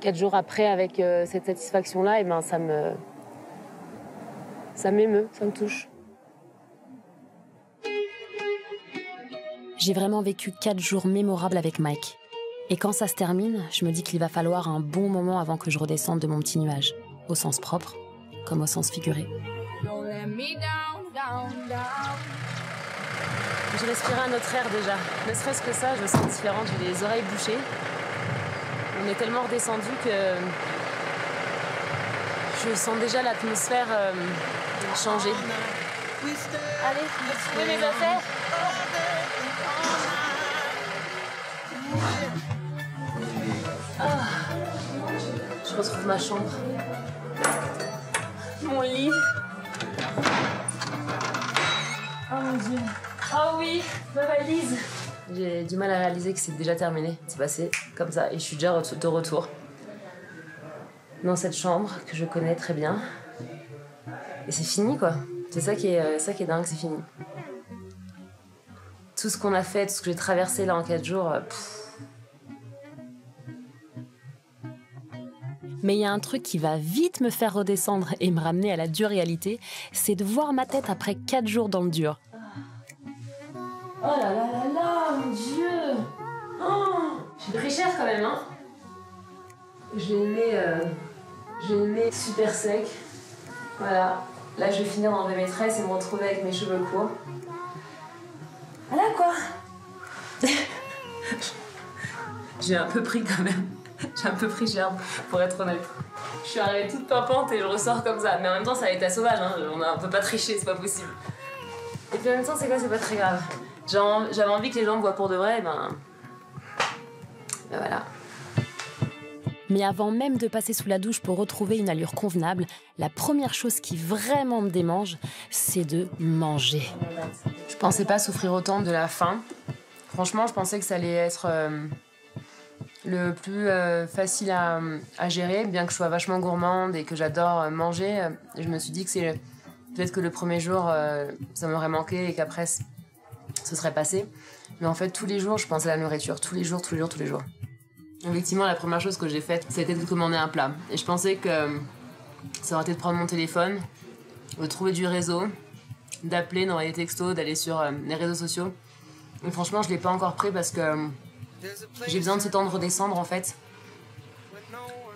4 jours après avec cette satisfaction-là. Et ben ça m'émeut, ça me touche. J'ai vraiment vécu 4 jours mémorables avec Mike. Et quand ça se termine, je me dis qu'il va falloir un bon moment avant que je redescende de mon petit nuage, au sens propre, comme au sens figuré. Je respirais un autre air déjà. Ne serait-ce que ça, je me sens différente, j'ai les oreilles bouchées. On est tellement redescendu que je sens déjà l'atmosphère changer. Allez, je vais trouver mes affaires. Je retrouve ma chambre, mon lit. Oh mon Dieu. Oh oui, ma valise. J'ai du mal à réaliser que c'est déjà terminé. C'est passé comme ça et je suis déjà de retour dans cette chambre que je connais très bien. Et c'est fini quoi. C'est ça qui est dingue, c'est fini. Tout ce qu'on a fait, tout ce que j'ai traversé là en 4 jours. Mais il y a un truc qui va vite me faire redescendre et me ramener à la dure réalité, c'est de voir ma tête après 4 jours dans le dur. Oh là là là là, mon Dieu! Oh, j'ai pris cher quand même, hein? J'ai le nez super sec. Voilà. Là, je vais finir d'enlever mes tresses et me retrouver avec mes cheveux courts. Voilà quoi! J'ai un peu pris quand même. J'ai un peu pris Shy'm, pour être honnête. Je suis arrivée toute pimpante et je ressors comme ça. Mais en même temps, c'est à l'état sauvage, hein. On peut pas tricher, c'est pas possible. Et puis en même temps, c'est quoi, c'est pas très grave. J'avais envie que les gens me voient pour de vrai, ben voilà. Mais avant même de passer sous la douche pour retrouver une allure convenable, la première chose qui vraiment me démange, c'est de manger. Je pensais pas souffrir autant de la faim. Franchement, je pensais que ça allait être... le plus facile à gérer, bien que je sois vachement gourmande et que j'adore manger, je me suis dit que c'est peut-être que le premier jour ça m'aurait manqué et qu'après ce serait passé. Mais en fait tous les jours je pense à la nourriture, tous les jours. Effectivement la première chose que j'ai faite c'était de commander un plat et je pensais que ça aurait été de prendre mon téléphone, de trouver du réseau, d'appeler, d'envoyer des textos, d'aller sur les réseaux sociaux. Et franchement je l'ai pas encore pris parce que j'ai besoin de ce temps de redescendre en fait.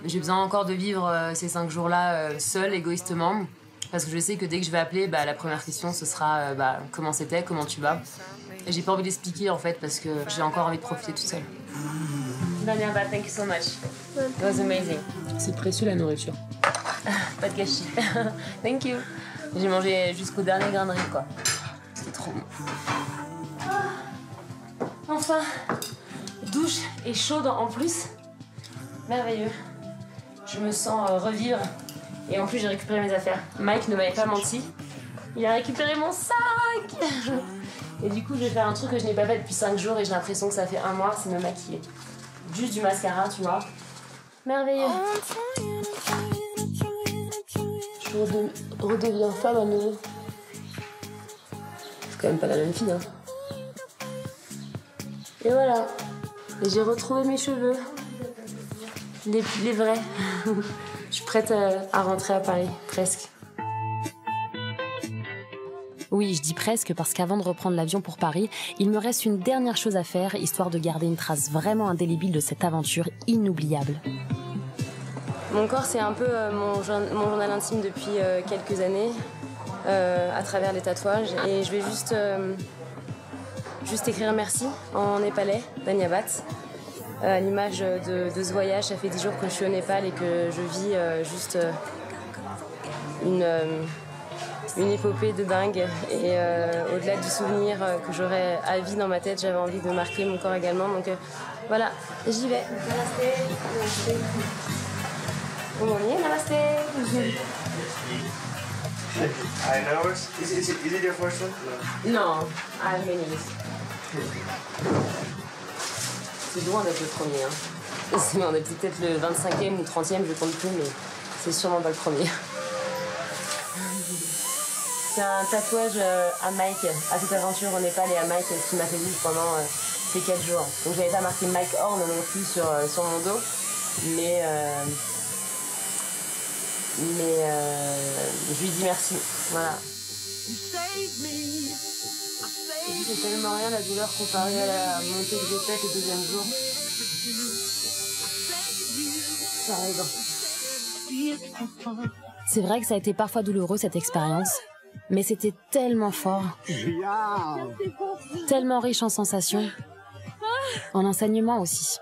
J'ai besoin encore de vivre ces 5 jours-là seule, égoïstement. Parce que je sais que dès que je vais appeler, la première question ce sera comment c'était, comment tu vas. Et j'ai pas envie d'expliquer en fait parce que j'ai encore envie de profiter toute seule. Dhanyavad, thank you so much. It was amazing. C'est précieux la nourriture. Pas de gâchis. Thank you. J'ai mangé jusqu'au dernier grain de riz quoi. C'était trop bon. Ah, enfin. Douche et chaude en plus, merveilleux. Je me sens revivre et en plus j'ai récupéré mes affaires. Mike ne m'avait pas menti, il a récupéré mon sac. Et du coup je vais faire un truc que je n'ai pas fait depuis 5 jours et j'ai l'impression que ça fait 1 mois, c'est me maquiller. Juste du mascara, tu vois. Merveilleux. Je redeviens femme à nouveau. C'est quand même pas la même fille, hein. Et voilà. J'ai retrouvé mes cheveux, les vrais. Je suis prête à rentrer à Paris, presque. Oui, je dis presque parce qu'avant de reprendre l'avion pour Paris, il me reste une dernière chose à faire, histoire de garder une trace vraiment indélébile de cette aventure inoubliable. Mon corps, c'est un peu mon journal intime depuis quelques années, à travers les tatouages. Et je vais juste écrire merci en népalais, Dhanyavad, à l'image de ce voyage. Ça fait 10 jours que je suis au Népal et que je vis juste une épopée de dingue. Et au-delà du souvenir que j'aurais à vie dans ma tête, j'avais envie de marquer mon corps également. Donc voilà, j'y vais. Namasté. Namasté. On y est, namasté. I know it. Is it your first one? No, I have many. C'est loin d'être le premier. Hein. On est peut-être le 25e ou 30e, je compte plus, mais c'est sûrement pas le premier. C'est un tatouage à Mike, à cette aventure au Népal et à Mike, qui m'a fait vivre pendant ces 4 jours. Donc j'avais pas marqué Mike Horn non plus sur mon dos, mais je lui dis merci, voilà. C'est tellement rien la douleur comparée à la montée que j'ai faite le deuxième jour. Ça arrive. C'est vrai que ça a été parfois douloureux cette expérience, mais c'était tellement fort, tellement riche en sensations, en enseignements aussi.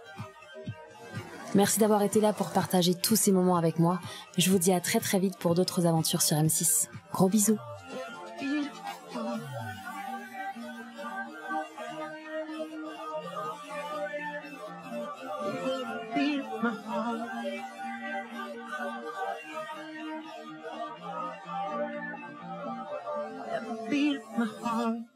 Merci d'avoir été là pour partager tous ces moments avec moi. Je vous dis à très très vite pour d'autres aventures sur M6. Gros bisous. Beat my heart.